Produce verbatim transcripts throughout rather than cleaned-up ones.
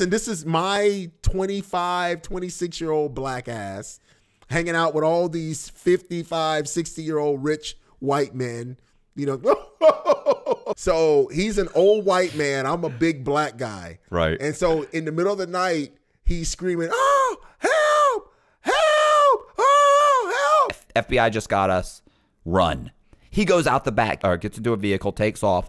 and this is my twenty-five, twenty-six-year-old black ass hanging out with all these fifty-five, sixty-year-old rich white men, you know. So he's an old white man. I'm a big black guy. Right. And so in the middle of the night, he's screaming, oh, help, help, oh, help. F B I just got us. Run. He goes out the back, or gets into a vehicle, takes off,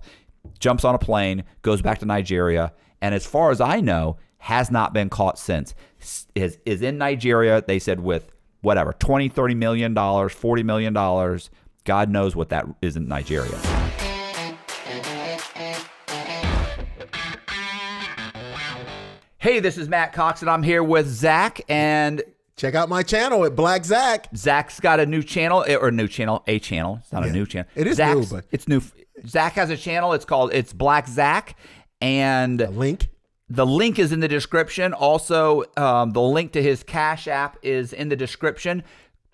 jumps on a plane, goes back to Nigeria, and as far as I know, has not been caught since. Is, is in Nigeria, they said, with whatever, twenty, thirty million dollars, forty million dollars. God knows what that is in Nigeria. Hey, this is Matt Cox, and I'm here with Zach, and... check out my channel at Black Zach. Zach's got a new channel, or a new channel, a channel. It's not yeah, a new channel. It is Zach's, new, but... it's new. Zach has a channel. It's called, it's Black Zach. And the link? The link is in the description. Also, um, the link to his Cash App is in the description.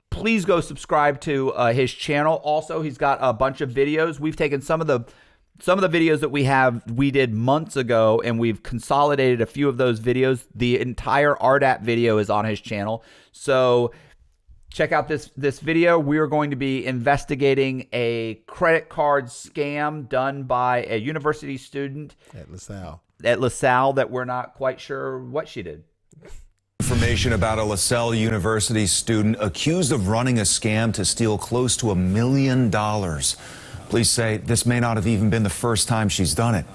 Please go subscribe to uh, his channel. Also, he's got a bunch of videos. We've taken some of the some of the videos that we have we did months ago, and we've consolidated a few of those videos. The entire R D A P video is on his channel. So check out this this video. We are going to be investigating a credit card scam done by a university student at LaSalle. At LaSalle, that we're not quite sure what she did. Information about a LaSalle University student accused of running a scam to steal close to a million dollars. Police say this may not have even been the first time she's done it.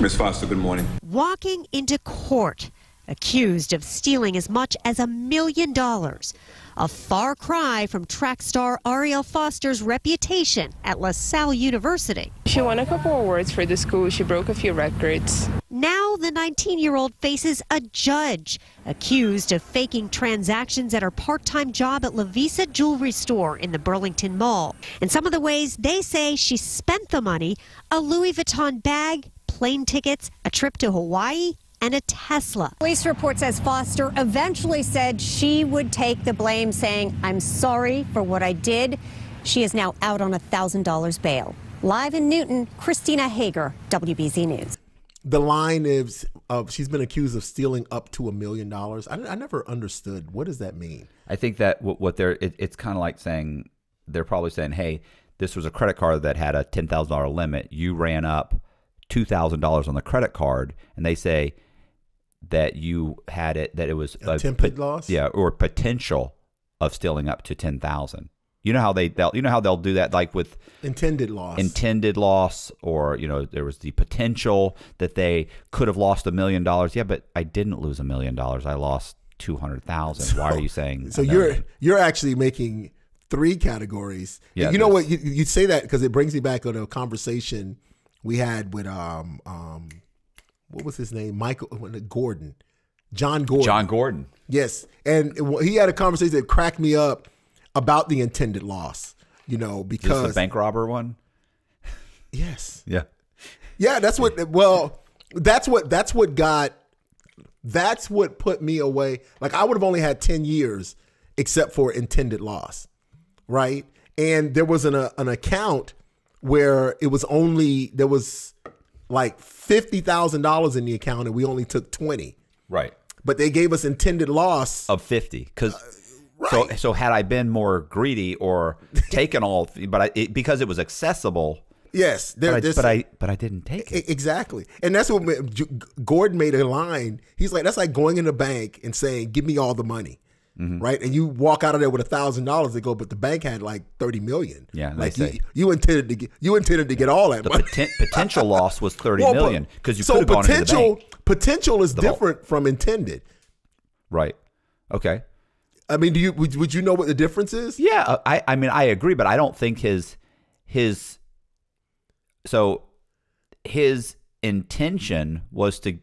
Miz Foster, good morning. Walking into court, accused of stealing as much as a million dollars. A far cry from track star Arielle Foster's reputation at LaSalle University. She won a couple awards for the school. She broke a few records. Now the nineteen-year-old faces a judge accused of faking transactions at her part-time job at LaVisa Jewelry Store in the Burlington Mall. And some of the ways they say she spent the money, a Louis Vuitton bag, plane tickets, a trip to Hawaii, and a Tesla. Police report says Foster eventually said she would take the blame, saying, I'm sorry for what I did. She is now out on a one thousand dollar bail. Live in Newton, Christina Hager, W B Z News. The line is, uh, she's been accused of stealing up to a million dollars. I, I never understood. What does that mean? I think that what they're, it, it's kind of like saying, they're probably saying, hey, this was a credit card that had a ten thousand dollar limit. You ran up two thousand dollars on the credit card, and they say, that you had it, that it was attempted loss, yeah, or potential of stealing up to ten thousand. You know how they, they'll, you know how they'll do that, like with intended loss, intended loss, or you know there was the potential that they could have lost a million dollars. Yeah, but I didn't lose a million dollars. I lost two hundred thousand. So, why are you saying? So you're you're actually making three categories. Yeah, you know what? You, you say that because it brings me back on a conversation we had with um um. what was his name? Michael Gordon, John Gordon. John Gordon. Yes, and it, he had a conversation that cracked me up about the intended loss. You know, because this the bank robber one. Yes. Yeah. Yeah, that's what. Well, that's what. That's what got. That's what put me away. Like I would have only had ten years, except for intended loss, right? And there was an a, an account where it was only there was. like fifty thousand dollars in the account, and we only took twenty. Right. But they gave us intended loss. Of fifty. Because uh, right. so, so had I been more greedy or taken all, but I, it, because it was accessible. Yes. There, but, I, but, I, but I didn't take it. Exactly. And that's what Gordon made a line. He's like, that's like going in the bank and saying, give me all the money. Mm-hmm. Right. And you walk out of there with a thousand dollars they go, but the bank had like thirty million. Yeah. Like you, say, you intended to get, you intended to get all that. The money. Poten potential loss was thirty well, million because you so could have gone into the bank. Potential is the different from intended. Right. Okay. I mean, do you, would, would you know what the difference is? Yeah. I, I mean, I agree, but I don't think his, his, so his intention was to,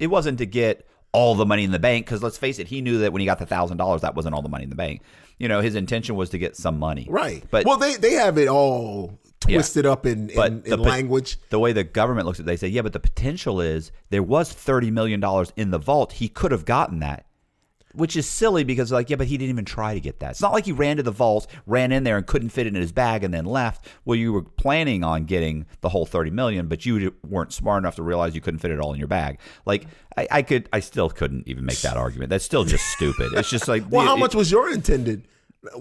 it wasn't to get all the money in the bank, because let's face it, he knew that when he got the thousand dollars, that wasn't all the money in the bank. You know, his intention was to get some money, right? But well, they they have it all twisted yeah. up in, in, the, in language. The way the government looks at it, they say, yeah, but the potential is there was thirty million dollars in the vault. He could have gotten that. which is silly because, like, yeah, but he didn't even try to get that. It's not like he ran to the vault, ran in there and couldn't fit it in his bag and then left. Well, you were planning on getting the whole thirty million dollars, but you weren't smart enough to realize you couldn't fit it all in your bag. Like, I, I could, I still couldn't even make that argument. That's still just stupid. It's just like, well, it, how much it, was your intended,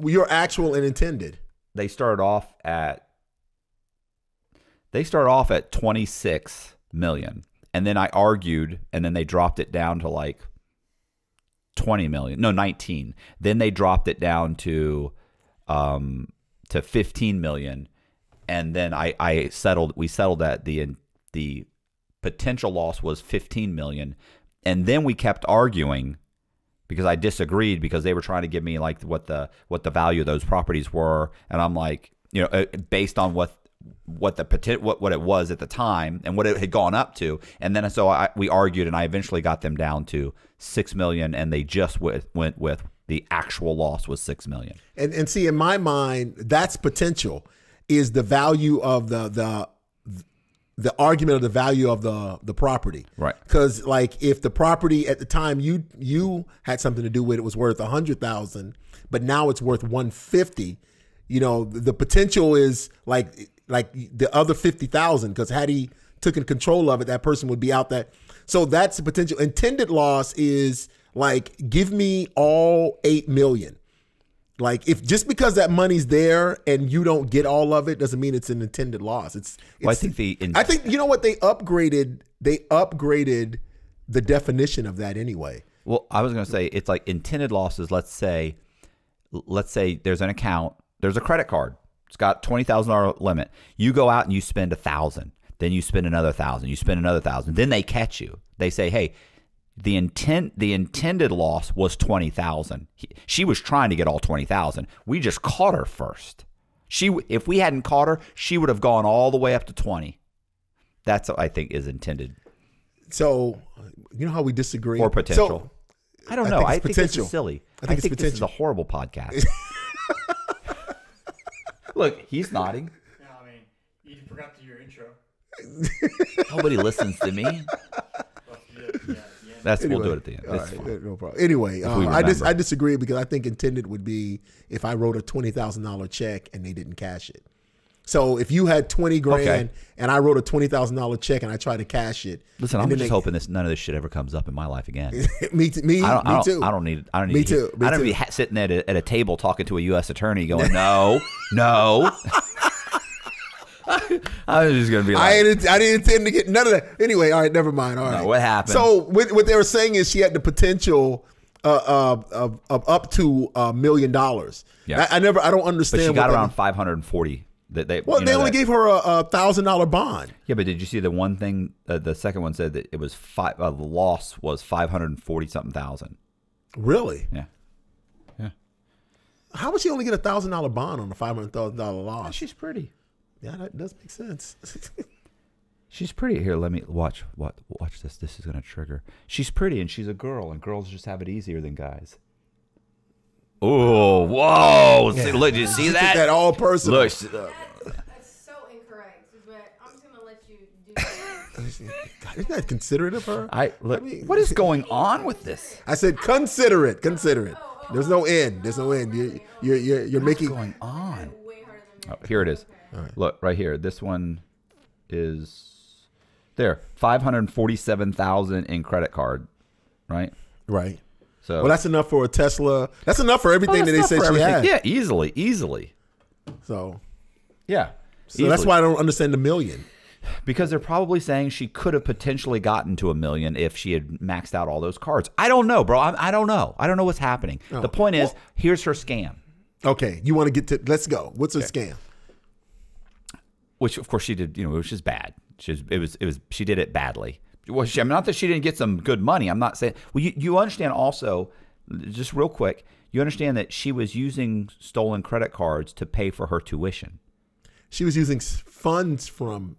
your actual and intended? They started off at, they started off at twenty-six million dollars. And then I argued, and then they dropped it down to like twenty million, no, nineteen. Then they dropped it down to um, to fifteen million, and then I, I settled. We settled that the the potential loss was fifteen million, and then we kept arguing because I disagreed because they were trying to give me like what the what the value of those properties were, and I'm like, you know, based on what. what the what what it was at the time and what it had gone up to, and then so I, we argued, and I eventually got them down to six million, and they just with, went with the actual loss was six million. And and see, in my mind, that's potential is the value of the the the argument of the value of the the property, right? Because like if the property at the time you you had something to do with it was worth a hundred thousand, but now it's worth one fifty, you know, the potential is like. Like the other fifty thousand, because had he taken control of it, that person would be out that. So that's the potential. Intended loss is like, give me all eight million. Like if just because that money's there and you don't get all of it doesn't mean it's an intended loss. It's, it's well, I think the, I think, you know what, they upgraded, they upgraded the definition of that anyway. Well, I was going to say it's like intended losses. Let's say, let's say there's an account, there's a credit card. It's got twenty thousand dollar limit. You go out and you spend a thousand, then you spend another thousand, you spend another thousand, then they catch you. They say, hey, the intent, the intended loss was twenty thousand. She was trying to get all twenty thousand. We just caught her first. She, if we hadn't caught her, she would have gone all the way up to twenty. That's what I think is intended. So you know how we disagree? Or potential. So, I don't know. I think, I think this is silly. I think, I think it's this is a horrible podcast. Look, he's nodding. No, I mean, you forgot to do your intro. Nobody listens to me. Well, yeah, yeah, yeah. That's anyway, we'll do it at the end. That's right, no problem. Anyway, um, I dis I disagree because I think intended would be if I wrote a twenty thousand dollar check and they didn't cash it. So if you had twenty grand okay. and I wrote a twenty thousand dollar check and I tried to cash it, listen, I'm just they, hoping this none of this shit ever comes up in my life again. me, t me, I don't, me I don't, too. I don't need. I don't need. Me to, too. Me I don't too. be sitting at a, at a table talking to a U S attorney going, no, no. I was just gonna be like, I didn't, I didn't intend to get none of that. Anyway, all right, never mind. All right, no, what happened? So what, what they were saying is she had the potential. Uh, uh, of, of up to a million dollars. Yeah, I, I never. I don't understand. But she got around five hundred and forty. That they, well, you know, they only that. gave her a, a thousand dollar bond. Yeah, but did you see the one thing? Uh, the second one said that it was five. Uh, the loss was five hundred and forty something thousand. Really? Yeah. Yeah. How would she only get a thousand dollar bond on a five hundred thousand dollar loss? Yeah, she's pretty. Yeah, that does make sense. She's pretty. Here, let me watch. What? Watch this. This is gonna trigger. She's pretty, and she's a girl, and girls just have it easier than guys. Oh, whoa! Yeah. See, look, did you see that? That all person. Look, that's, that's so incorrect. But I'm just gonna let you do that. God, isn't that considerate of her? I look. I mean, what is going on with this? I said, consider it. Consider it. There's no end. There's no end. You're you're you're, you're making what's going on. Oh, here it is. Okay. Look right here. This one is. There, five hundred forty-seven thousand in credit card, right? Right. So, well, that's enough for a Tesla. That's enough for everything well, that they said she everything. had. Yeah, easily, easily. So, yeah. So easily. That's why I don't understand the million. Because they're probably saying she could have potentially gotten to a million if she had maxed out all those cards. I don't know, bro. I, I don't know. I don't know what's happening. Oh. The point is, well, here's her scam. Okay, you want to get to? Let's go. What's her okay. scam? Which, of course, she did. You know, which is bad. She was, it was, it was, she did it badly. Well, she, I mean, not that she didn't get some good money. I'm not saying, well, you, you understand also, just real quick, you understand that she was using stolen credit cards to pay for her tuition. She was using funds from.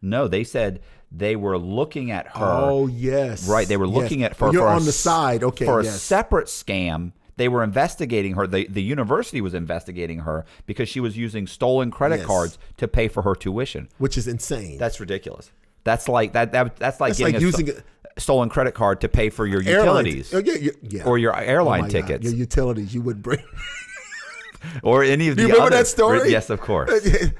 No, they said they were looking at her. Oh, yes. Right. They were looking yes. at her. You're for on a, the side. Okay. For yes. a separate scam. They were investigating her. The, the university was investigating her because she was using stolen credit yes. cards to pay for her tuition, which is insane. That's ridiculous. That's like that. that that's like, that's getting like a, using a, stolen credit card to pay for your utilities, oh, yeah, yeah, yeah. or your airline oh tickets. God. Your utilities you would bring. Or any of the other. Do you remember other, that story? Yes, of course.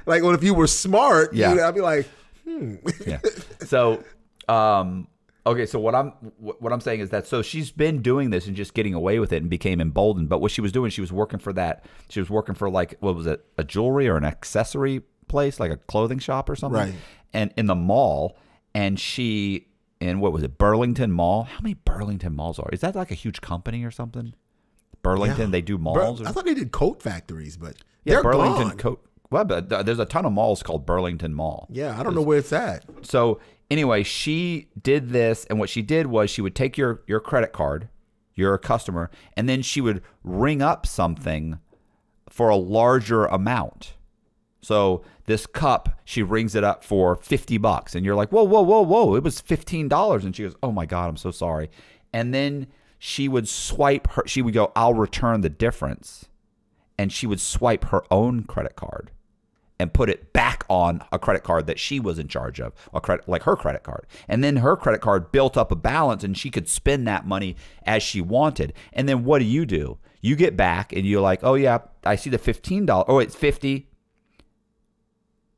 Like, well, if you were smart, yeah. you'd, I'd be like, hmm. yeah. So, um, okay, so what I'm what I'm saying is that, so she's been doing this and just getting away with it and became emboldened. But what she was doing, she was working for that. She was working for like, what was it, a jewelry or an accessory place, like a clothing shop or something. Right. And in the mall, and she, in what was it, Burlington Mall? How many Burlington malls are? Is that like a huge company or something? Burlington, yeah. they do malls. Bur I thought they did coat factories, but yeah, they're Burlington gone. coat. Well, but there's a ton of malls called Burlington Mall. Yeah, I don't there's, know where it's at. So anyway, she did this, and what she did was she would take your your credit card, you're a customer, and then she would ring up something for a larger amount. So this cup, she rings it up for fifty bucks, and you're like, whoa, whoa, whoa, whoa! It was fifteen dollars, and she goes, oh my god, I'm so sorry, and then. She would swipe her, she would go, I'll return the difference. And she would swipe her own credit card and put it back on a credit card that she was in charge of, a credit, like her credit card. And then her credit card built up a balance and she could spend that money as she wanted. And then what do you do? You get back and you're like, oh yeah, I see the fifteen dollars. Oh, it's fifty.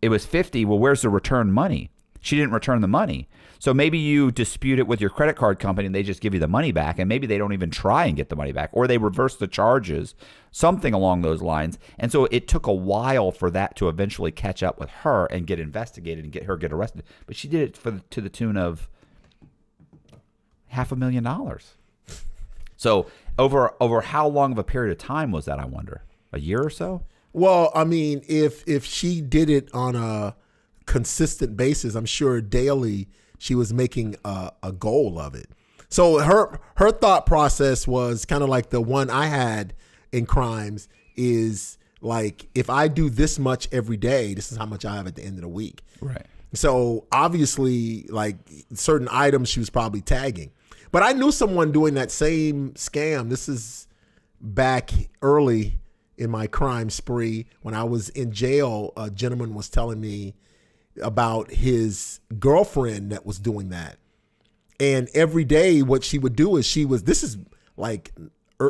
It was fifty. Well, where's the return money? She didn't return the money. So maybe you dispute it with your credit card company and they just give you the money back, and maybe they don't even try and get the money back, or they reverse the charges, something along those lines. And so it took a while for that to eventually catch up with her and get investigated and get her get arrested. But she did it for the, to the tune of half a million dollars. So over over how long of a period of time was that, I wonder? A year or so? Well, I mean, if if she did it on a consistent basis, I'm sure daily she was making a, a goal of it. So her her thought process was kind of like the one I had in crimes, is like, if I do this much every day, this is how much I have at the end of the week. Right. So obviously, like, certain items she was probably tagging. But I knew someone doing that same scam. This is back early in my crime spree when I was in jail. A gentleman was telling me about his girlfriend that was doing that, and every day what she would do is she was this is like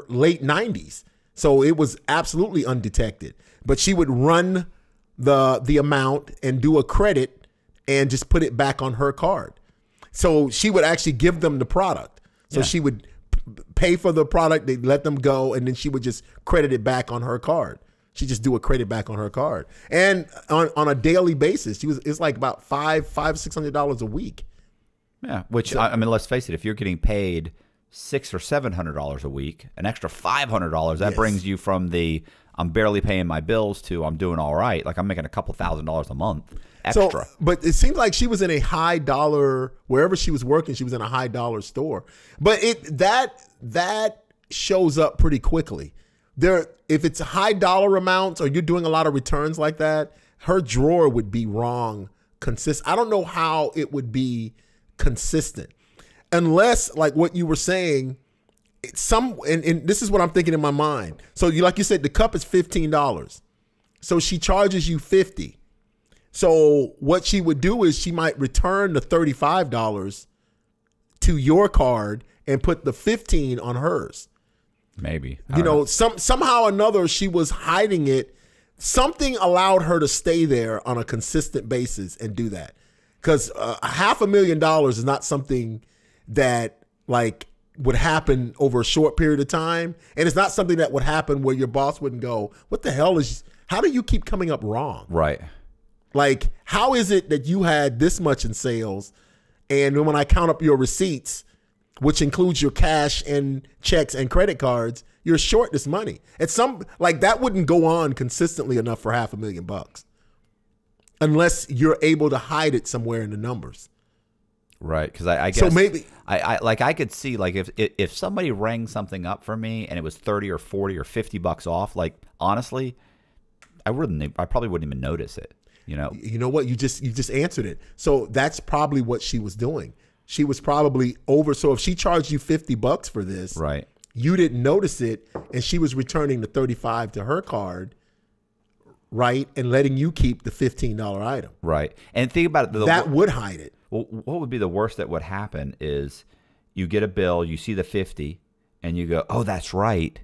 late nineties, so it was absolutely undetected, but she would run the the amount and do a credit and just put it back on her card. So she would actually give them the product, so yeah. she would pay for the product, they'd let them go, and then she would just credit it back on her card. She just do a credit back on her card, and on, on a daily basis, she was. It's like about five, five, six hundred dollars a week. Yeah, which so, I mean, let's face it. If you're getting paid six or seven hundred dollars a week, an extra five hundred dollars that yes. brings you from the I'm barely paying my bills to I'm doing all right. Like, I'm making a couple thousand dollars a month extra. So, but it seems like she was in a high dollar wherever she was working. She was in a high dollar store, but it that that shows up pretty quickly. There, if it's high dollar amounts or you're doing a lot of returns like that, her drawer would be wrong. Consist. I don't know how it would be consistent, unless, like what you were saying, it's some. And, and this is what I'm thinking in my mind. So you, like you said, the cup is fifteen dollars. So she charges you fifty. So what she would do is she might return the thirty-five dollars to your card and put the fifteen on hers. Maybe. You know, know, some somehow or another, she was hiding it. Something allowed her to stay there on a consistent basis and do that. Because uh, half a million dollars is not something that, like, would happen over a short period of time. And it's not something that would happen where your boss wouldn't go, what the hell is, how do you keep coming up wrong? Right. Like, how is it that you had this much in sales, and when I count up your receipts, which includes your cash and checks and credit cards, you're short this money. And some, like, that wouldn't go on consistently enough for half a million bucks, unless you're able to hide it somewhere in the numbers. Right, because I, I guess so. Maybe I, I like I could see, like, if if somebody rang something up for me and it was thirty or forty or fifty bucks off, like, honestly, I wouldn't. I probably wouldn't even notice it. You know. You know what? You just you just answered it. So that's probably what she was doing. She was probably over. So if she charged you fifty bucks for this, right? You didn't notice it, and she was returning the thirty-five to her card, right, and letting you keep the fifteen dollar item, right? And think about it. The, that would hide it. Well, what would be the worst that would happen is you get a bill, you see the fifty, and you go, oh, that's right.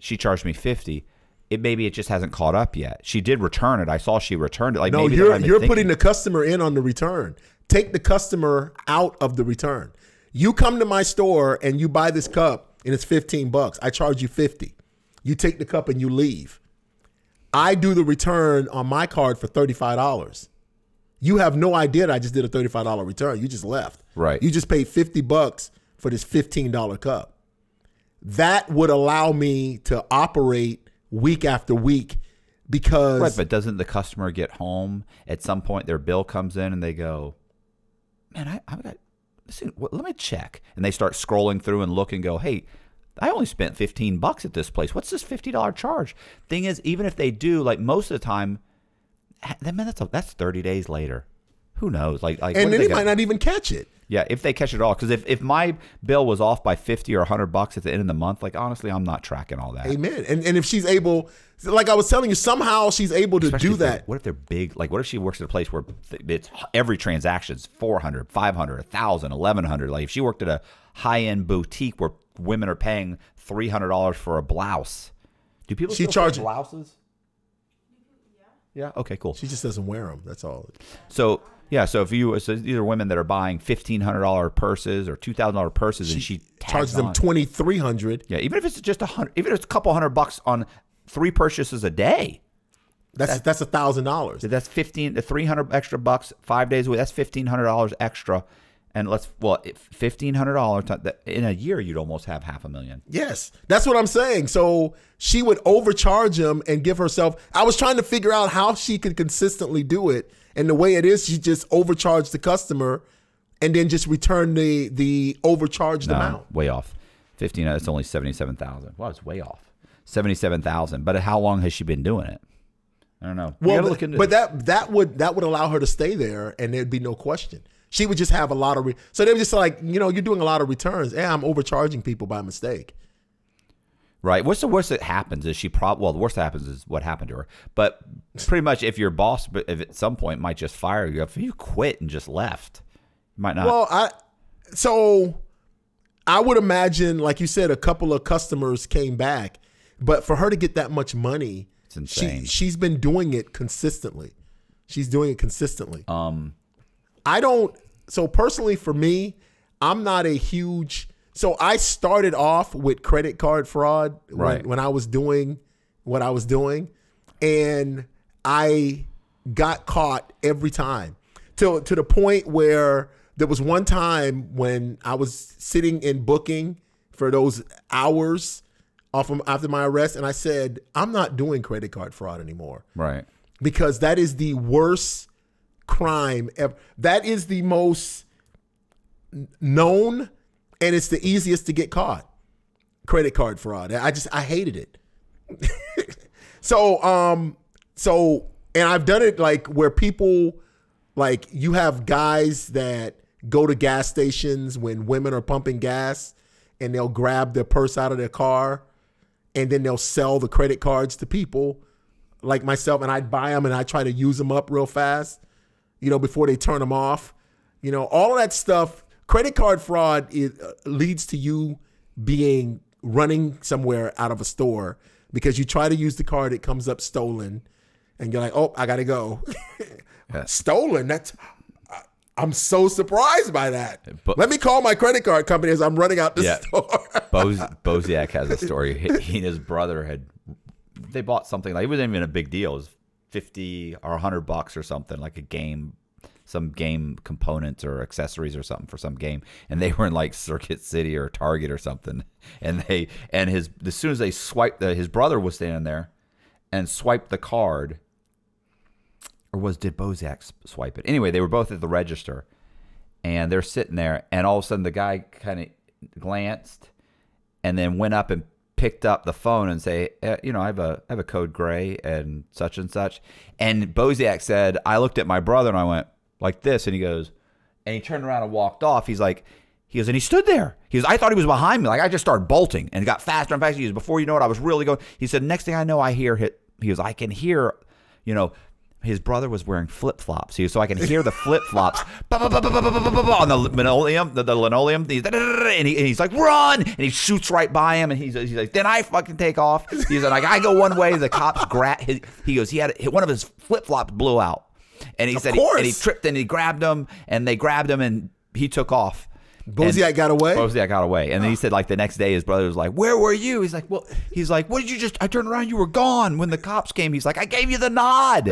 She charged me fifty. It maybe it just hasn't caught up yet. She did return it. I saw she returned it. Like, no, maybe you're, you're putting the customer in on the return. Take the customer out of the return. You come to my store and you buy this cup and it's fifteen bucks. I charge you fifty. You take the cup and you leave. I do the return on my card for thirty-five dollars. You have no idea that I just did a thirty-five dollar return. You just left. Right. You just paid fifty bucks for this fifteen dollar cup. That would allow me to operate week after week because... Right, but doesn't the customer get home? At some point, their bill comes in and they go, man, I, I got... let me check. And they start scrolling through and look and go, hey, I only spent fifteen bucks at this place. What's this fifty dollar charge? Thing is, even if they do, like most of the time, man, that's a, that's thirty days later. Who knows? Like, like and then they might not even catch it. Yeah, if they catch it all. Because if, if my bill was off by fifty or a hundred bucks at the end of the month, like, honestly, I'm not tracking all that. Amen. And, and if she's able, like I was telling you, somehow she's able to Especially do that. What if they're big? Like, what if she works at a place where it's every transaction's four hundred, five hundred, a thousand, eleven hundred? Like, if she worked at a high-end boutique where women are paying three hundred dollars for a blouse, do people she still charge blouses? Yeah. Okay, cool. She just doesn't wear them. That's all. So... yeah, so if you, so these are women that are buying fifteen hundred dollar purses or two thousand dollar purses, she and she charges them twenty-three hundred dollars. Yeah, even if it's just a hundred, even if it's a couple hundred bucks on three purchases a day, that's that's a thousand dollars. That's fifteen, the three hundred extra bucks five days a week. That's fifteen hundred dollars extra, and let's well, fifteen hundred dollars in a year, you'd almost have half a million. Yes, that's what I'm saying. So she would overcharge him and give herself. I was trying to figure out how she could consistently do it. And the way it is, you just overcharge the customer and then just return the the overcharged no, amount. Way off. fifteen, it's only seventy-seven thousand. Wow, it's way off. seventy-seven thousand. But how long has she been doing it? I don't know. Well, we look into but this. that that would that would allow her to stay there and there'd be no question. She would just have a lot of re so they were just like, you know, you're doing a lot of returns. Yeah, I'm overcharging people by mistake. Right. What's the worst that happens is she probably, well, the worst that happens is what happened to her. But pretty much if your boss if at some point might just fire you if you quit and just left. You might not. Well, I, so I would imagine, like you said, a couple of customers came back, but for her to get that much money, it's insane. She, she's been doing it consistently. She's doing it consistently. Um, I don't, so personally for me, I'm not a huge So I started off with credit card fraud when, right. when I was doing what I was doing, and I got caught every time to, to the point where there was one time when I was sitting in booking for those hours off of, after my arrest, and I said, I'm not doing credit card fraud anymore. Right. Because that is the worst crime ever. That is the most known and it's the easiest to get caught. Credit card fraud. I just, I hated it. so, um, so, and I've done it like where people, like you have guys that go to gas stations when women are pumping gas and they'll grab their purse out of their car and then they'll sell the credit cards to people like myself. And I'd buy them and I try to use them up real fast, you know, before they turn them off, you know, all of that stuff. Credit card fraud is, uh, leads to you being running somewhere out of a store because you try to use the card, it comes up stolen, and you're like, oh, I got to go. Yeah. Stolen? That's, I, I'm so surprised by that. Bo Let me call my credit card company as I'm running out the yeah. store. Boz Boziak has a story. He and his brother had, they bought something, like it wasn't even a big deal. It was fifty or a hundred bucks or something, like a game. Some game components or accessories or something for some game, and they were in like Circuit City or Target or something, and they and his as soon as they swiped the, his brother was standing there and swiped the card, or was did Boziak swipe it? Anyway, they were both at the register, and they're sitting there, and all of a sudden the guy kind of glanced, and then went up and picked up the phone and say, eh, you know, I have a I have a code gray and such and such, and Boziak said, I looked at my brother and I went. Like this, and he goes, and he turned around and walked off. He's like, he goes, and he stood there. He goes, I thought he was behind me. Like, I just started bolting, and it got faster and faster. He goes, before you know it, I was really going. He said, next thing I know, I hear hit. He goes, I can hear, you know, his brother was wearing flip-flops, so I can hear the flip-flops on the linoleum, the, the linoleum, and, he, and he's like, run, and he shoots right by him, and he's, he's like, then I fucking take off. He's like, I go one way, the cops grab, he, he goes, he had, one of his flip-flops blew out, and he of said, he, and he tripped, and he grabbed him, and they grabbed him, and he took off. Boziak got away. Boziak got away, and then he said, like the next day, his brother was like, "Where were you?" He's like, "Well, he's like, what did you just? I turned around, you were gone when the cops came." He's like, "I gave you the nod."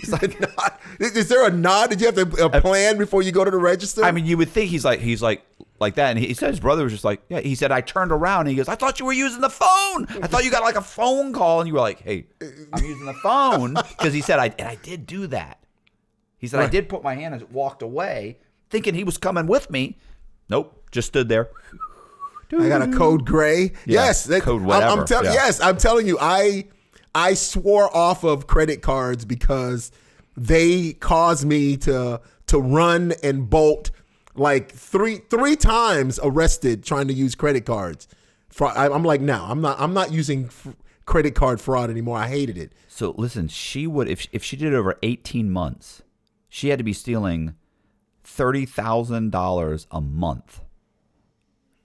He's like, nod? "Is there a nod? Did you have to, a plan before you go to the register?" I mean, you would think he's like, he's like, like that, and he said his brother was just like, "Yeah." He said, "I turned around," and he goes, "I thought you were using the phone. I thought you got like a phone call," and you were like, "Hey, I'm using the phone," because he said, "I and I did do that." He said, right. "I did put my hand and walked away, thinking he was coming with me." Nope, just stood there. I got a code gray. Yeah, yes, that, code whatever. I'm, I'm tell, yeah. Yes, I'm telling you, I I swore off of credit cards because they caused me to to run and bolt like three three times arrested trying to use credit cards. For, I, I'm like, no, I'm not. I'm not using f credit card fraud anymore. I hated it. So listen, she would if if she did it over eighteen months, she had to be stealing thirty thousand dollars a month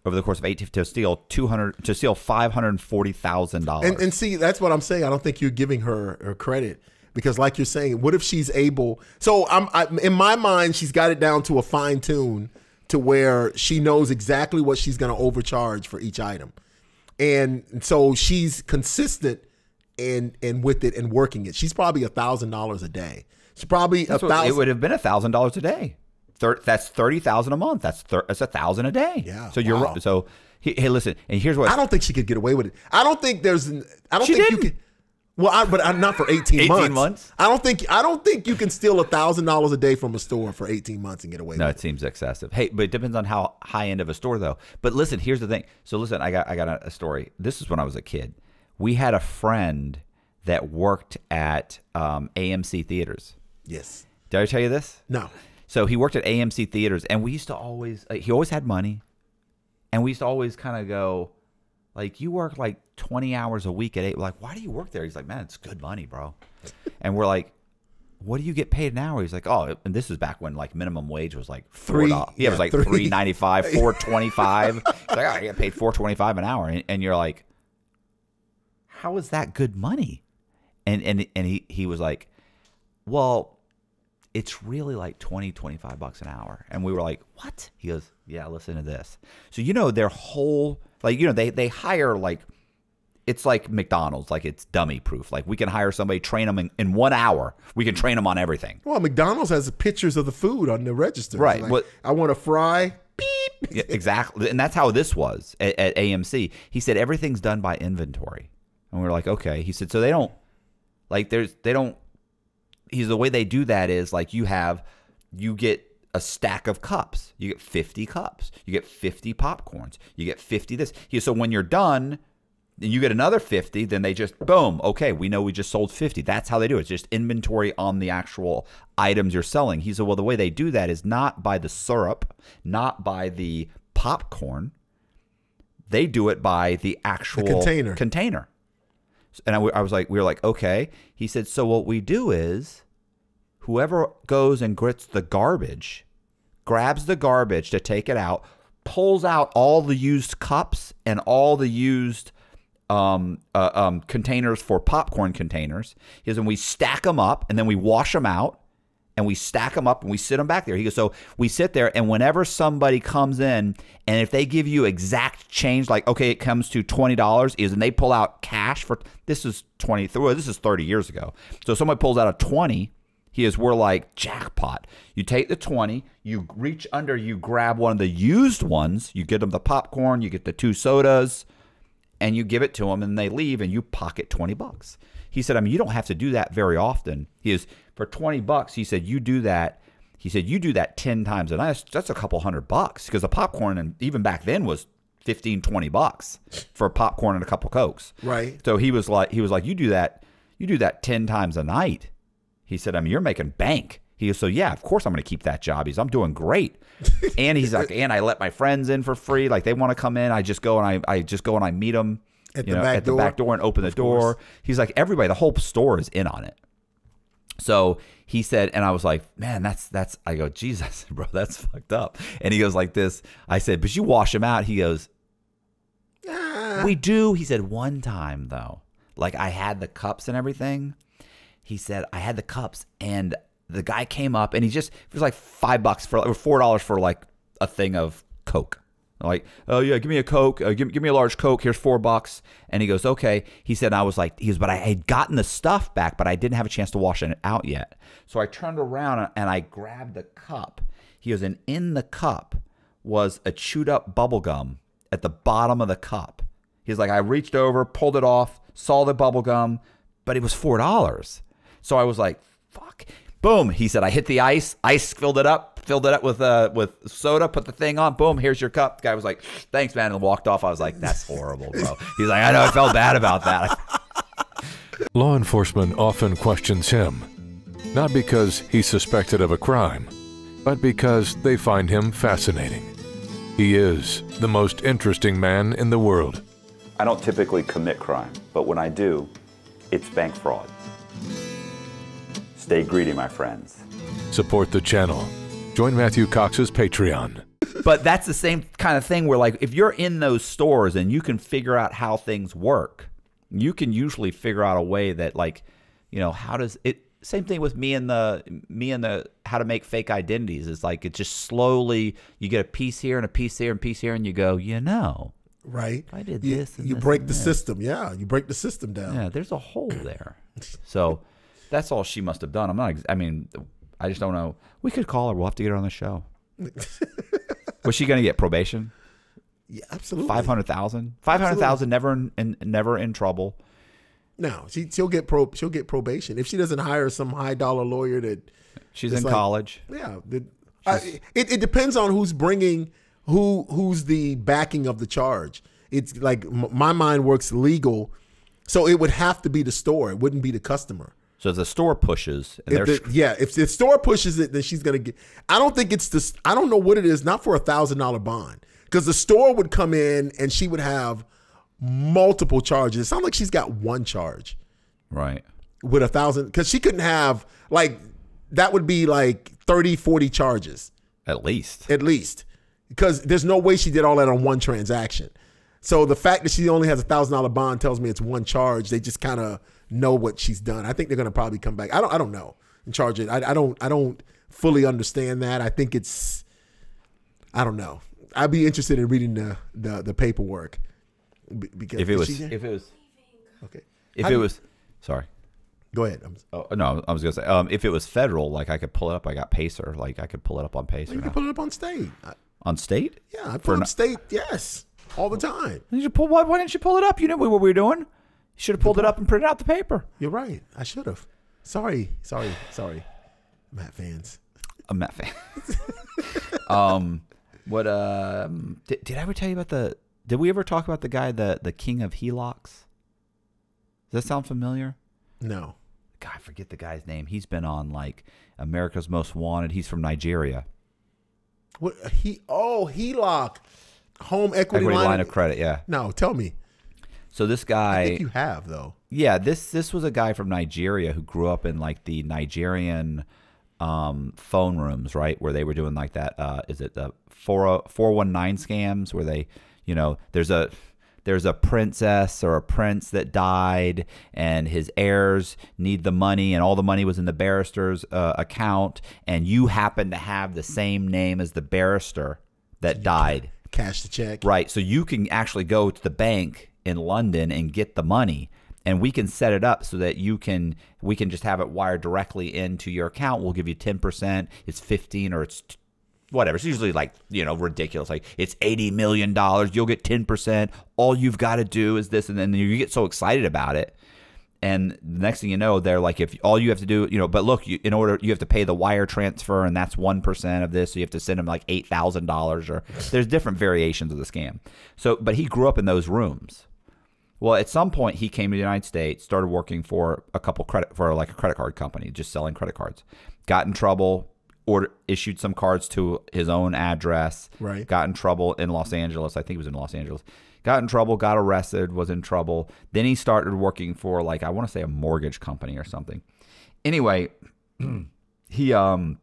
over the course of eighteen to steal two hundred to steal five hundred forty thousand dollars. And see, that's what I'm saying. I don't think you're giving her her credit because, like you're saying, what if she's able? So I'm I, in my mind, she's got it down to a fine tune to where she knows exactly what she's going to overcharge for each item, and so she's consistent and and with it and working it. She's probably a thousand dollars a day. She probably a thousand. It would have been a thousand dollars a day. That's thirty thousand a month. That's that's a thousand a day. Yeah. So you're wow. so hey, hey, listen. And here's what I don't think she could get away with it. I don't think there's. I don't she think didn't. you can. Well, I, but I'm not for eighteen, eighteen months. months. I don't think I don't think you can steal a thousand dollars a day from a store for eighteen months and get away. No, with it. It seems excessive. Hey, but it depends on how high end of a store though. But listen, here's the thing. So listen, I got I got a, a story. This is when I was a kid. We had a friend that worked at um, A M C Theaters. Yes. Did I tell you this? No. So he worked at A M C Theaters, and we used to always, like, he always had money, and we used to always kind of go, like, you work like twenty hours a week at eight. We're like, why do you work there? He's like, man, it's good money, bro. And we're like, what do you get paid an hour? He's like, oh, and this is back when like minimum wage was like three. Yeah, yeah, it was like three ninety-five, four twenty-five. He's like, oh, I get paid four twenty-five an hour, and, and you're like, how is that good money? And and and he he was like, well, it's really like twenty, twenty-five bucks an hour. And we were like, what? He goes, yeah, listen to this. So, you know, their whole, like, you know, they, they hire like, it's like McDonald's, like it's dummy proof. Like we can hire somebody, train them in, in one hour. We can train them on everything. Well, McDonald's has pictures of the food on the register. Right. Like, well, I want a fry. Beep. Yeah, exactly. And that's how this was at, at A M C. He said, everything's done by inventory. And we were like, okay. He said, so they don't, like there's, they don't, he's the way they do that is like you have, you get a stack of cups, you get fifty cups, you get fifty popcorns, you get fifty this. He, so when you're done, and you get another fifty, then they just boom. Okay, we know we just sold fifty. That's how they do it. It's just inventory on the actual items you're selling. He said, well, the way they do that is not by the syrup, not by the popcorn. They do it by the actual the container. container. And I, I was like, we were like, okay. He said, so what we do is whoever goes and grits the garbage, grabs the garbage to take it out, pulls out all the used cups and all the used um, uh, um, containers for popcorn containers. He goes, and we stack them up and then we wash them out and we stack them up and we sit them back there. He goes, so we sit there and whenever somebody comes in and if they give you exact change, like, okay, it comes to twenty dollars is, and they pull out cash for, this is twenty, this is thirty years ago. So somebody pulls out a twenty, he is, we're like, jackpot. You take the twenty, you reach under, you grab one of the used ones, you get them the popcorn, you get the two sodas and you give it to them and they leave and you pocket twenty bucks. He said, I mean, you don't have to do that very often. He is, for twenty bucks, he said, you do that. He said, you do that ten times a night. That's a couple hundred bucks because the popcorn, and even back then, was fifteen, twenty bucks for popcorn and a couple Cokes. Right. So he was like, he was like, you do that, you do that ten times a night. He said, I mean, you're making bank. He goes, so yeah, of course I'm going to keep that job. He's, I'm doing great. And he's like, and I let my friends in for free. Like they want to come in. I just go and I, I just go and I meet them. At, you the, know, back at the back door and open the door. Course. He's like, everybody, the whole store is in on it. So he said, and I was like, man, that's, that's, I go, Jesus, bro, that's fucked up. And he goes like this. I said, but you wash them out. He goes, ah. We do. He said, one time though, like I had the cups and everything. He said, I had the cups and the guy came up and he just, it was like five bucks for, or four dollars for like a thing of Coke. I'm like, oh yeah, give me a Coke. Uh, give, give me a large Coke. Here's four bucks. And he goes, okay. He said, and I was like, he was, but I had gotten the stuff back, but I didn't have a chance to wash it out yet. So I turned around and I grabbed the cup. He goes, and in the cup was a chewed up bubble gum at the bottom of the cup. He's like, I reached over, pulled it off, saw the bubble gum, but it was four dollars. So I was like, fuck. Boom. He said, I hit the ice. Ice filled it up. Filled it up with uh with soda, put the thing on, boom, here's your cup. The guy was like, thanks, man, and walked off. I was like, that's horrible, bro. He's like, I know, I felt bad about that. Law enforcement often questions him, not because he's suspected of a crime, but because they find him fascinating. He is the most interesting man in the world. I don't typically commit crime, but when I do, it's bank fraud. Stay greedy, my friends. Support the channel. Join Matthew Cox's Patreon. But that's the same kind of thing where, like, if you're in those stores and you can figure out how things work, you can usually figure out a way that, like, you know, how does it? Same thing with me and the me and the how to make fake identities. It's like it just slowly you get a piece here and a piece here and a piece here, and you go, you know, right? I did you, this. And you this break and the this. system, yeah. You break the system down. Yeah, there's a hole there. So that's all she must have done. I'm not. I mean. I just don't know. We could call her. We'll have to get her on the show. Was she going to get probation? Yeah, absolutely. Five hundred thousand. Five hundred thousand. Never in, in never in trouble. No, she she'll get pro she'll get probation if she doesn't hire some high dollar lawyer that she's in like, college. Yeah, the, I, it it depends on who's bringing who who's the backing of the charge. It's like m my mind works legal, so it would have to be the store. It wouldn't be the customer. So if the store pushes, and if the, yeah. If the store pushes it, then she's gonna get. I don't think it's this. I don't know what it is. Not for a thousand dollar bond, because the store would come in and she would have multiple charges. It sounds like she's got one charge, right? With a thousand, because she couldn't have like that would be like thirty, forty charges at least. At least, because there's no way she did all that on one transaction. So the fact that she only has a thousand dollar bond tells me it's one charge. They just kind of know what she's done. I think they're going to probably come back. I don't. I don't know and charge it. I, I don't. I don't fully understand that. I think it's. I don't know. I'd be interested in reading the the, the paperwork because if it was if it was okay if How it was you, sorry. Go ahead. I'm, oh no, I was going to say um, if it was federal, like I could pull it up. I got PACER. Like I could pull it up on PACER. You can pull it up on state. I, on state? Yeah, I pull up state. Yes, all the time. You pull. Why, why didn't you pull it up? You knew what we were doing. You should have pulled it up and printed out the paper. You're right. I should have. Sorry, sorry, sorry, Matt fans. I'm Matt fan. um, what? Um, did, did I ever tell you about the? Did we ever talk about the guy, the the king of H E L O Cs? Does that sound familiar? No. God, I forget the guy's name. He's been on like America's Most Wanted. He's from Nigeria. What he? Oh, H E L O C, home equity, equity line, line of credit. Yeah. No, tell me. So this guy, I think you have though. Yeah, this this was a guy from Nigeria who grew up in like the Nigerian um, phone rooms, right, where they were doing like that. Uh, is it the four one nine scams where they, you know, there's a there's a princess or a prince that died, and his heirs need the money, and all the money was in the barrister's uh, account, and you happen to have the same name as the barrister that died. Cash the check, right? So you can actually go to the bank in London and get the money, and we can set it up so that you can we can just have it wired directly into your account. We'll give you ten percent, it's fifteen, or it's whatever. It's usually like, you know, ridiculous, like it's eighty million dollars, you'll get ten percent, all you've got to do is this, and then you get so excited about it, and the next thing you know, they're like, if all you have to do, you know, but look, you, in order you have to pay the wire transfer, and that's one percent of this, so you have to send them like eight thousand dollars, or there's different variations of the scam. So but he grew up in those rooms. Well, at some point he came to the United States, started working for a couple credit for like a credit card company, just selling credit cards. Got in trouble, order issued some cards to his own address. Right. Got in trouble in Los Angeles. I think it was in Los Angeles. Got in trouble, got arrested, was in trouble. Then he started working for like I want to say a mortgage company or something. Anyway, he um,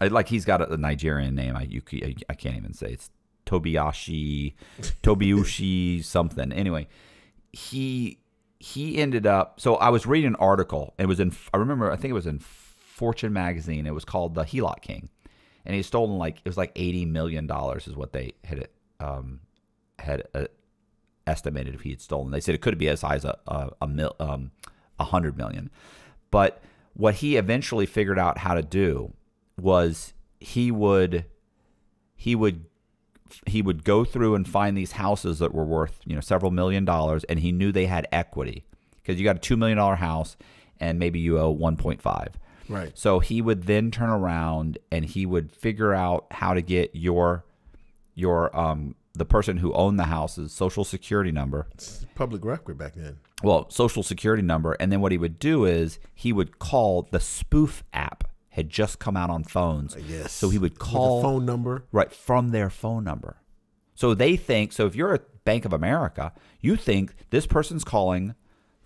I, like he's got a, a Nigerian name. I you I can't even say it's Tobiashi, Tobiushi something. Anyway, he he ended up. So I was reading an article. It was in I remember I think it was in Fortune magazine. It was called The H E L O C King, and he stolen like it was like eighty million dollars is what they had um had uh, estimated if he had stolen. They said it could be as high as a a, a mil um a hundred million. But what he eventually figured out how to do was he would he would he would go through and find these houses that were worth, you know, several million dollars, and he knew they had equity because you got a two million dollar house and maybe you owe one point five. Right. So he would then turn around and he would figure out how to get your your um the person who owned the house's social security number. It's public record back then. Well, social security number. And then what he would do is he would call the spoof app had just come out on phones. Uh, yes. So he would call. With the phone number. Right. From their phone number. So they think, so if you're at Bank of America, you think this person's calling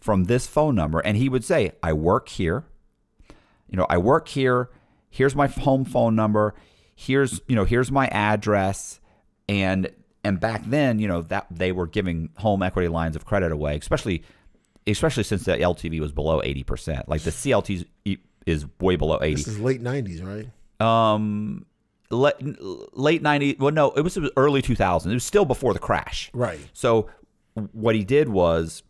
from this phone number. And he would say, I work here. You know, I work here. Here's my home phone number. Here's, you know, here's my address. And And back then, you know, that they were giving home equity lines of credit away, especially especially since the L T V was below eighty percent. Like the C L T is way below eighty. This is late nineties, right? Um, le late nineties. Well, no, it was, it was early two thousands. It was still before the crash. Right. So what he did was,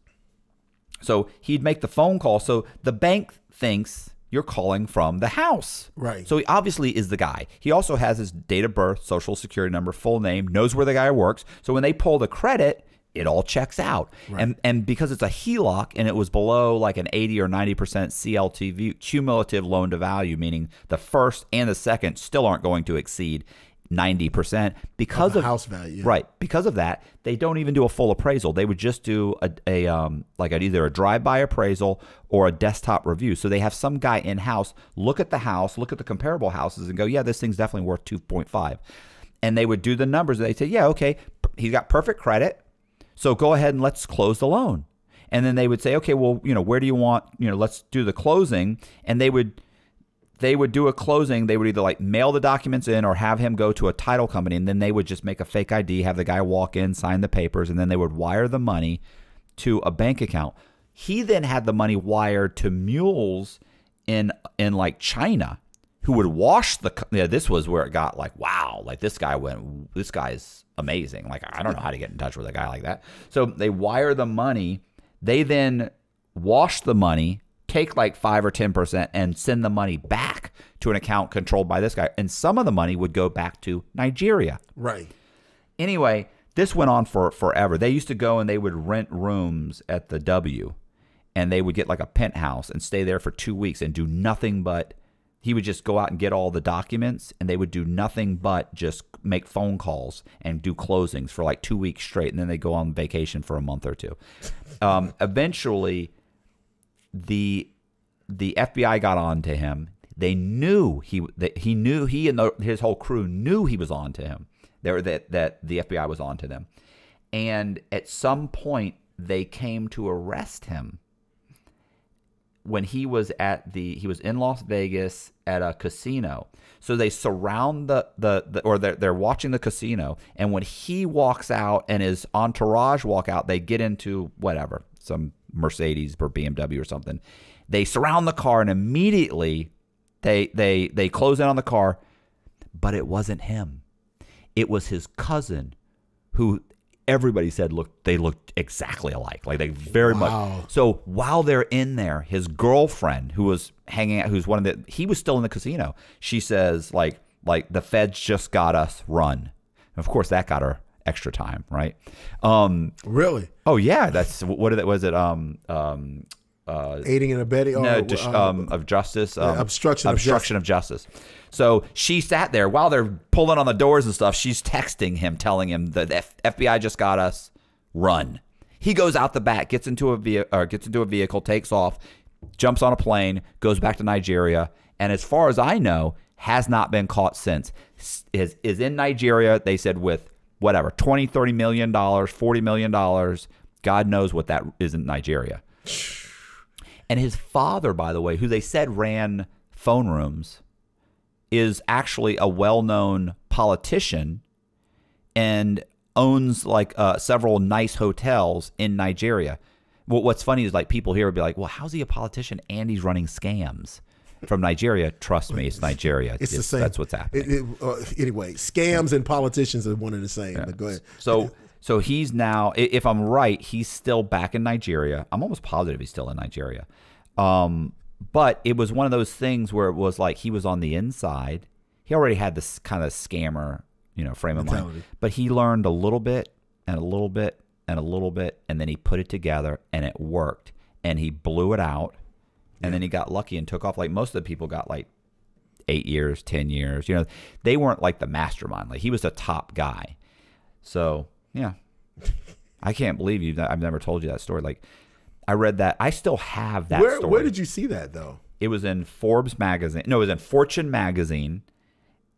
so he'd make the phone call. So the bank thinks you're calling from the house. Right. So he obviously is the guy. He also has his date of birth, social security number, full name, knows where the guy works. So when they pull the credit, it all checks out. Right. And and because it's a H E L O C and it was below like an eighty or ninety percent C L T V, cumulative loan to value, meaning the first and the second still aren't going to exceed ninety percent because of, of house value. Right. Because of that, they don't even do a full appraisal. They would just do a, a um like a, either a drive-by appraisal or a desktop review. So they have some guy in house look at the house, look at the comparable houses, and go, yeah, this thing's definitely worth two point five. And they would do the numbers. They say, yeah, okay, he's got perfect credit, so go ahead and let's close the loan. And then they would say, okay, well, you know, where do you want? You know, let's do the closing, and they would. They would do a closing. They would either like mail the documents in or have him go to a title company, and then they would just make a fake I D, have the guy walk in, sign the papers, and then they would wire the money to a bank account. He then had the money wired to mules in in like China who would wash the yeah, this was where it got like, wow, like this guy went, this guy's amazing. Like, I don't know how to get in touch with a guy like that. So they wire the money. They then wash the money, take like five or ten percent and send the money back to an account controlled by this guy. And some of the money would go back to Nigeria. Right. Anyway, this went on for forever. They used to go and they would rent rooms at the W, and they would get like a penthouse and stay there for two weeks and do nothing but, he would just go out and get all the documents, and they would do nothing but just make phone calls and do closings for like two weeks straight. And then they go on vacation for a month or two. Um, eventually, The the F B I got on to him. They knew he that he knew he and the, his whole crew knew he was on to him. They were, that that the F B I was on to them, and at some point they came to arrest him. When he was at the he was in Las Vegas at a casino, so they surround the the, the or they're they're watching the casino, and when he walks out and his entourage walk out, they get into whatever some. Mercedes or B M W or something. They surround the car and immediately they they they close in on the car, but it wasn't him. It was his cousin, who everybody said looked they looked exactly alike. Like they very wow. much. So while they're in there, his girlfriend who was hanging out, who's one of the he was still in the casino. She says like like the feds just got us, run. And of course that got her extra time, right? Um, really? Oh yeah, that's what that was. It um, um, uh, aiding and abetting. Oh, no, uh, um, of justice. Um, yeah, obstruction. Obstruction of justice. of justice. So she sat there while they're pulling on the doors and stuff. She's texting him, telling him the F FBI just got us. Run. He goes out the back, gets into a vehicle, or gets into a vehicle, takes off, jumps on a plane, goes back to Nigeria, and as far as I know, has not been caught since. Is is in Nigeria. They said with. Whatever, twenty, thirty million dollars, forty million dollars. God knows what that is in Nigeria. And his father, by the way, who they said ran phone rooms, is actually a well-known politician and owns like uh, several nice hotels in Nigeria. What, what's funny is like people here would be like, well, how's he a politician and he's running scams from Nigeria? Trust me, it's Nigeria. It's, it's the same. That's what's happening. It, it, uh, anyway, scams and politicians are one and the same. Yeah. But go ahead. So, so he's now, if I'm right, he's still back in Nigeria. I'm almost positive he's still in Nigeria. Um, but it was one of those things where it was like he was on the inside. He already had this kind of scammer, you know, frame of mind. But he learned a little bit and a little bit and a little bit, and then he put it together, and it worked, and he blew it out. And yeah. then he got lucky and took off. Like most of the people got like eight years, ten years. You know, they weren't like the mastermind. Like he was the top guy. So yeah, I can't believe you. I've never told you that story. Like I read that. I still have that where, story. Where did you see that though? It was in Forbes magazine. No, it was in Fortune magazine.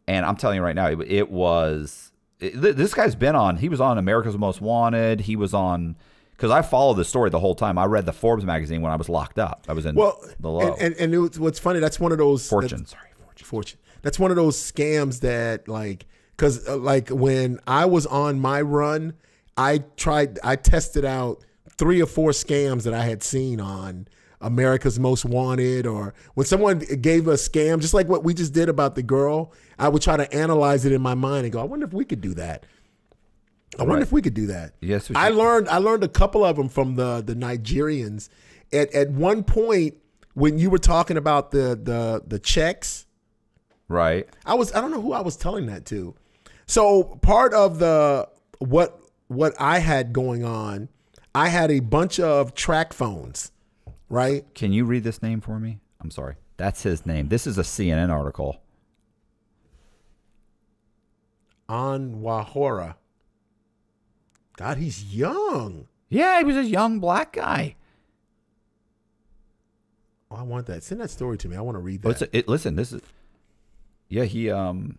And I'm telling you right now, it, it was. It, this guy's been on. He was on America's Most Wanted. He was on. Because I followed the story the whole time. I read the Forbes magazine when I was locked up. I was in well, the low. And, and, and it was, what's funny, that's one of those. Fortune. Sorry, Fortune. Fortune. That's one of those scams that like, because uh, like when I was on my run, I tried, I tested out three or four scams that I had seen on America's Most Wanted, or when someone gave a scam, just like what we just did about the girl, I would try to analyze it in my mind and go, I wonder if we could do that. I wonder right. if we could do that. Yes, I learned. I learned a couple of them from the the Nigerians. At at one point, when you were talking about the the the checks, right? I was. I don't know who I was telling that to. So part of the what what I had going on, I had a bunch of track phones, right? Can you read this name for me? I'm sorry. That's his name. This is a C N N article. Anwahora. God, he's young. Yeah, he was a young black guy. Oh, I want that. Send that story to me. I want to read that. Oh, it's a, it, listen, this is. Yeah, he. Um.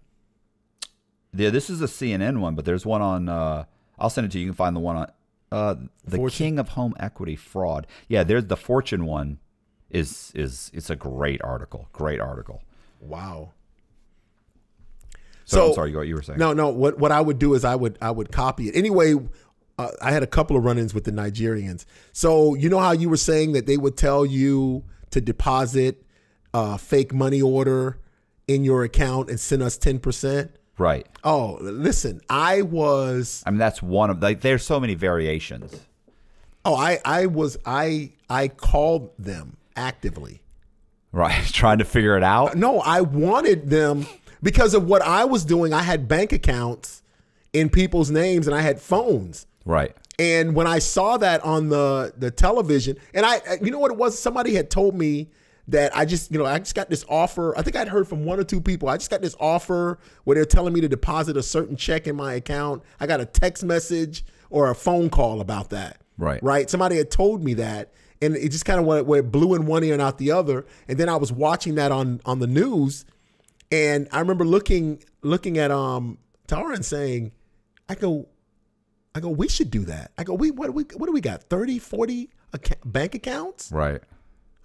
Yeah, this is a C N N one, but there's one on. Uh, I'll send it to you. You can find the one on. Uh, the Fortune. King of Home Equity Fraud. Yeah, there's the Fortune one. Is is it's a great article. Great article. Wow. So, so I'm sorry, what you were saying? No, no. What what I would do is I would I would copy it anyway. Uh, I had a couple of run-ins with the Nigerians. So you know how you were saying that they would tell you to deposit uh, fake money order in your account and send us ten percent? Right. Oh, listen, I was... I mean, that's one of... Like, there's so many variations. Oh, I, I was... I I called them actively. Right. Trying to figure it out? No, I wanted them... Because of what I was doing, I had bank accounts in people's names and I had phones. Right. And when I saw that on the, the television, and I, you know what it was? Somebody had told me that I just, you know, I just got this offer. I think I'd heard from one or two people. I just got this offer where they're telling me to deposit a certain check in my account. I got a text message or a phone call about that. Right. Right. Somebody had told me that. And it just kind of went, went blue in one ear and out the other. And then I was watching that on, on the news. And I remember looking looking at um Tara and saying, I go, I go, we should do that. I go, we what do we what do we got? thirty, forty ac bank accounts? Right.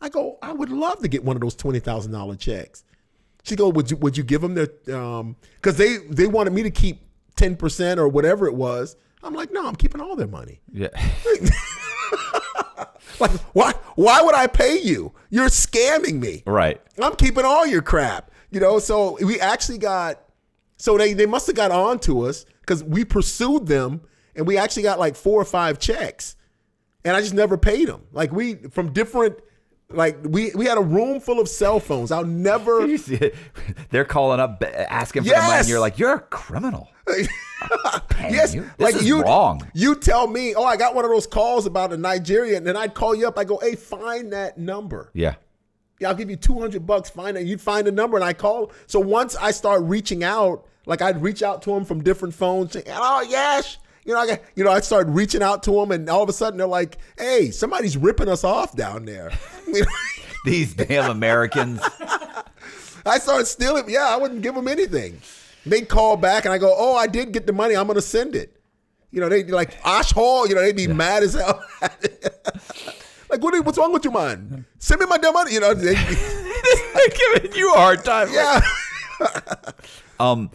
I go, I would love to get one of those twenty thousand dollar checks. She go, would you would you give them their um because they they wanted me to keep ten percent or whatever it was. I'm like, no, I'm keeping all their money. Yeah. Like, why why would I pay you? You're scamming me. Right. I'm keeping all your crap. You know, so we actually got, so they, they must have got on to us because we pursued them and we actually got like four or five checks and I just never paid them. Like we, from different, like we, we had a room full of cell phones. I'll never. You see it? They're calling up asking for yes. the money and you're like, you're a criminal. Yes. You. This like is you, wrong. You tell me, oh, I got one of those calls about a Nigerian and then I'd call you up. I go, hey, find that number. Yeah. Yeah, I'll give you two hundred bucks. Find it. You'd find a number and I call. So once I start reaching out, like I'd reach out to them from different phones saying, oh, yes. You know, I got, you know, I'd start reaching out to them and all of a sudden they're like, hey, somebody's ripping us off down there. These damn Americans. I started stealing. Yeah, I wouldn't give them anything. They'd call back and I go, oh, I did get the money. I'm going to send it. You know, they'd be like, Osh Hall. You know, they'd be mad as hell. Like, what are, what's wrong with you, man? Send me my damn money. You know, they, they're giving you a hard time. Yeah. um,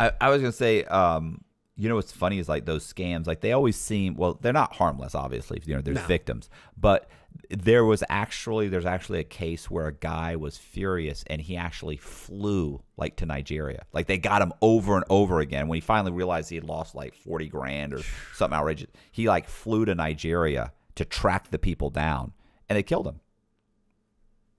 I, I was gonna say, um, you know what's funny is like those scams. Like they always seem, well, they're not harmless, obviously. You know, there's no. victims, but there was actually there's actually a case where a guy was furious and he actually flew like to Nigeria. Like they got him over and over again. When he finally realized he had lost like forty grand or something outrageous, he like flew to Nigeria to track the people down, and they killed him.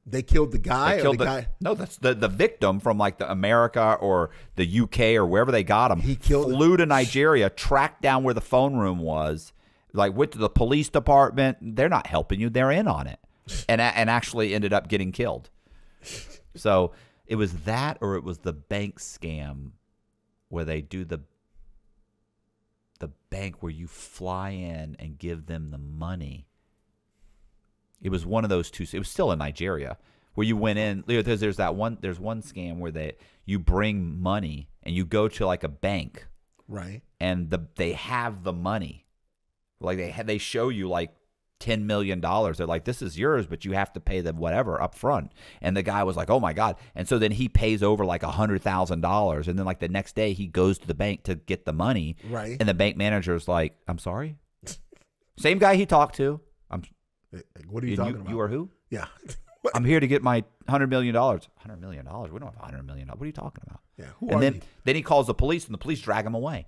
They killed the guy. They killed or the, the guy. No, that's the the victim from like the America or the U K or wherever they got him. He killed. Flew him. to Nigeria, tracked down where the phone room was. Like went to the police department. They're not helping you. They're in on it, and and actually ended up getting killed. So it was that, or it was the bank scam, where they do the the bank where you fly in and give them the money. It was one of those two. It was still in Nigeria where you went in. There's, there's that one. There's one scam where they you bring money and you go to like a bank, right? And the they have the money, like they they show you like ten million dollars. They're like, this is yours, but you have to pay them whatever up front. And the guy was like, oh my god. And so then he pays over like a hundred thousand dollars, and then like the next day he goes to the bank to get the money, right? And the bank manager's like, I'm sorry. Same guy he talked to. I'm. What are you and talking you, about? You are who? Yeah. I'm here to get my one hundred million dollars. one hundred million dollars? We don't have one hundred million dollars. What are you talking about? Yeah, who and are then, you? Then he calls the police, and the police drag him away.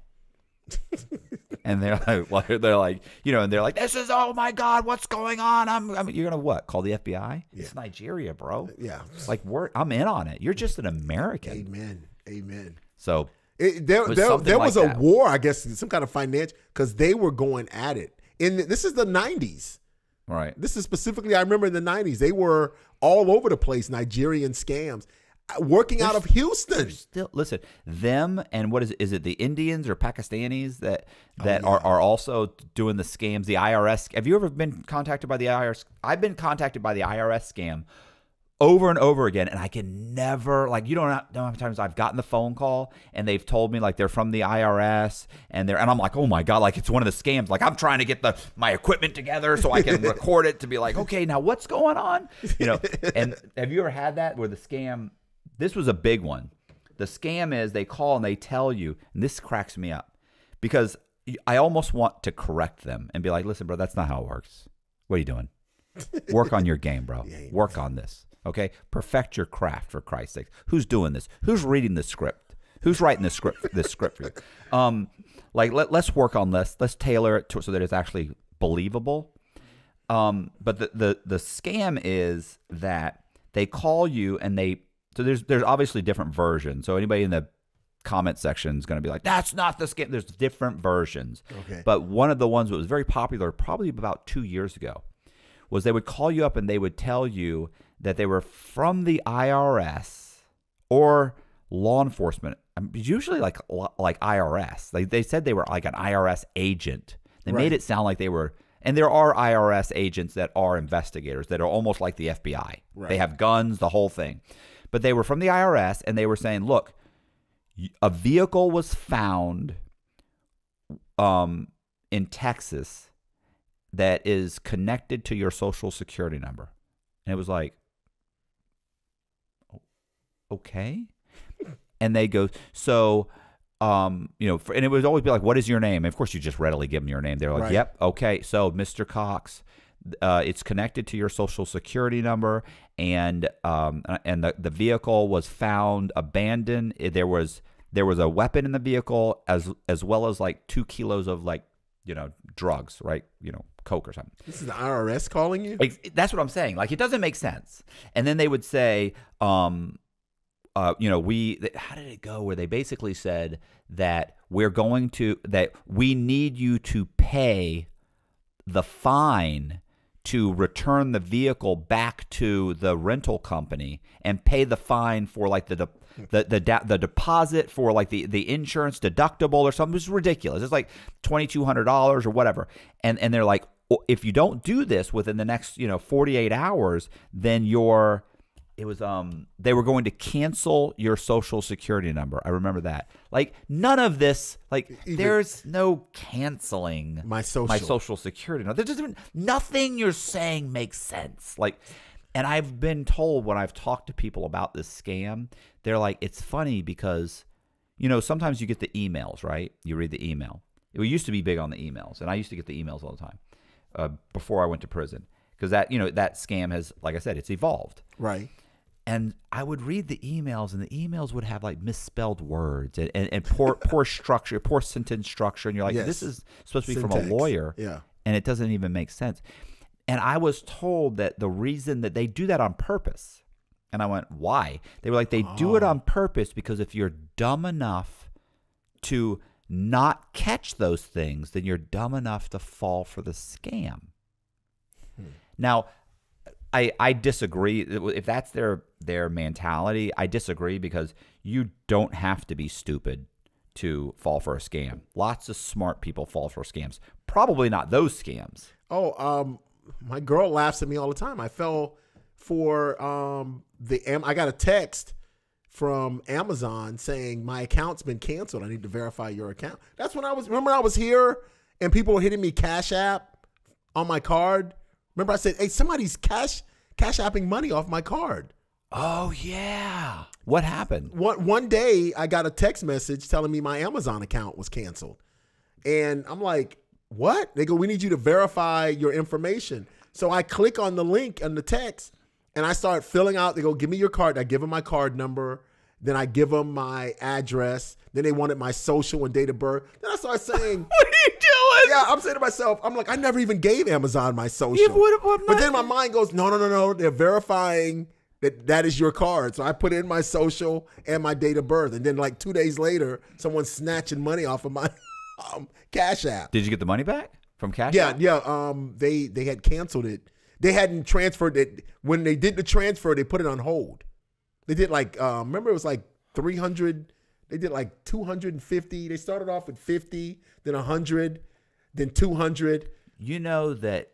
And they're like, well, they're like, you know, and they're like, this is, oh, my God, what's going on? I'm, I'm You're going to what? Call the F B I? Yeah. It's Nigeria, bro. Yeah. Like, we're, I'm in on it. You're just an American. Amen. Amen. So it, there, was there, there was like a that. war, I guess, some kind of financial, because they were going at it. And this is the nineties. Right. This is specifically, I remember in the nineties, they were all over the place, Nigerian scams, working they're out of Houston. Still, listen, them and what is it? Is it the Indians or Pakistanis that that oh, yeah. are, are also doing the scams, the I R S? Have you ever been contacted by the I R S? I've been contacted by the I R S scam over and over again, and I can never, like, you don't know how many times I've gotten the phone call and they've told me like they're from the I R S and they're and I'm like, oh my god, like it's one of the scams. Like I'm trying to get the my equipment together so I can record it to be like, okay, now what's going on, you know? And have you ever had that where the scam, this was a big one, the scam is they call and they tell you, and this cracks me up because I almost want to correct them and be like, listen, bro, that's not how it works. What are you doing? Work on your game, bro. Yeah, work on this. Okay, perfect your craft, for Christ's sake. Who's doing this? Who's reading the script? Who's writing the script? This script for you? Um, like let let's work on this. Let's tailor it to, so that it's actually believable. Um, but the the the scam is that they call you and they so there's there's obviously different versions. So anybody in the comment section is going to be like, that's not the scam. There's different versions. Okay. But one of the ones that was very popular, probably about two years ago, was they would call you up and they would tell you that they were from the I R S or law enforcement. I mean, usually like like I R S. Like they said they were like an I R S agent. They right. made it sound like they were, and there are I R S agents that are investigators that are almost like the F B I. Right. They have guns, the whole thing. But they were from the I R S and they were saying, look, a vehicle was found um, in Texas that is connected to your social security number. And it was like, okay. And they go, so, um, you know, for, and it would always be like, what is your name? And of course, you just readily give them your name. They're like, right. Yep, okay. So, Mister Cox, uh, it's connected to your social security number, and um, and the the vehicle was found abandoned. There was there was a weapon in the vehicle, as as well as like two kilos of like, you know, drugs, right? You know, coke or something. This is the I R S calling you? Like, that's what I'm saying. Like, it doesn't make sense. And then they would say, um, uh, you know, we, how did it go? Where they basically said that we're going to, that we need you to pay the fine to return the vehicle back to the rental company and pay the fine for like the, de the, the, de the deposit for like the, the insurance deductible or something. It was ridiculous. It's like twenty-two hundred dollars or whatever. And, and they're like, if you don't do this within the next, you know, forty-eight hours, then your it was um they were going to cancel your social security number. I remember that. Like none of this, like even there's no canceling my social my social security number. There's just nothing you're saying makes sense. Like, and I've been told when I've talked to people about this scam, they're like, it's funny because, you know, sometimes you get the emails, right? You read the email. It used to be big on the emails, and I used to get the emails all the time uh, before I went to prison, because that, you know, that scam has, like I said, it's evolved. Right. And I would read the emails, and the emails would have like misspelled words and, and, and poor poor structure, poor sentence structure, and you're like, yes, this is supposed to be Syntax. From a lawyer, yeah, and it doesn't even make sense. And I was told that the reason that they do that on purpose, and I went, why? They were like, they oh. do it on purpose because if you're dumb enough to not catch those things, then you're dumb enough to fall for the scam. Hmm. Now, I, I disagree. If that's their their mentality, I disagree, because you don't have to be stupid to fall for a scam. Lots of smart people fall for scams. Probably not those scams. Oh, um, my girl laughs at me all the time. I fell for um, the am. I got a text from Amazon saying my account's been canceled. I need to verify your account. That's when I was, remember I was here and people were hitting me Cash App on my card. Remember I said, hey, somebody's cash, cash apping money off my card. Oh yeah. What happened? One, one day I got a text message telling me my Amazon account was canceled. And I'm like, what? They go, we need you to verify your information. So I click on the link and the text, and I start filling out. They go, give me your card. I give them my card number. Then I give them my address. Then they wanted my social and date of birth. Then I start saying, what are you doing? Yeah, I'm saying to myself, I'm like, I never even gave Amazon my social. What, what, but then my mind goes, no, no, no, no. They're verifying that that is your card. So I put in my social and my date of birth. And then like two days later, someone's snatching money off of my um, Cash App. Did you get the money back from Cash yeah, App? Yeah, yeah. Um, they, they had canceled it. They hadn't transferred it. When they did the transfer, they put it on hold. They did like, um, remember it was like three hundred. They did like two hundred fifty. They started off with fifty, then one hundred, then two hundred. You know that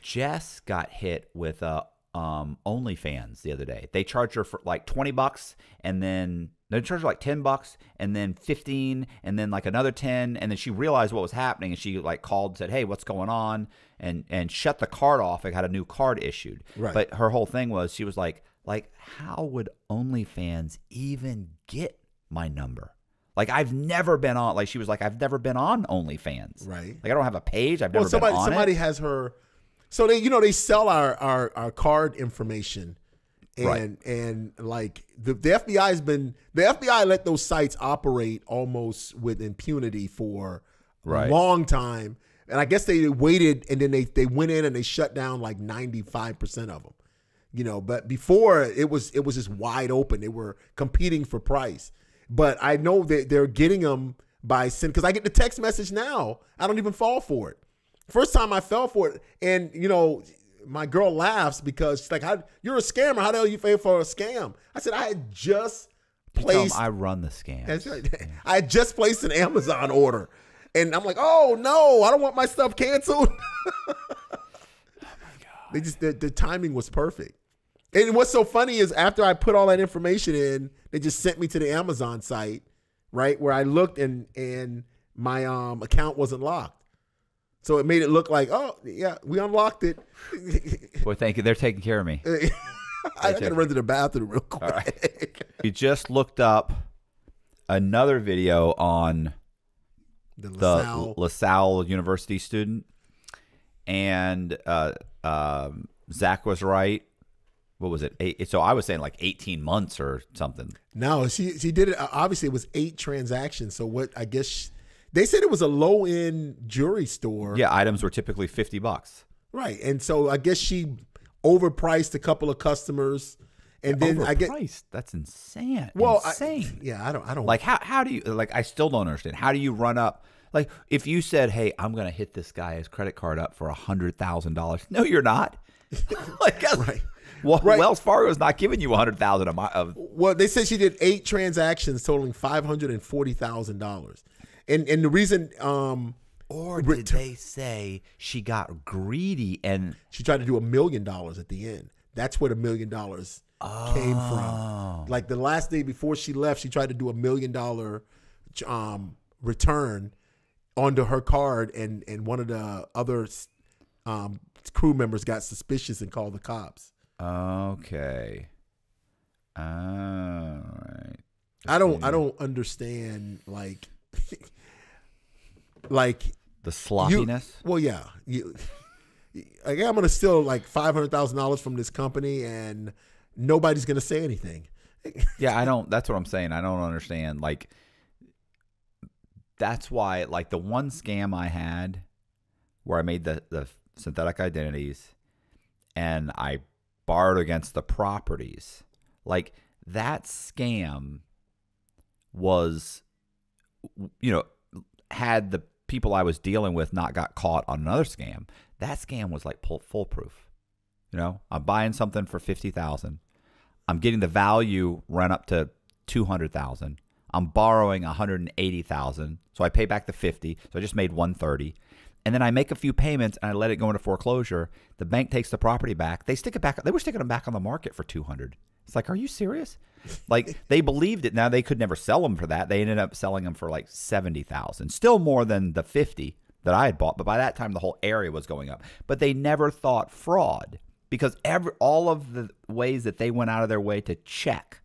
Jess got hit with uh, um, OnlyFans the other day. They charged her for like twenty bucks, and then they charged her like ten bucks, and then fifteen, and then like another ten. And then she realized what was happening, and she like called and said, hey, what's going on? And and shut the card off and had a new card issued. Right. But her whole thing was, she was like, like, how would OnlyFans even get my number? Like, I've never been on, like, she was like, I've never been on OnlyFans. Right. Like, I don't have a page. I've never well, somebody, been on somebody it. Somebody has her, so they, you know, they sell our, our, our card information. And, right. and like, the, the F B I has been, the F B I let those sites operate almost with impunity for right. a long time. And I guess they waited, and then they, they went in and they shut down like ninety-five percent of them, you know, but before it was, it was just wide open. They were competing for price, but I know that they're getting them by send. Cause I get the text message now. I don't even fall for it. First time I fell for it. And you know, my girl laughs because she's like, how, you're a scammer. How the hell you pay for a scam? I said, I had just placed. I run the scam. Like, I had just placed an Amazon order. And I'm like, oh no, I don't want my stuff canceled. Oh my God. They just, the, the timing was perfect. And what's so funny is after I put all that information in, they just sent me to the Amazon site, right? Where I looked, and, and my um, account wasn't locked. So it made it look like, oh yeah, we unlocked it. Well, thank you. They're taking care of me. I gotta run to the bathroom real quick. All right. You just looked up another video on the LaSalle, the LaSalle University student, and uh, um, Zach was right. What was it? Eight, so I was saying like eighteen months or something. No, she she did it. Obviously, it was eight transactions. So what? I guess she, they said it was a low end jewelry store. Yeah, items were typically fifty bucks. Right, and so I guess she overpriced a couple of customers. And then overpriced. I get that's insane. Well, insane. I, yeah, I don't, I don't like how. How do you like? I still don't understand. How do you run up? Like, if you said, "Hey, I'm gonna hit this guy's credit card up for a hundred thousand dollars," no, you're not. Like, right. Well, right. Wells Fargo's not giving you a hundred thousand a month. Of, well, they said she did eight transactions totaling five hundred and forty thousand dollars, and and the reason. Um, or did they say she got greedy and she tried to do a million dollars at the end? That's where the million dollars oh. came from. Like the last day before she left, she tried to do a million dollar um, return onto her card, and and one of the other um, crew members got suspicious and called the cops. Okay. All right. I don't. I don't understand like, like the sloppiness. You, well, yeah. You, like, I'm gonna steal like five hundred thousand dollars from this company, and nobody's gonna say anything. Yeah, I don't. That's what I'm saying. I don't understand. Like, that's why. Like the one scam I had, where I made the the synthetic identities, and I borrowed against the properties. Like that scam. Was, you know, had the people I was dealing with not got caught on another scam, that scam was like foolproof. You know, I'm buying something for fifty thousand dollars. I'm getting the value run up to two hundred thousand dollars. I'm borrowing one hundred eighty thousand dollars. So I pay back the fifty thousand dollars. So I just made one hundred thirty thousand dollars. And then I make a few payments and I let it go into foreclosure. The bank takes the property back. They stick it back. They were sticking them back on the market for two hundred thousand dollars. It's like, are you serious? Like they believed it. Now they could never sell them for that. They ended up selling them for like seventy thousand dollars, still more than the fifty that I had bought. But by that time, the whole area was going up. But they never thought fraud because every, all of the ways that they went out of their way to check,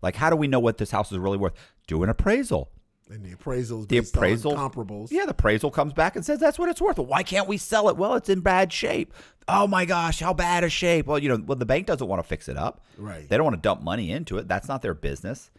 like how do we know what this house is really worth? Do an appraisal. And the appraisals, the appraisal comparables. Yeah, the appraisal comes back and says that's what it's worth. Well, why can't we sell it? Well, it's in bad shape. Oh my gosh, how bad a shape? Well, you know, well the bank doesn't want to fix it up. Right. They don't want to dump money into it. That's not their business.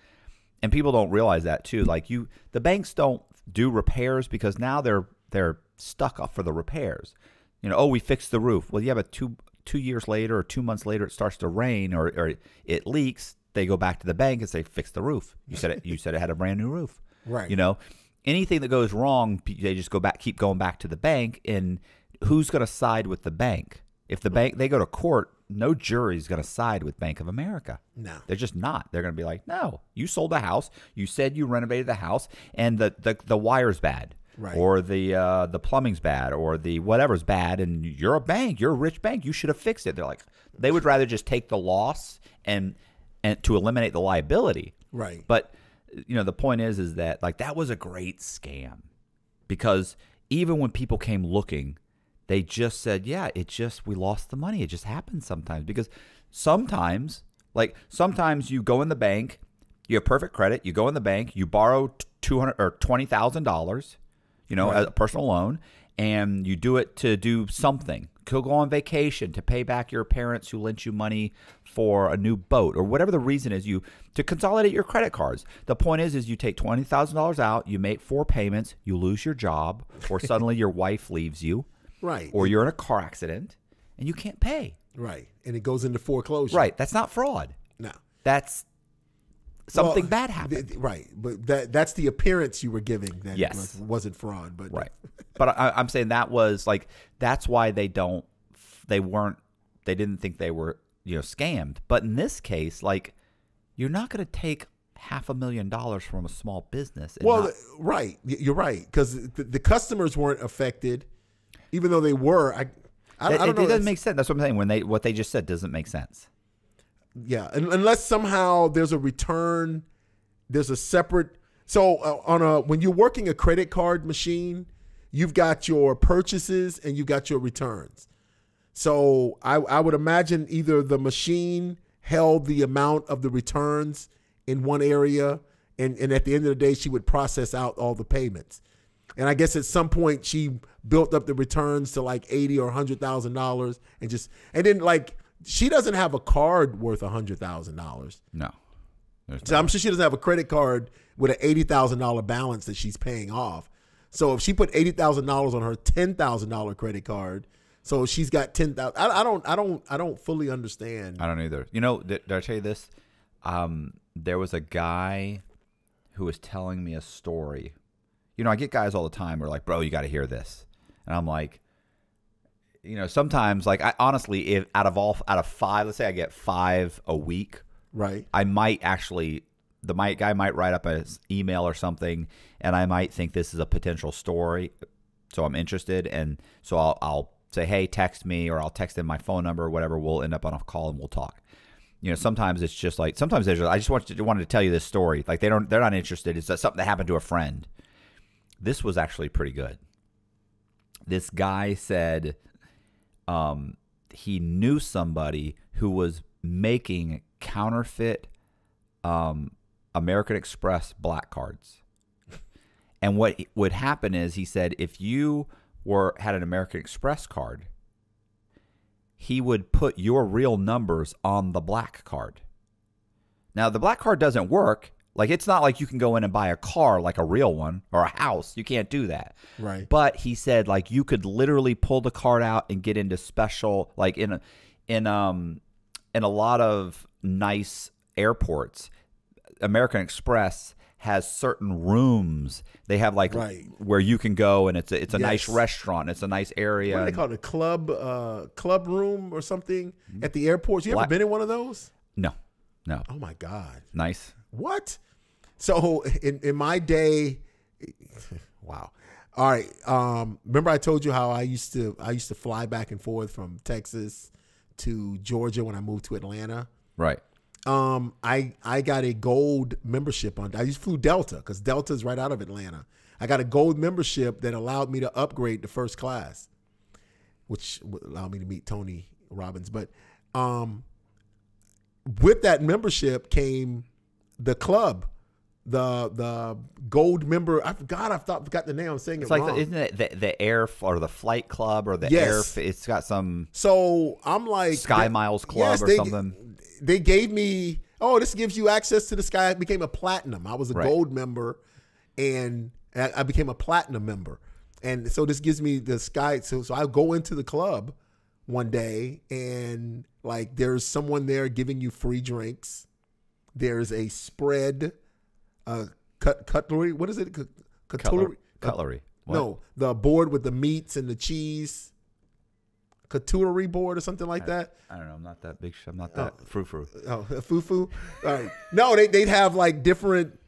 And people don't realize that too. Like you, the banks don't do repairs because now they're they're stuck up for the repairs. You know, oh, we fixed the roof. Well, yeah, but two two years later or two months later, it starts to rain or or it leaks. They go back to the bank and say, fix the roof. You said it. You said it had a brand new roof. Right. You know, anything that goes wrong, they just go back, keep going back to the bank. And who's going to side with the bank? If the bank, they go to court, no jury is going to side with Bank of America. No. They're just not. They're going to be like, no, you sold a house. You said you renovated the house and the, the, the wire's bad. Right. Or the uh, the plumbing's bad or the whatever's bad. And you're a bank. You're a rich bank. You should have fixed it. They're like, they would rather just take the loss and, and to eliminate the liability. Right. But you know, the point is, is that like that was a great scam because even when people came looking, they just said, yeah, it just we lost the money. It just happens sometimes because sometimes like sometimes you go in the bank, you have perfect credit. You go in the bank, you borrow two hundred or twenty thousand dollars, you know, right. a personal loan and you do it to do something. Go on vacation to pay back your parents who lent you money for a new boat or whatever the reason is you to consolidate your credit cards. The point is, is you take twenty thousand dollars out, you make four payments, you lose your job or suddenly your wife leaves you. Right. Or you're in a car accident and you can't pay. Right. And it goes into foreclosure. Right. That's not fraud. No. That's something well, bad happened. Right. But that that's the appearance you were giving that yes. it wasn't fraud. But right. But I, I'm saying that was like, that's why they don't, they weren't, they didn't think they were, you know, scammed. But in this case, like, you're not going to take half a million dollars from a small business. And well, not right. You're right. Because the, the customers weren't affected, even though they were. I, I, that, I don't it, know. It doesn't make sense. That's what I'm saying. When they, what they just said doesn't make sense. Yeah. Unless somehow there's a return, there's a separate. So uh, on a, when you're working a credit card machine, you've got your purchases and you've got your returns. So I, I would imagine either the machine held the amount of the returns in one area and, and at the end of the day, she would process out all the payments. And I guess at some point she built up the returns to like eighty or a hundred thousand dollars and just, and then like, she doesn't have a card worth a hundred thousand dollars. No. So I'm sure she doesn't have a credit card with an eighty thousand dollar balance that she's paying off. So if she put eighty thousand dollars on her ten thousand dollar credit card, so she's got ten thousand. I, I don't, I don't, I don't fully understand. I don't either. You know, did, did I tell you this? Um, there was a guy who was telling me a story. You know, I get guys all the time who are like, bro, you got to hear this. And I'm like, you know, sometimes like I honestly, if out of all, out of five, let's say I get five a week, right? I might actually, the might guy might write up an email or something and I might think this is a potential story. So I'm interested. And so I'll, I'll say, hey, text me, or I'll text them my phone number or whatever. We'll end up on a call and we'll talk. You know, sometimes it's just like, sometimes there's, I just want to, wanted to tell you this story. Like they don't, they're not interested. It's something that happened to a friend. This was actually pretty good. This guy said um, he knew somebody who was making counterfeit um, American Express black cards. And what would happen is, he said, if you were had an American Express card, he would put your real numbers on the black card. Now, the black card doesn't work. Like, it's not like you can go in and buy a car, like a real one, or a house. You can't do that. Right. But he said, like, you could literally pull the card out and get into special, like in a, in um in a lot of nice airports, American Express has certain rooms. They have like right. where you can go, and it's a, it's a yes. nice restaurant. It's a nice area. What do they call it? A club, uh, club room or something at the airports. You Black. ever been in one of those? No, no. Oh my God. Nice. What? So in, in my day, wow. All right. Um, remember I told you how I used to, I used to fly back and forth from Texas to Georgia when I moved to Atlanta. Right. Um, I I got a gold membership on. I just flew Delta because Delta is right out of Atlanta. I got a gold membership that allowed me to upgrade to first class, which allowed me to meet Tony Robbins. But um, with that membership came the club, the the gold member. I forgot. I thought forgot the name. I'm saying it's it like wrong. The, isn't it the, the air or the flight club or the yes. air? It's got some. So I'm like Sky they, Miles Club yes, or they, something. They gave me, oh, this gives you access to the sky. I became a platinum. I was a right. gold member, and I became a platinum member. And so this gives me the sky. So, so I go into the club one day, and like there's someone there giving you free drinks. There's a spread, uh, cut, cutlery. What is it? Cutlery. Cutlery. What? No, the board with the meats and the cheese. Cutlery board or something like I, that. I don't know. I'm not that big. I'm not that uh, frou-frou. Oh, frou-frou. All right. No, they, they'd have like different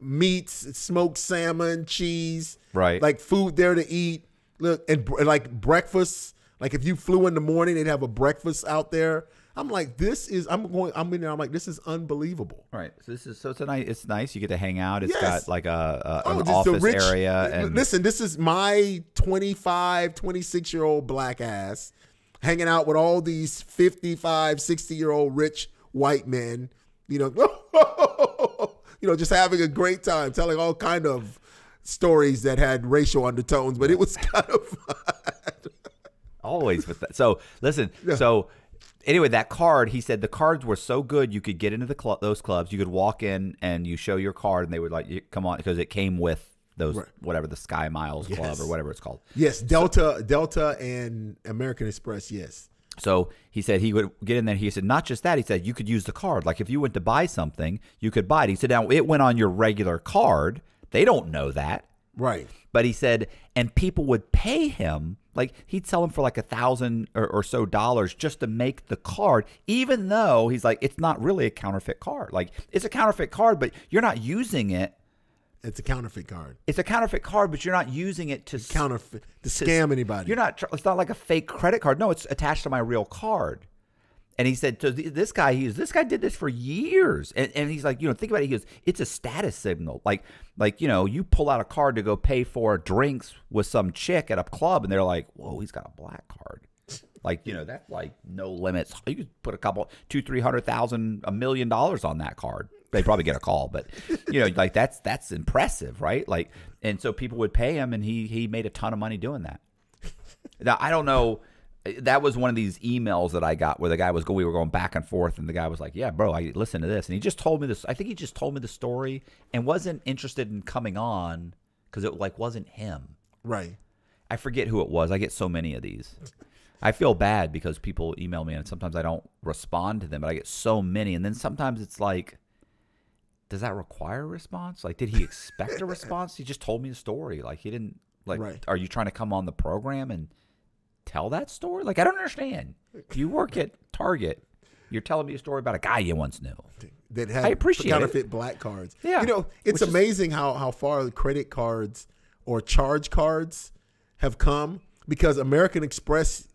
meats, smoked salmon, cheese. Right. Like food there to eat. Look, and, and like breakfast. Like if you flew in the morning, they'd have a breakfast out there. I'm like, this is. I'm going. I'm in there. I'm like, this is unbelievable. Right. So this is. So it's a nice. It's nice. You get to hang out. It's yes. got like a, a oh, an office rich, area. And listen, this is my twenty-five, twenty-six year old black ass hanging out with all these fifty-five, sixty year old rich white men, you know, you know, just having a great time, telling all kind of stories that had racial undertones, but it was kind of fun. Always with that. So listen, yeah. so anyway, that card, he said the cards were so good. You could get into the cl those clubs. You could walk in and you show your card and they would like, come on, because it came with those right. whatever the Sky Miles yes. Club or whatever it's called. Yes, Delta, so, Delta, and American Express. Yes. So he said he would get in there. He said not just that. He said you could use the card. Like if you went to buy something, you could buy it. He said now it went on your regular card. They don't know that, right? But he said, and people would pay him. Like he'd sell them for like a thousand or, or so dollars just to make the card, even though he's like it's not really a counterfeit card. Like it's a counterfeit card, but you're not using it. It's a counterfeit card. It's a counterfeit card, but you're not using it to counterfeit to, to scam anybody. You're not. It's not like a fake credit card. No, it's attached to my real card. And he said, so this guy, he's this guy did this for years, and and he's like, you know, think about it. He goes, it's a status signal. Like, like you know, you pull out a card to go pay for drinks with some chick at a club, and they're like, whoa, he's got a black card. Like, you know, that's like no limits. You could put a couple, two, three hundred thousand, a million dollars on that card. They probably get a call, but you know, like that's that's impressive, right? Like, and so people would pay him, and he he made a ton of money doing that. Now I don't know. That was one of these emails that I got where the guy was going. We were going back and forth, and the guy was like, "Yeah, bro, I listen to this," and he just told me this. I think he just told me the story and wasn't interested in coming on because it like wasn't him, right? I forget who it was. I get so many of these. I feel bad because people email me, and sometimes I don't respond to them, but I get so many, and then sometimes it's like. Does that require a response? Like, did he expect a response? He just told me the story. Like, he didn't, like, right. Are you trying to come on the program and tell that story? Like, I don't understand. You work at Target. You're telling me a story about a guy you once knew. That had I appreciate counterfeit it. black cards. Yeah. You know, it's Which amazing is, how, how far credit cards or charge cards have come because American Express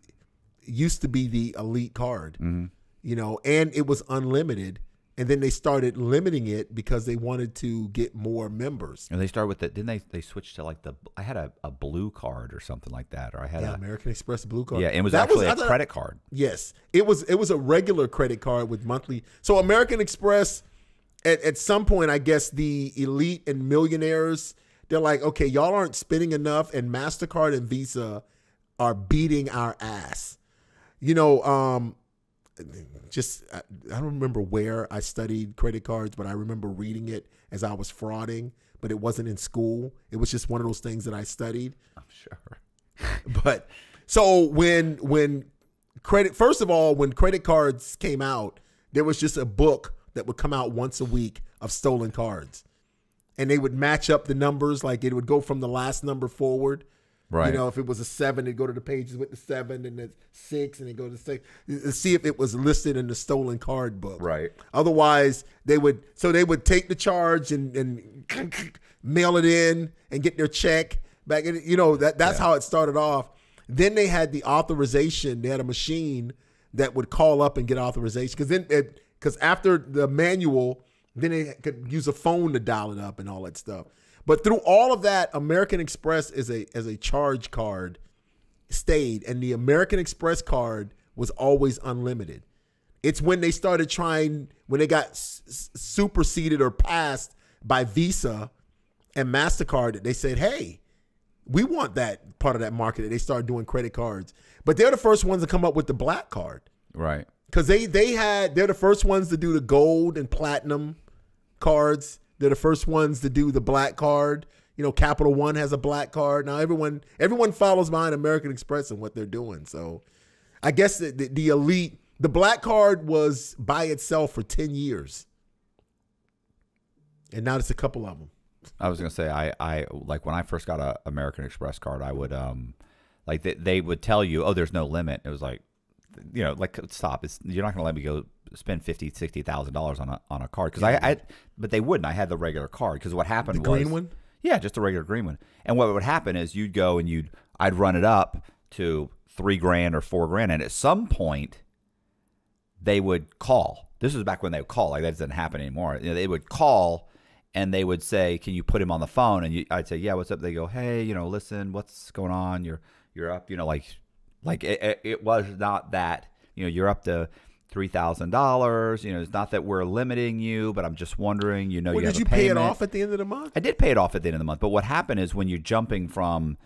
used to be the elite card, mm-hmm. you know, and it was unlimited. And then they started limiting it because they wanted to get more members. And they start with the, didn't they? They switched to like the, I had a, a blue card or something like that, or I had yeah, a American Express blue card. Yeah, it was that actually was, a thought, credit card. Yes, it was. It was a regular credit card with monthly. So American Express, at at some point, I guess the elite and millionaires, they're like, okay, y'all aren't spending enough, and MasterCard and Visa are beating our ass. You know. Um, Just, I don't remember where I studied credit cards, but I remember reading it as I was frauding, but it wasn't in school. It was just one of those things that I studied. I'm sure. But so when, when credit, first of all, when credit cards came out, there was just a book that would come out once a week of stolen cards, and they would match up the numbers. Like it would go from the last number forward. Right. You know, if it was a seven, it'd go to the pages with the seven, and the six, and it'd go to the six. See if it was listed in the stolen card book. Right. Otherwise, they would, so they would take the charge and, and mail it in and get their check back. You know, that that's yeah. how it started off. Then they had the authorization. They had a machine that would call up and get authorization. Because then, because after the manual, then they could use a phone to dial it up and all that stuff. But through all of that, American Express is a as a charge card stayed, and the American Express card was always unlimited. It's when they started trying, when they got s superseded or passed by Visa and MasterCard, that they said, hey, we want that part of that market. They started doing credit cards. But they're the first ones to come up with the black card. Right. Because they, they had, they're the first ones to do the gold and platinum cards. They're the first ones to do the black card. You know, Capital One has a black card. Now everyone everyone follows behind American Express and what they're doing. So I guess the, the, the elite, the black card was by itself for ten years. And now there's a couple of them. I was going to say, I, I like when I first got an American Express card, I would, um, like they, they would tell you, oh, there's no limit. It was like, you know, like, stop. It's, you're not going to let me go spend fifty, sixty thousand dollars on a on a card because yeah, I, I, but they wouldn't. I had the regular card because what happened was the green one. Yeah, just the regular green one. And what would happen is you'd go and you'd I'd run it up to three grand or four grand, and at some point they would call. This was back when they would call. Like that doesn't happen anymore. You know, they would call and they would say, "Can you put him on the phone?" And you, I'd say, "Yeah, what's up?" They go, "Hey, you know, listen, what's going on? You're you're up. You know, like like it, it was not that. You know, you're up to." three thousand dollars, you know, it's not that we're limiting you, but I'm just wondering, you know, well, you did have you a pay it off at the end of the month? I did pay it off at the end of the month. But what happened is when you're jumping from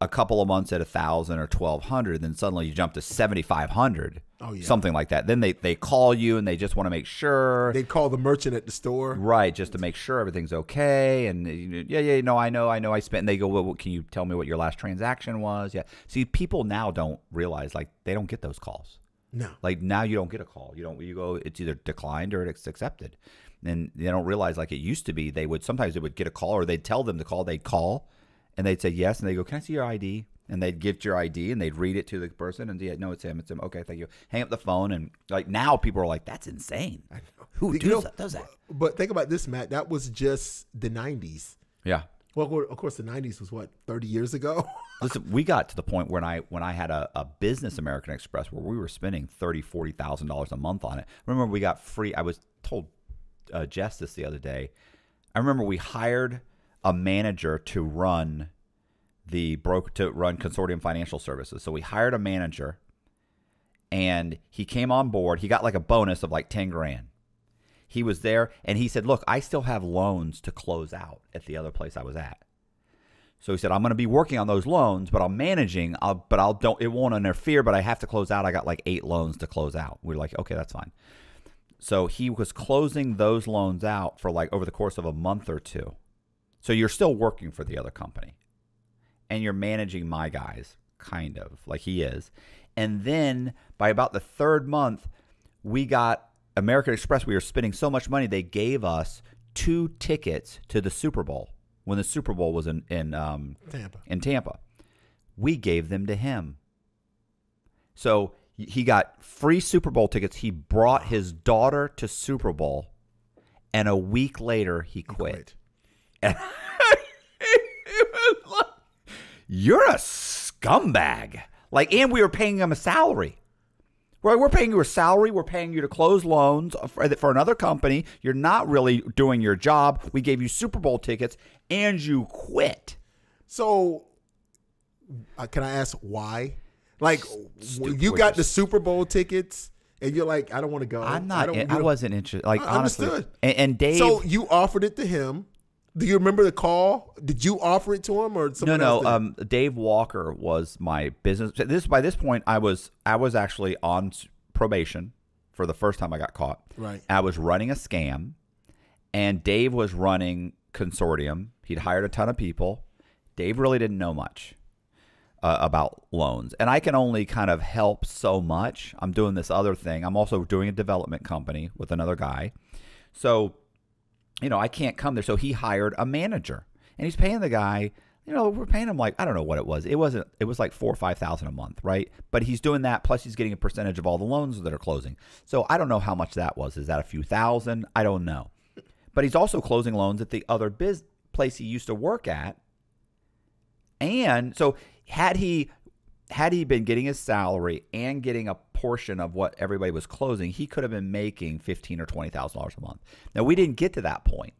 a couple of months at a thousand or twelve hundred, then suddenly you jump to seventy-five hundred, oh, yeah. something like that. Then they, they call you and they just want to make sure. They'd call the merchant at the store. Right, just to make sure everything's okay. And yeah, yeah, no, I know, I know I spent. And they go, well, can you tell me what your last transaction was? Yeah. See, people now don't realize, like, they don't get those calls. No. Like now you don't get a call. You don't, you go, it's either declined or it's accepted. And they don't realize, like it used to be, they would, sometimes they would get a call or they'd tell them to call, they'd call and they'd say yes. And they go, can I see your I D? And they'd give your I D and they'd read it to the person and yeah, no, it's him. It's him. Okay. Thank you. Hang up the phone. And like now people are like, that's insane. I know. Who does, know, that, does that? But think about this, Matt, that was just the nineties. Yeah. Well, of course, the nineties was what, thirty years ago? Listen, we got to the point when I when I had a, a business American Express where we were spending thirty thousand dollars, forty thousand dollars a month on it. Remember, we got free. I was told uh, Jess this the other day. I remember we hired a manager to run the broker to run Consortium Financial Services. So we hired a manager, and he came on board. He got like a bonus of like ten grand. He was there, and he said, look, I still have loans to close out at the other place I was at. So he said, I'm going to be working on those loans, but I'm managing, I'll, but I'll don't, it won't interfere, but I have to close out. I got like eight loans to close out. We were like, okay, that's fine. So he was closing those loans out for like over the course of a month or two. So you're still working for the other company, and you're managing my guys, kind of, like he is. And then by about the third month, we got American Express, we were spending so much money, they gave us two tickets to the Super Bowl when the Super Bowl was in in, um, Tampa. in Tampa. We gave them to him. So he got free Super Bowl tickets. He brought his daughter to Super Bowl, and a week later, he quit. He quit. And he was like, you're a scumbag. Like, and we were paying them a salary. Right, we're paying you a salary. We're paying you to close loans for, for another company. You're not really doing your job. We gave you Super Bowl tickets, and you quit. So, uh, can I ask why? Like, Stupid you got the Super Bowl tickets, and you're like, I don't want to go. I'm not. I, in, I wasn't interested. Like, I honestly, understood. And, and Dave. So you offered it to him. Do you remember the call? Did you offer it to him or someone no, else? No, no. Um, Dave Walker was my business. This by this point, I was I was actually on probation for the first time I got caught. Right. I was running a scam, and Dave was running consortium. He'd hired a ton of people. Dave really didn't know much uh, about loans, and I can only kind of help so much. I'm doing this other thing. I'm also doing a development company with another guy, so. You know, I can't come there. So he hired a manager, and he's paying the guy, you know, we're paying him like, I don't know what it was. It wasn't, it was like four or five thousand a month. Right. But he's doing that. Plus he's getting a percentage of all the loans that are closing. So I don't know how much that was. Is that a few thousand? I don't know. But he's also closing loans at the other biz place he used to work at. And so had he, had he been getting his salary and getting a portion of what everybody was closing, he could have been making fifteen or twenty thousand dollars a month. Now we didn't get to that point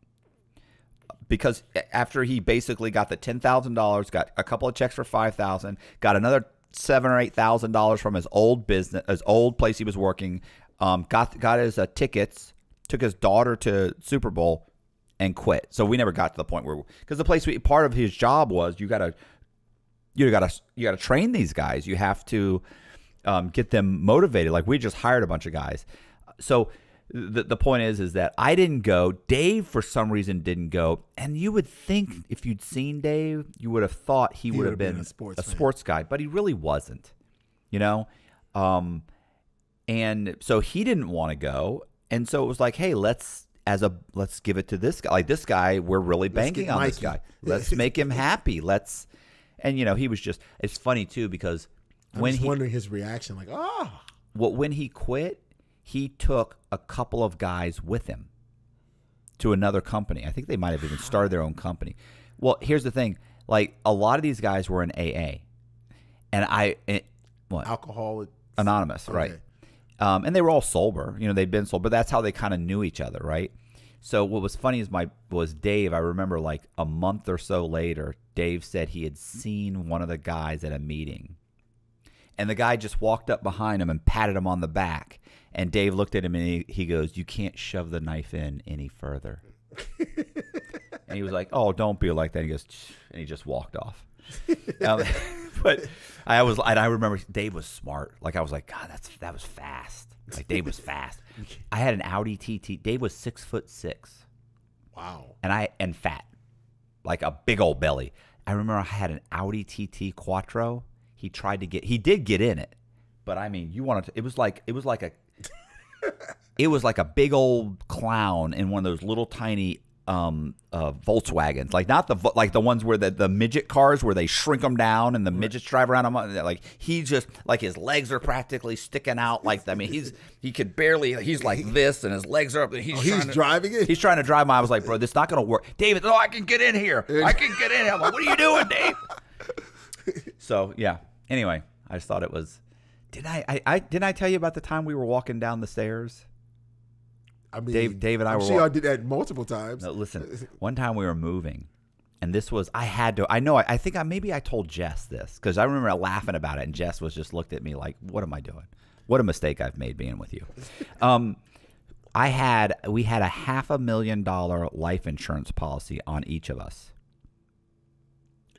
because after he basically got the ten thousand dollars, got a couple of checks for five thousand, got another seven or eight thousand dollars from his old business, his old place he was working, um, got got his uh, tickets, took his daughter to Super Bowl, and quit. So we never got to the point where because the place we, part of his job was you gotta you gotta you gotta train these guys. You have to. Um, get them motivated. Like we just hired a bunch of guys. So the, the point is, is that I didn't go. Dave, for some reason, didn't go. And you would think if you'd seen Dave, you would have thought he, he would have been, been a, sports, a sports guy, but he really wasn't, you know? Um, and so he didn't want to go. And so it was like, hey, let's, as a, let's give it to this guy. Like this guy, we're really banking on this guy. Let's make him happy. Let's, and you know, he was just, it's funny too, because I'm when just he, wondering his reaction, like, oh. Well, when he quit, he took a couple of guys with him to another company. I think they might have even started their own company. Well, here's the thing. Like, a lot of these guys were in A A. And I – what? Alcoholic. Anonymous, okay. Right. Um, and they were all sober. You know, they'd been sober. But that's how they kind of knew each other, right? So what was funny is my was Dave, I remember like a month or so later, Dave said he had seen one of the guys at a meeting. And the guy just walked up behind him and patted him on the back. And Dave looked at him and he, he goes, you can't shove the knife in any further. And he was like, oh, don't be like that. And he goes, and he just walked off. Um, but I was, and I remember Dave was smart. Like I was like, God, that's, that was fast. Like Dave was fast. I had an Audi T T. Dave was six foot six. Wow. And I, and fat, like a big old belly. I remember I had an Audi T T Quattro. He tried to get, he did get in it, but I mean, you wanted to, it was like, it was like a, it was like a big old clown in one of those little tiny um, uh, Volkswagens, like not the, like the ones where the, the midget cars where they shrink them down and the midgets drive around them. Like he just, like his legs are practically sticking out. Like, I mean, he's, he could barely, he's like this and his legs are up. He's, oh, he's to, driving it? He's trying to drive mine. I was like, bro, this is not going to work. David, no, I can get in here. I can get in here. I'm like, what are you doing, Dave? So, yeah. Anyway, I just thought it was. Did I, I? I didn't I tell you about the time we were walking down the stairs? I mean, Dave, Dave and I I'm were. Sure I did that multiple times. No, listen. One time we were moving, and this was. I had to. I know. I, I think I maybe I told Jess this because I remember laughing about it, and Jess was just looked at me like, "What am I doing? What a mistake I've made being with you." um, I had we had a half a million dollar life insurance policy on each of us.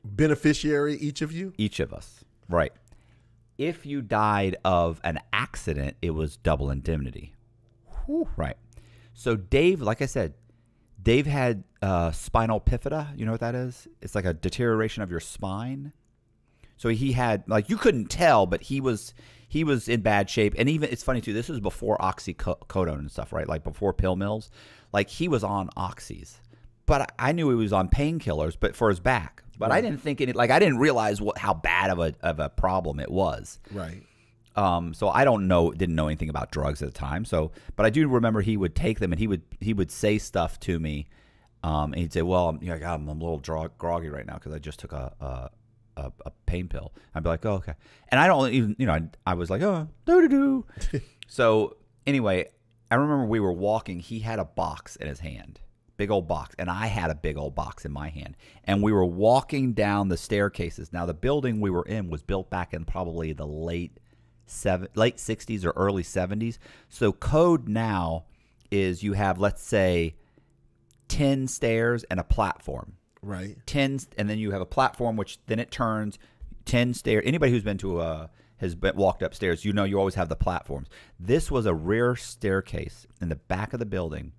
Beneficiary, each of you. Each of us. Right. If you died of an accident, it was double indemnity. Whew. Right. So Dave, like I said, Dave had uh, spinal bifida. You know what that is? It's like a deterioration of your spine. So he had, like, you couldn't tell, but he was he was in bad shape. And even, it's funny, too, this was before oxycodone and stuff, right? Like, before pill mills. Like, he was on oxys. But I knew he was on painkillers, but for his back. But right. I didn't think it like I didn't realize what how bad of a of a problem it was. Right. Um, so I don't know didn't know anything about drugs at the time. So but I do remember he would take them and he would he would say stuff to me. Um, and he'd say, "Well, I'm, you know, God, I'm a little groggy right now because I just took a, a a, a pain pill. I'd be like, oh, okay. And I don't even, you know, I, I was like, oh, do-do-do. So anyway, I remember we were walking. He had a box in his hand, big old box. And I had a big old box in my hand. And we were walking down the staircases. Now, the building we were in was built back in probably the late seven, late sixties or early seventies. So code now is you have, let's say, ten stairs and a platform. Right. ten, and then you have a platform, which then it turns ten stairs. Anybody who's been to a, has been, walked upstairs, you know you always have the platforms. This was a rear staircase in the back of the building.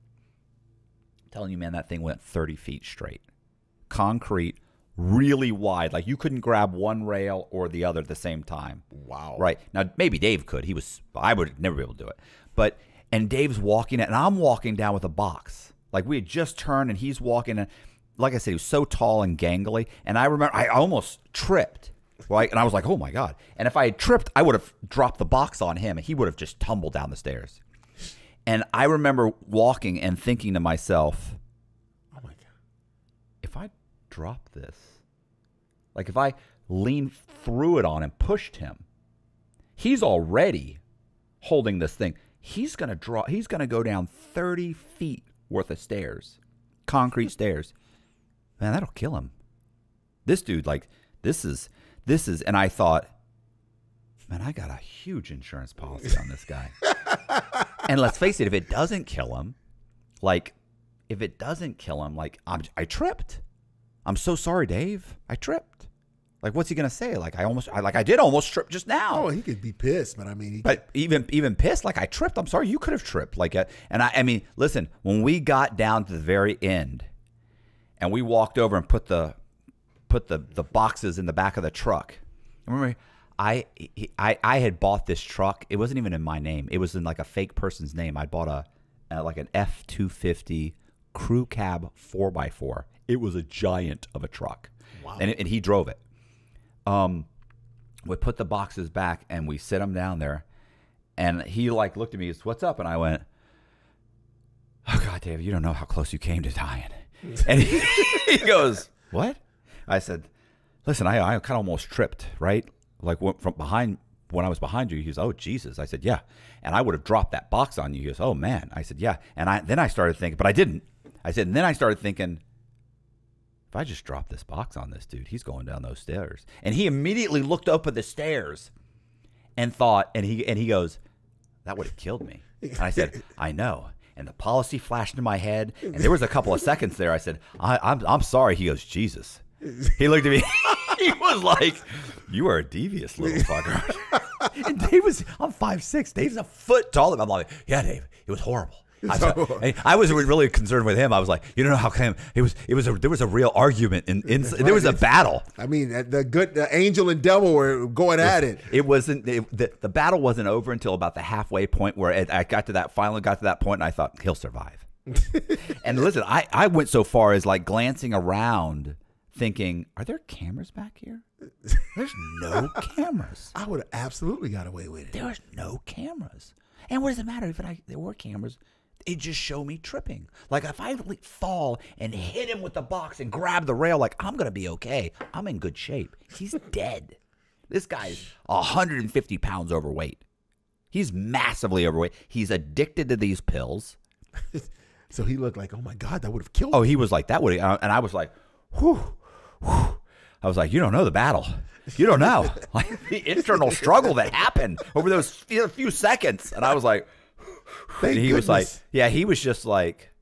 I'm telling you, man, that thing went thirty feet straight. Concrete, really wide. Like, you couldn't grab one rail or the other at the same time. Wow. Right. Now, maybe Dave could. He was, I would never be able to do it. But, and Dave's walking, and I'm walking down with a box. Like, we had just turned, and he's walking, and like I said, he was so tall and gangly, and I remember I almost tripped, right? And I was like, oh, my God. And if I had tripped, I would have dropped the box on him, and he would have just tumbled down the stairs. And I remember walking and thinking to myself, oh, my God, if I drop this, like if I leaned through it on and pushed him, he's already holding this thing. He's going to draw. He's going to go down thirty feet worth of stairs, concrete stairs. Man, that'll kill him. This dude, like, this is, this is, and I thought, man, I got a huge insurance policy on this guy. And let's face it, if it doesn't kill him, like, if it doesn't kill him, like, I'm, I tripped. I'm so sorry, Dave. I tripped. Like, what's he gonna say? Like, I almost, I, like, I did almost trip just now. Oh, he could be pissed, but I mean, he but could... even even pissed, like, I tripped. I'm sorry, you could have tripped. Like, uh, and I, I mean, listen, when we got down to the very end. And we walked over and put the put the the boxes in the back of the truck. Remember, I I I had bought this truck. It wasn't even in my name. It was in like a fake person's name. I bought a, a like an F two fifty crew cab four by four. It was a giant of a truck. Wow. And it, and he drove it. Um, we put the boxes back and we set them down there. And he like looked at me. He said, "What's up?" And I went, "Oh God, Dave, you don't know how close you came to dying." And he, he goes, "What?" I said, "Listen, I, I kind of almost tripped, right? Like from behind, when I was behind you." He goes, "Oh, Jesus." I said, "Yeah. And I would have dropped that box on you." He goes, "Oh, man." I said, "Yeah." And I then I started thinking, but I didn't. I said, and then I started thinking, if I just drop this box on this dude, he's going down those stairs. And he immediately looked up at the stairs and thought, and he and he goes, "That would have killed me." And I said, "I know." And the policy flashed in my head, and there was a couple of seconds there. I said, I, I'm, I'm sorry. He goes, "Jesus." He looked at me. He was like, "You are a devious little fucker." And Dave was, I'm five six. Dave's a foot taller. I'm like, "Yeah, Dave, it was horrible." I, so, I was really concerned with him. I was like, "You don't know how came it was. It was a, there was a real argument, and right. There was a battle." I mean, the good the angel and devil were going it, at it. It wasn't it, the, the battle wasn't over until about the halfway point where it, I got to that finally got to that point, and I thought he'll survive. And listen, I I went so far as like glancing around, thinking, "Are there cameras back here?" There's no cameras. I would have absolutely got away with it. There's no cameras, and what does it matter if I, there were cameras? It just showed me tripping. Like if I fall and hit him with the box and grab the rail, like I'm going to be okay. I'm in good shape. He's dead. This guy's one hundred fifty pounds overweight. He's massively overweight. He's addicted to these pills. So he looked like, "Oh my God, that would have killed me." Oh, he was like, "That would have." And I was like, whew, whew. I was like, "You don't know the battle. You don't know." Like the internal struggle that happened over those few seconds. And I was like, Thank and he goodness. was like, yeah, he was just like,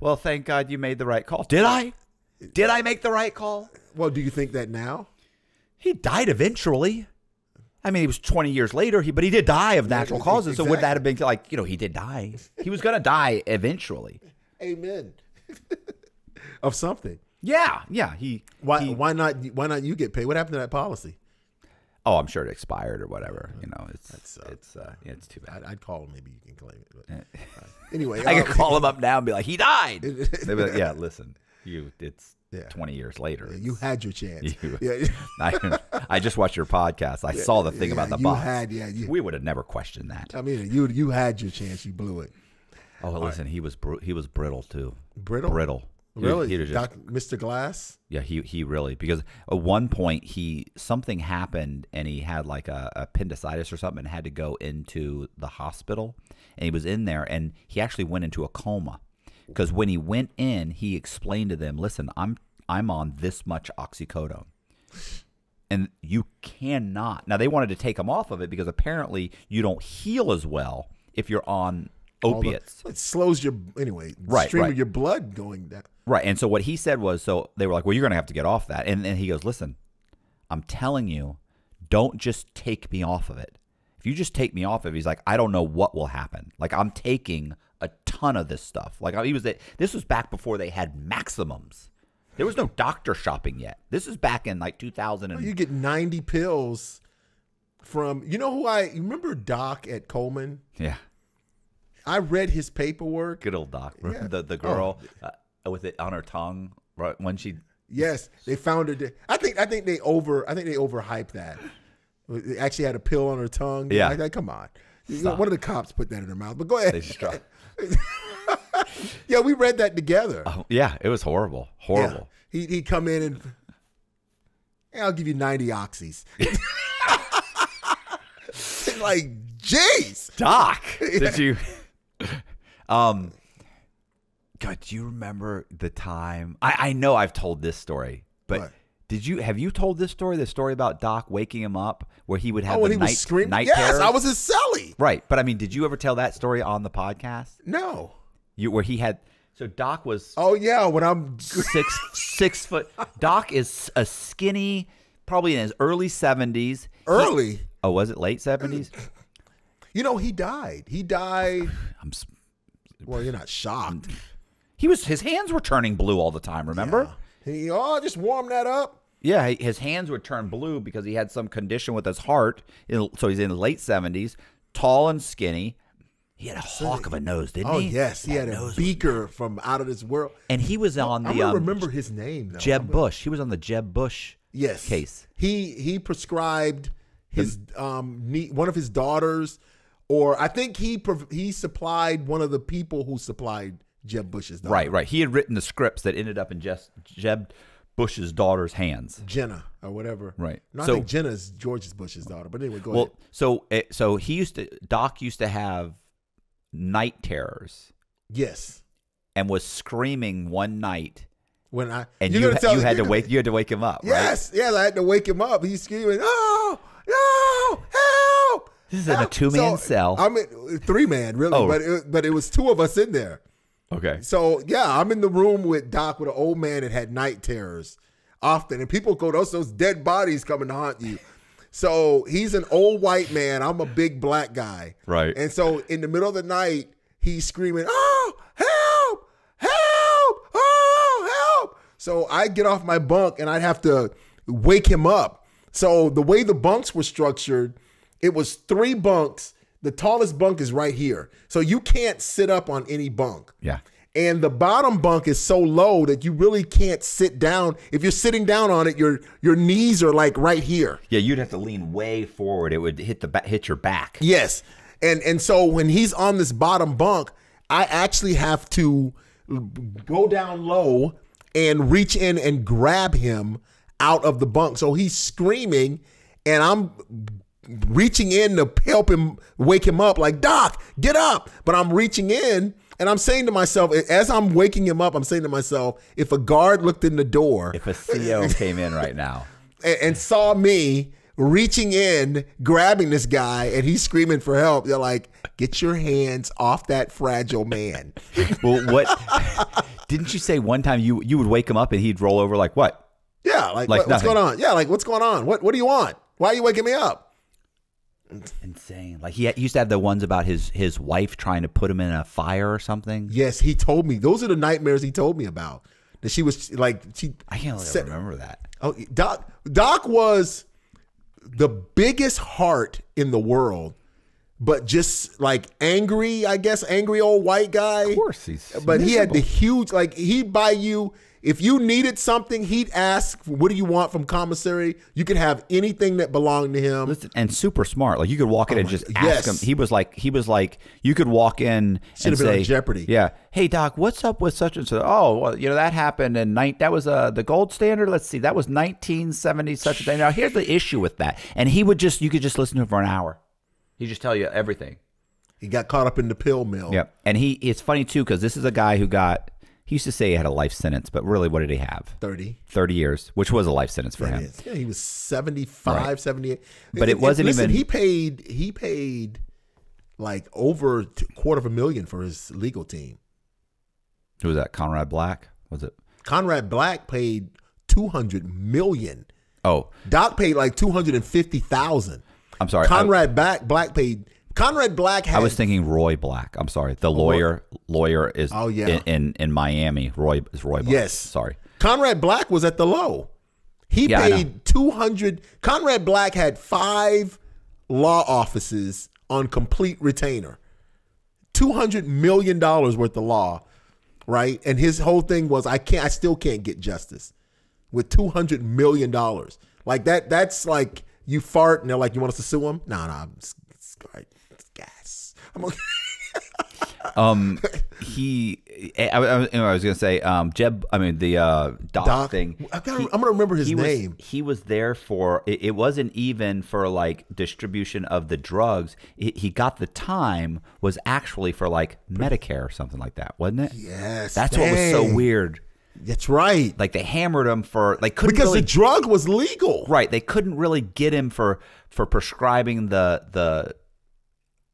"Well, thank God you made the right call." Did I? Did I make the right call? Well, do you think that now? He died eventually. I mean, it was twenty years later, he, but he did die of natural causes. Exactly. So would that have been like, you know, he did die. He was going to die eventually. Amen. Of something. Yeah. Yeah. He why, he why not? Why not you get paid? What happened to that policy? Oh, I'm sure it expired or whatever. You know, it's That's, uh, it's uh, yeah, it's too bad. I'd, I'd call him. Maybe you can claim it. But, uh, anyway, I um, could call him up now and be like, "He died." They'd be like, "Yeah, listen, you. It's yeah. twenty years later. Yeah, you had your chance. You, yeah. I, I just watched your podcast. I yeah, saw the thing yeah, about the you box. Had, yeah, you, we would have never questioned that. I mean, you you had your chance. You blew it. Oh, All listen, right. he was br he was brittle too. Brittle, brittle. Really? He, he Doc, just, Mister Glass? Yeah, he, he really, because at one point he, something happened and he had like a, a appendicitis or something and had to go into the hospital, and he was in there and he actually went into a coma, because when he went in, he explained to them, listen, I'm, I'm on this much oxycodone. And you cannot, now they wanted to take him off of it because apparently you don't heal as well if you're on opiates. The, it slows your, anyway, right, stream right. of your blood going down. Right. And so what he said was, so they were like, well, you're going to have to get off that. And then he goes, listen, I'm telling you, don't just take me off of it. If you just take me off of it, he's like, I don't know what will happen. Like, I'm taking a ton of this stuff. Like, he was, this was back before they had maximums. There was no doctor shopping yet. This is back in like two thousand. And you get ninety pills from, you know who I, you remember Doc at Coleman? Yeah. I read his paperwork. Good old Doc. Yeah. The, the girl oh. uh, with it on her tongue, right? When she. Yes. They found her. I think, I think they over, I think they overhyped that. They actually had a pill on her tongue. Yeah. Like, come on. Stop. One of the cops put that in her mouth, but go ahead. They just tried. Yeah, we read that together. Oh, yeah, it was horrible. Horrible. Yeah. He, he'd come in and, hey, I'll give you ninety oxys. Like, jeez. Doc, yeah. Did you... Um, God, do you remember the time... I, I know I've told this story, but... What? Did you have you told this story? The story about Doc waking him up, where he would have oh, the night, night yes, terror. Yes, I was his cellie. Right, but I mean, did you ever tell that story on the podcast? No, you where he had so Doc was. Oh yeah, when I'm six six foot. Doc is a skinny, probably in his early seventies. Early. He, oh, was it late seventies? You know, he died. He died. I'm. Well, you're not shocked. He was. His hands were turning blue all the time. Remember? Yeah. He oh, just warm that up. Yeah, his hands would turn blue because he had some condition with his heart. So he's in the late seventies, tall and skinny. He had a hawk of a nose, didn't oh, he? Oh, yes. That he had a beaker was... from out of this world. And he was on the... I don't um, remember his name, though. Jeb Bush. He was on the Jeb Bush yes. case. He he prescribed his the... um one of his daughters, or I think he he supplied one of the people who supplied Jeb Bush's daughter. Right, right. He had written the scripts that ended up in Jess, Jeb... Bush's daughter's hands, Jenna or whatever, right? No, so, I think Jenna's George Bush's daughter, but anyway, go well, ahead. So, so he used to Doc used to have night terrors, yes, and was screaming one night when I and you tell you me, had to gonna, wake you had to wake him up, yes, right? Yeah, I had to wake him up. He's screaming, oh no, help! This is help. In a two man so, cell. I mean, three man really, oh. but it, but it was two of us in there. Okay. So, yeah, I'm in the room with Doc with an old man that had night terrors often. And people go, those, those dead bodies coming to haunt you. So he's an old white man. I'm a big black guy. Right. And so in the middle of the night, he's screaming, oh, help, help, oh, help. So I get off my bunk and I'd have to wake him up. So the way the bunks were structured, it was three bunks. The tallest bunk is right here. So you can't sit up on any bunk. Yeah. And the bottom bunk is so low that you really can't sit down. If you're sitting down on it, your your knees are like right here. Yeah, you'd have to lean way forward. It would hit the hit your back. Yes. And and so when he's on this bottom bunk, I actually have to go down low and reach in and grab him out of the bunk. So he's screaming and I'm reaching in to help him wake him up, like, Doc, get up. But I'm reaching in and I'm saying to myself, as I'm waking him up, I'm saying to myself, if a guard looked in the door, if a C O came in right now and, and saw me reaching in, grabbing this guy, and he's screaming for help, they're like, get your hands off that fragile man. Well, what didn't you say one time you you would wake him up and he'd roll over like, what? Yeah, like, like what, what's going on? Yeah, like, what's going on? What what do you want? Why are you waking me up? Insane. Like he, had, he used to have the ones about his his wife trying to put him in a fire or something. Yes, he told me those are the nightmares he told me about. That she was like she. I can't set, remember that. Oh, Doc Doc was the biggest heart in the world, but just like angry, I guess, angry old white guy. Of course he's But miserable. He had the huge, like he'd buy you, if you needed something, he'd ask, what do you want from commissary? You could have anything that belonged to him. Listen, and super smart. Like you could walk in oh and just God. ask yes. him. He was like, he was like, you could walk in Should and have been say, on Jeopardy. Yeah. Hey doc, what's up with such and such? Oh, well, you know, that happened in night. That was uh, the gold standard. Let's see. That was nineteen seventy such a thing. Now here's the issue with that. And he would just, you could just listen to him for an hour. He just tell you everything. He got caught up in the pill mill. Yeah, and he it's funny too because this is a guy who got. He used to say he had a life sentence, but really, what did he have? Thirty. Thirty years, which was a life sentence for that him. Is. Yeah, he was seventy-five, right. seventy-eight. But it, it wasn't it, listen, even. He paid. He paid like over a quarter of a million for his legal team. Who was that? Conrad Black? Was it? Conrad Black paid two hundred million. Oh, Doc paid like two hundred and fifty thousand. I'm sorry. Conrad I, Black Black paid Conrad Black had, I was thinking Roy Black. I'm sorry. The lawyer oh, lawyer is oh, yeah. in, in in Miami. Roy is Roy Black. Yes. Sorry. Conrad Black was at the low. He yeah, paid two hundred. Conrad Black had five law offices on complete retainer. two hundred million dollars worth of law, right? And his whole thing was I can't I still can't get justice with two hundred million dollars. Like that that's like you fart and they're like, you want us to sue him? No, no, I'm just, it's all right. It's gas. I'm okay. um, he, I, I, anyway, I was gonna say, um, Jeb. I mean, the uh, Doc, Doc thing. I gotta, he, I'm gonna remember his he name. Was, he was there for. It, it wasn't even for like distribution of the drugs. It, he got the time was actually for like Medicare or something like that, wasn't it? Yes. That's dang. what was so weird. That's right. Like they hammered him for like couldn't because really, the drug was legal. Right. They couldn't really get him for for prescribing the the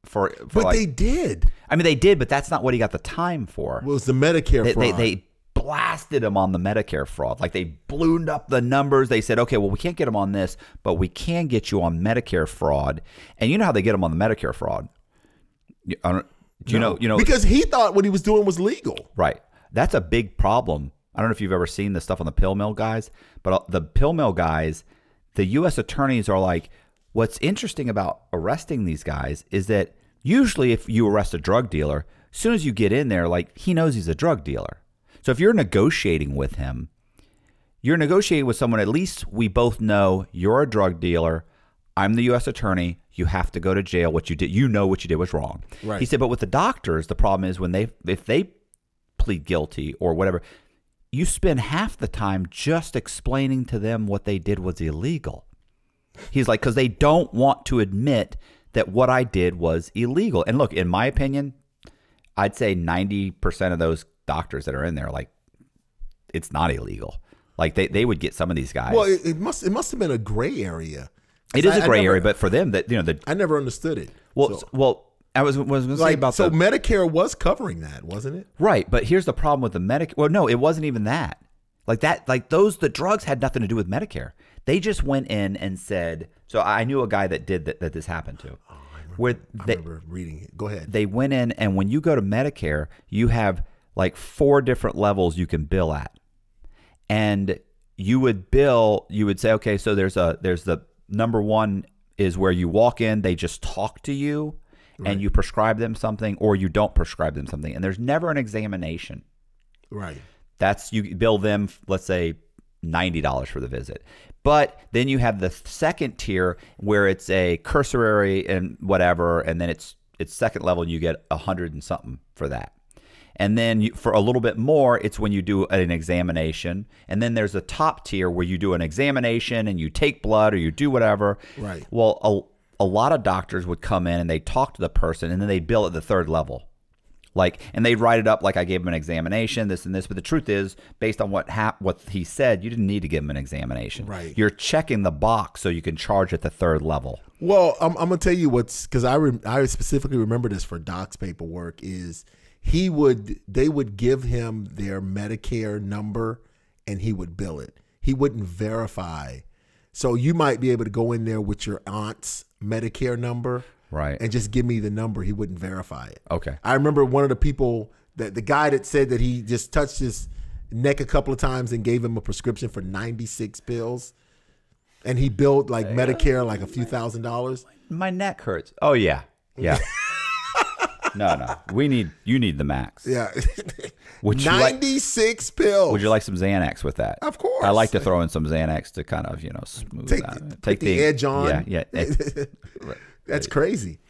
for. for but like, they did. I mean, they did, but that's not what he got the time for. It was the Medicare they, fraud. They, they blasted him on the Medicare fraud. Like they ballooned up the numbers. They said, okay, well, we can't get him on this, but we can get you on Medicare fraud. And you know how they get him on the Medicare fraud? You, I don't, do no. you know? You know because he thought what he was doing was legal. Right. That's a big problem. I don't know if you've ever seen the stuff on the pill mill guys, but the pill mill guys, the U S attorneys are like, what's interesting about arresting these guys is that usually if you arrest a drug dealer, as soon as you get in there, like he knows he's a drug dealer. So if you're negotiating with him, you're negotiating with someone, at least we both know you're a drug dealer. I'm the U S attorney. You have to go to jail. What you did, you know what you did was wrong. Right. He said, but with the doctors, the problem is when they, if they plead guilty or whatever, you spend half the time just explaining to them what they did was illegal. He's like, because they don't want to admit that what I did was illegal. And look, in my opinion, I'd say ninety percent of those doctors that are in there, like, it's not illegal. Like, they, they would get some of these guys. Well, it, it must it must have been a gray area. It is I, a gray never, area, but for them, that you know, the I never understood it. Well, so. well. I was, was going to like, say about so the, Medicare was covering that, wasn't it? Right, but here's the problem with the Medicare. Well, no, it wasn't even that. Like that, like those, the drugs had nothing to do with Medicare. They just went in and said. So I knew a guy that did that. That this happened to. Oh, I remember, where they, I remember reading it. Go ahead. They went in, and when you go to Medicare, you have like four different levels you can bill at, and you would bill. You would say, okay, so there's a there's the number one is where you walk in, they just talk to you. Right. And you prescribe them something or you don't prescribe them something. And there's never an examination. Right. That's you bill them, let's say, ninety dollars for the visit. But then you have the second tier where it's a cursory and whatever. And then it's it's second level and you get a hundred and something for that. And then you, for a little bit more, it's when you do an examination. And then there's a top tier where you do an examination and you take blood or you do whatever. Right. Well, a A lot of doctors would come in and they talk to the person and then they bill at the third level. Like, and they'd write it up like I gave him an examination, this and this. But the truth is, based on what hap what he said, you didn't need to give him an examination. Right. You're checking the box so you can charge at the third level. Well, I'm, I'm going to tell you what's, because I, re I specifically remember this for Doc's paperwork, is he would, they would give him their Medicare number and he would bill it. He wouldn't verify. So you might be able to go in there with your aunt's Medicare number, right, and just give me the number. He wouldn't verify it. Okay. I remember one of the people, that the guy that said that he just touched his neck a couple of times and gave him a prescription for ninety-six pills, and he billed like hey, Medicare like a few thousand dollars. My neck hurts. Oh yeah. Yeah. No, no. We need, you need the max. Yeah. ninety-six like, pills. Would you like some Xanax with that? Of course. I like to throw in some Xanax to kind of, you know, smooth take, out. Take, take the, the edge on. Yeah. yeah edge. That's crazy.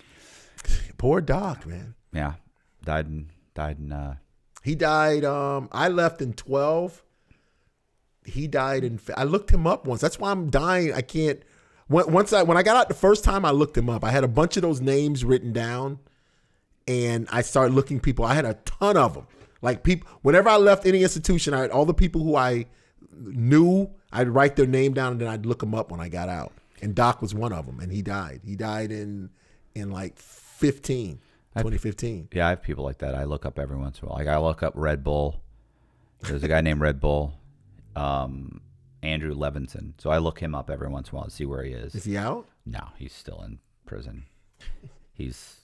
Poor Doc, man. Yeah. Died in, died in, uh. He died, um, I left in twelve. He died in, I looked him up once. That's why I'm dying. I can't, once I, when I got out the first time I looked him up, I had a bunch of those names written down. And I started looking people. I had a ton of them. Like people, whenever I left any institution, I had all the people who I knew. I'd write their name down, and then I'd look them up when I got out. And Doc was one of them. And he died. He died in in like fifteen, twenty fifteen. I've, yeah, I have people like that. I look up every once in a while. Like I look up Red Bull. There's a guy named Red Bull, um, Andrew Levinson. So I look him up every once in a while to see where he is. Is he out? No, he's still in prison. He's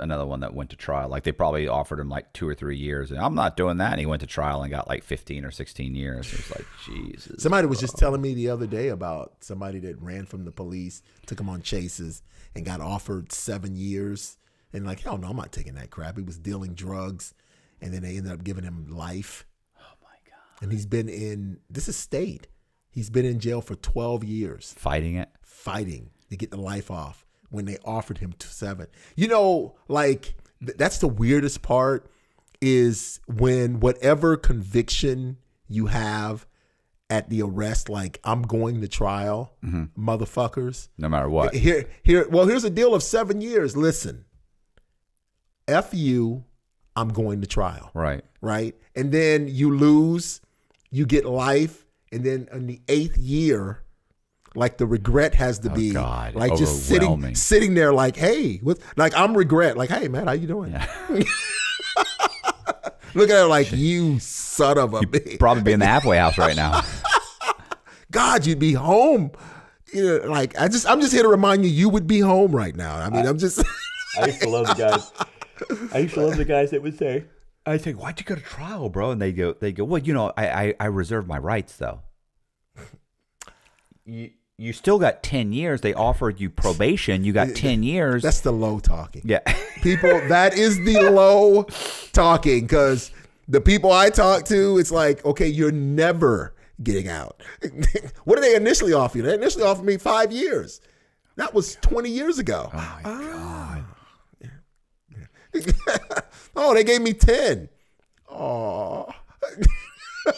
another one that went to trial. Like they probably offered him like two or three years, and I'm not doing that. And he went to trial and got like fifteen or sixteen years. It was like, Jesus. Somebody was just telling me the other day about somebody that ran from the police, took him on chases, and got offered seven years. And like, hell no, I'm not taking that crap. He was dealing drugs, and then they ended up giving him life. Oh my God. And he's been in, this is state. He's been in jail for twelve years. Fighting it. Fighting to get the life off. When they offered him to seven. You know, like, th that's the weirdest part is when whatever conviction you have at the arrest, like, I'm going to trial, mm-hmm. motherfuckers. No matter what. Here, here. Well, here's a deal of seven years. Listen, F you, I'm going to trial. Right. Right? And then you lose, you get life, and then in the eighth year, like the regret has to oh be God, like just sitting sitting there like, hey, with, like I'm regret. Like, hey, man, how you doing? Yeah. Look at her like, you son of a you'd bitch. Probably be in the halfway house right now. God, you'd be home. You know, like I just I'm just here to remind you, you would be home right now. I mean, I, I'm just I used to love the guys. I used to love the guys that would say, I say, why'd you go to trial, bro? And they go, they go, well, you know, I I, I reserve my rights though. You, you still got ten years. They offered you probation. You got ten years. That's the low talking. Yeah. People, that is the low talking, because the people I talk to, it's like, okay, you're never getting out. What did they initially offer you? They initially offered me five years. That was twenty years ago. Oh, my ah. God. Oh, they gave me ten. Oh.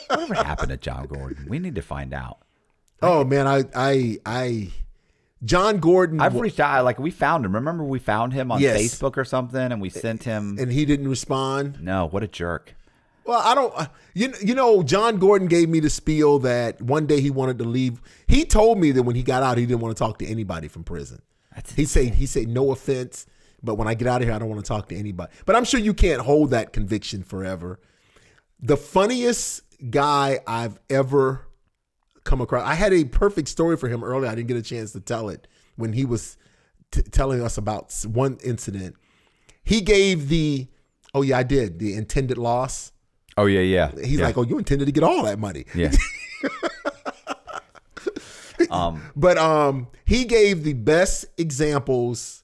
Whatever happened to John Gordon? We need to find out. Oh man, I, I, I, John Gordon. I've reached out. Like we found him. Remember, we found him on yes. Facebook or something, and we sent him, and he didn't respond. No, what a jerk. Well, I don't. Uh, you you know, John Gordon gave me the spiel that one day he wanted to leave. He told me that when he got out, he didn't want to talk to anybody from prison. That's he insane. said he said no offense, but when I get out of here, I don't want to talk to anybody. But I'm sure you can't hold that conviction forever. The funniest guy I've ever come across. I had a perfect story for him earlier. I didn't get a chance to tell it when he was t telling us about one incident. He gave the, oh yeah, I did the intended loss. Oh yeah, yeah. He's yeah. like, oh, you intended to get all that money. Yeah. um, but um, he gave the best examples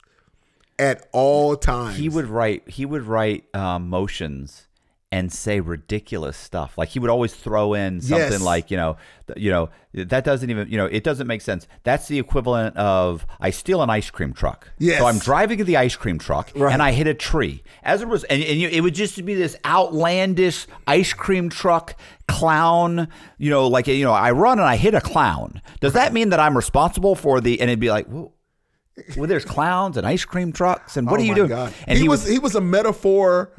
at all times. He would write. He would write uh, motions and say ridiculous stuff. Like he would always throw in something yes. like, you know, you know, that doesn't even, you know, it doesn't make sense. That's the equivalent of I steal an ice cream truck. Yes. So I'm driving the ice cream truck right. and I hit a tree. As it was, and, and you, it would just be this outlandish ice cream truck clown, you know, like, you know, I run and I hit a clown. Does that mean that I'm responsible for the, and it'd be like, whoa, well, there's clowns and ice cream trucks and what oh are you doing? God. And he, he was, was, he was a metaphor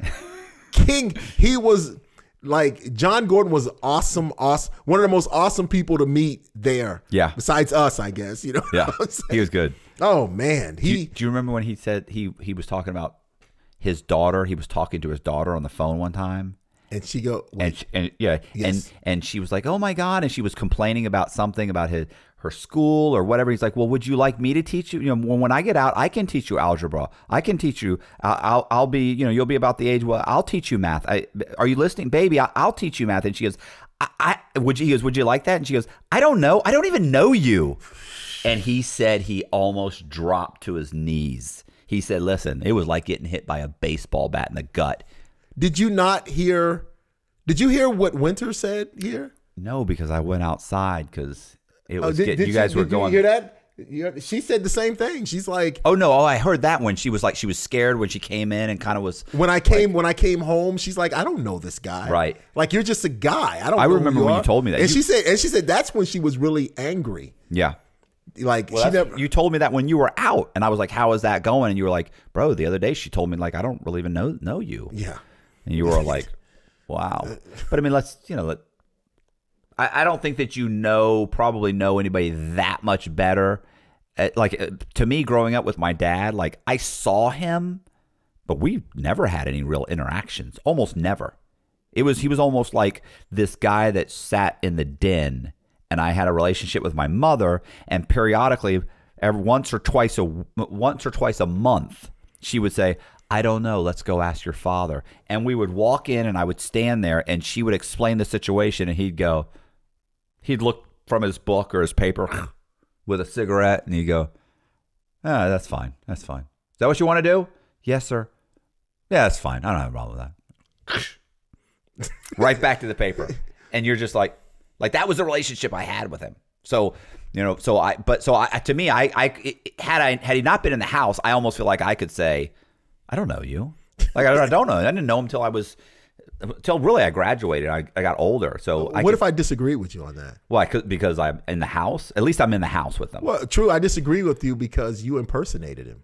king. He was like, John Gordon was awesome, awesome. One of the most awesome people to meet there. Yeah. Besides us, I guess, you know. Yeah. He was good. Oh man. He do you, do you remember when he said he he was talking about his daughter? He was talking to his daughter on the phone one time. And she go and, she, and yeah, yes. and and she was like, "Oh my God!" And she was complaining about something about his her school or whatever. He's like, "Well, would you like me to teach you? You know, when I get out, I can teach you algebra. I can teach you. I'll I'll, I'll be you know you'll be about the age. Well, I'll teach you math. I, are you listening, baby? I, I'll teach you math." And she goes, I, "I would you?" He goes, "Would you like that?" And she goes, "I don't know. I don't even know you." And he said he almost dropped to his knees. He said, listen, it was like getting hit by a baseball bat in the gut. Did you not hear? Did you hear what Winter said here? No, because I went outside because it was oh, did, getting, did you guys you, were did going. Did you hear that? She said the same thing. She's like, "Oh no, oh, I heard that one." She was like, she was scared when she came in and kind of was. When I came, like, when I came home, she's like, "I don't know this guy." Right? Like, you're just a guy. I don't. I know remember who you when are. you told me that. And you, she said, and she said that's when she was really angry. Yeah. Like well, she never, you told me that when you were out, and I was like, "How is that going?" And you were like, "Bro, the other day she told me like I don't really even know know you." Yeah. And you were like, "Wow," but I mean, let's you know let. I don't think that you know, probably know anybody that much better. Like, to me, growing up with my dad, like, I saw him, but we never had any real interactions. Almost never. It was, he was almost like this guy that sat in the den, and I had a relationship with my mother, and periodically, every, once or twice a, once or twice a month, she would say, I don't know. Let's go ask your father. And we would walk in, and I would stand there, and she would explain the situation, and he'd go, he'd look from his book or his paper with a cigarette, and he'd go, ah, that's fine. That's fine. Is that what you want to do? Yes, sir. Yeah, that's fine. I don't have a problem with that. Right back to the paper. And you're just like, like that was the relationship I had with him. So, you know, so I, but so I, to me, I, I, it, had I, had he not been in the house, I almost feel like I could say, I don't know you. Like, I, I don't know. I didn't know him until I was, until really I graduated. I, I got older. So what I could, if I disagree with you on that? Well, I could, because I'm in the house. At least I'm in the house with them. Well, true. I disagree with you because you impersonated him.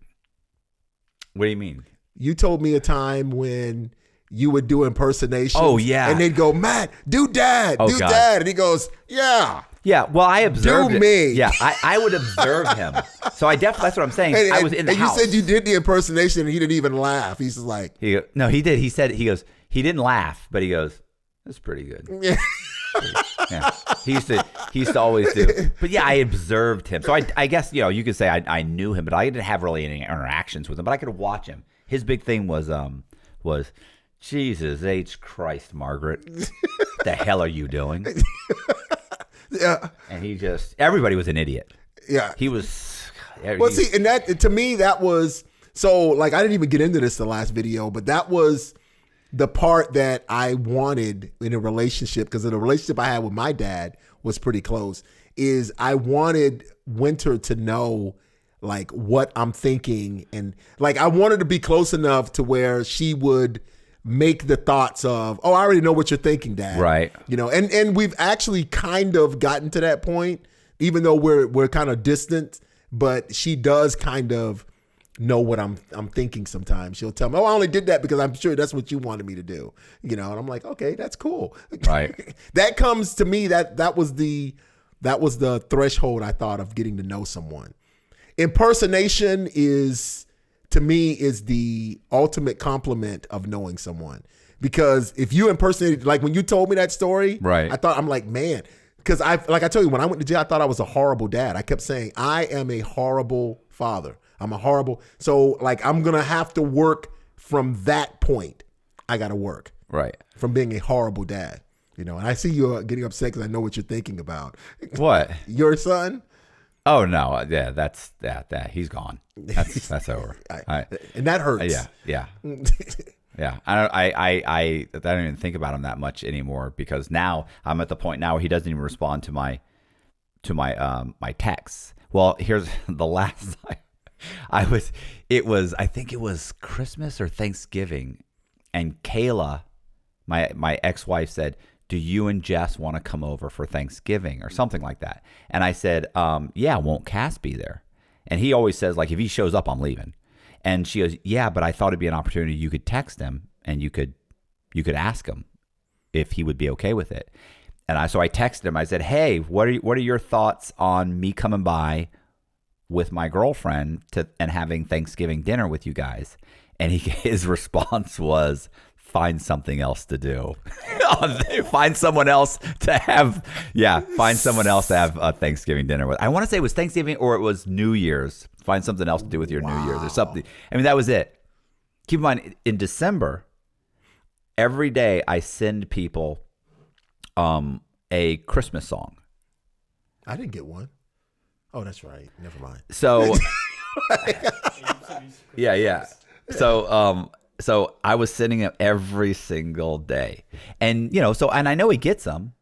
What do you mean? You told me a time when you would do impersonations. Oh, yeah. And they'd go, Matt, do dad, oh, do God. dad. And he goes, yeah. Yeah, well, I observed. Do me. It. Yeah, I, I would observe him. So I definitely, that's what I'm saying. And, I was in the and house. And you said you did the impersonation and he didn't even laugh. He's just like. He, no, he did. He said, he goes, he didn't laugh, but he goes, that's pretty good. Yeah. Yeah. He used to, he used to always do. But yeah, I observed him. So I, I guess, you know, you could say I, I knew him, but I didn't have really any interactions with him, but I could watch him. His big thing was, um, was, Jesus H. Christ, Margaret, what the hell are you doing? Yeah, and he just everybody was an idiot. Yeah, he was. Well, he was, see, and that to me that was so like I didn't even get into this in the last video, but that was the part that I wanted in a relationship because the relationship I had with my dad was pretty close. Is I wanted Winter to know like what I'm thinking and like I wanted to be close enough to where she would make the thoughts of, oh, I already know what you're thinking, Dad. Right. You know, and and we've actually kind of gotten to that point, even though we're we're kind of distant. But she does kind of know what I'm I'm thinking. Sometimes she'll tell me, oh, I only did that because I'm sure that's what you wanted me to do. You know, and I'm like, okay, that's cool. Right. That comes to me. That that was the that was the threshold I thought of getting to know someone. Impersonation is. To me, is the ultimate compliment of knowing someone because if you impersonated, like when you told me that story, right? I thought I'm like, man, because I like I told you when I went to jail, I thought I was a horrible dad. I kept saying I am a horrible father. I'm a horrible. So like I'm gonna have to work from that point. I gotta work right from being a horrible dad, you know. And I see you getting upset because I know what you're thinking about. What your son. Oh no! Yeah, that's that. That he's gone. That's that's over. I, and that hurts. Yeah, yeah, yeah. I don't. I, I. I. I don't even think about him that much anymore because now I'm at the point now where he doesn't even respond to my, to my um my texts. Well, here's the last time I was. It was. I think it was Christmas or Thanksgiving, and Kayla, my my ex-wife said, do you and Jess want to come over for Thanksgiving or something like that? And I said, um, yeah, won't Cass be there? And he always says, like, if he shows up, I'm leaving. And she goes, yeah, but I thought it'd be an opportunity. You could text him and you could you could ask him if he would be okay with it. And I so I texted him. I said, hey, what are you, what are your thoughts on me coming by with my girlfriend to and having Thanksgiving dinner with you guys? And he, his response was, find something else to do. Find someone else to have, yeah, find someone else to have a Thanksgiving dinner with. I want to say it was Thanksgiving or it was New Year's. Find something else to do with your wow. New Year's or something. I mean, that was it. Keep in mind, in December, every day I send people um, a Christmas song. I didn't get one. Oh, that's right. Never mind. So... Yeah, yeah. So, um, so I was sending him every single day, and you know, so and I know he gets them,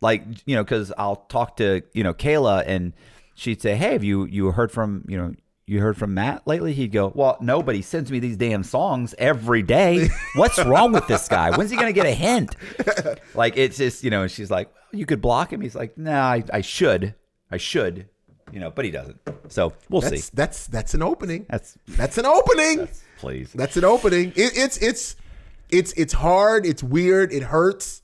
like you know, because I'll talk to you know Kayla, and she'd say, "Hey, have you you heard from you know?" You heard from Matt lately? He'd go, well, no, but he sends me these damn songs every day. What's wrong with this guy? When's he going to get a hint? Like, it's just, you know, and she's like, you could block him. He's like, nah, I, I should. I should. You know, but he doesn't. So we'll that's, see. That's that's an opening. That's that's an opening. That's, please. That's an opening. It, it's it's it's it's hard. It's weird. It hurts.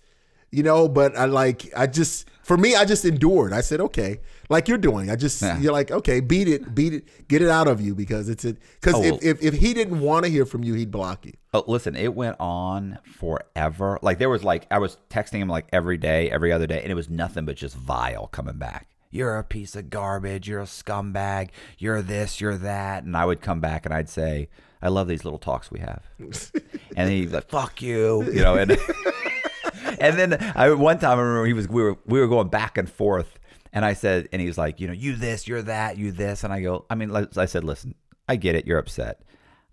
You know, but I like, I just, for me, I just endured. I said, okay, like you're doing. I just, yeah. you're like, okay, beat it, beat it, get it out of you because it's, because oh, if, well, if, if he didn't want to hear from you, he'd block you. Oh, listen, it went on forever. Like there was like, I was texting him like every day, every other day, and it was nothing but just vile coming back. You're a piece of garbage. You're a scumbag. You're this, you're that. And I would come back and I'd say, I love these little talks we have. And he's like, fuck you, you know, and... And then I one time I remember he was we were we were going back and forth, and I said, and he was like, you know, you this, you're that, you this, and I go, I mean, I said, listen, I get it, you're upset.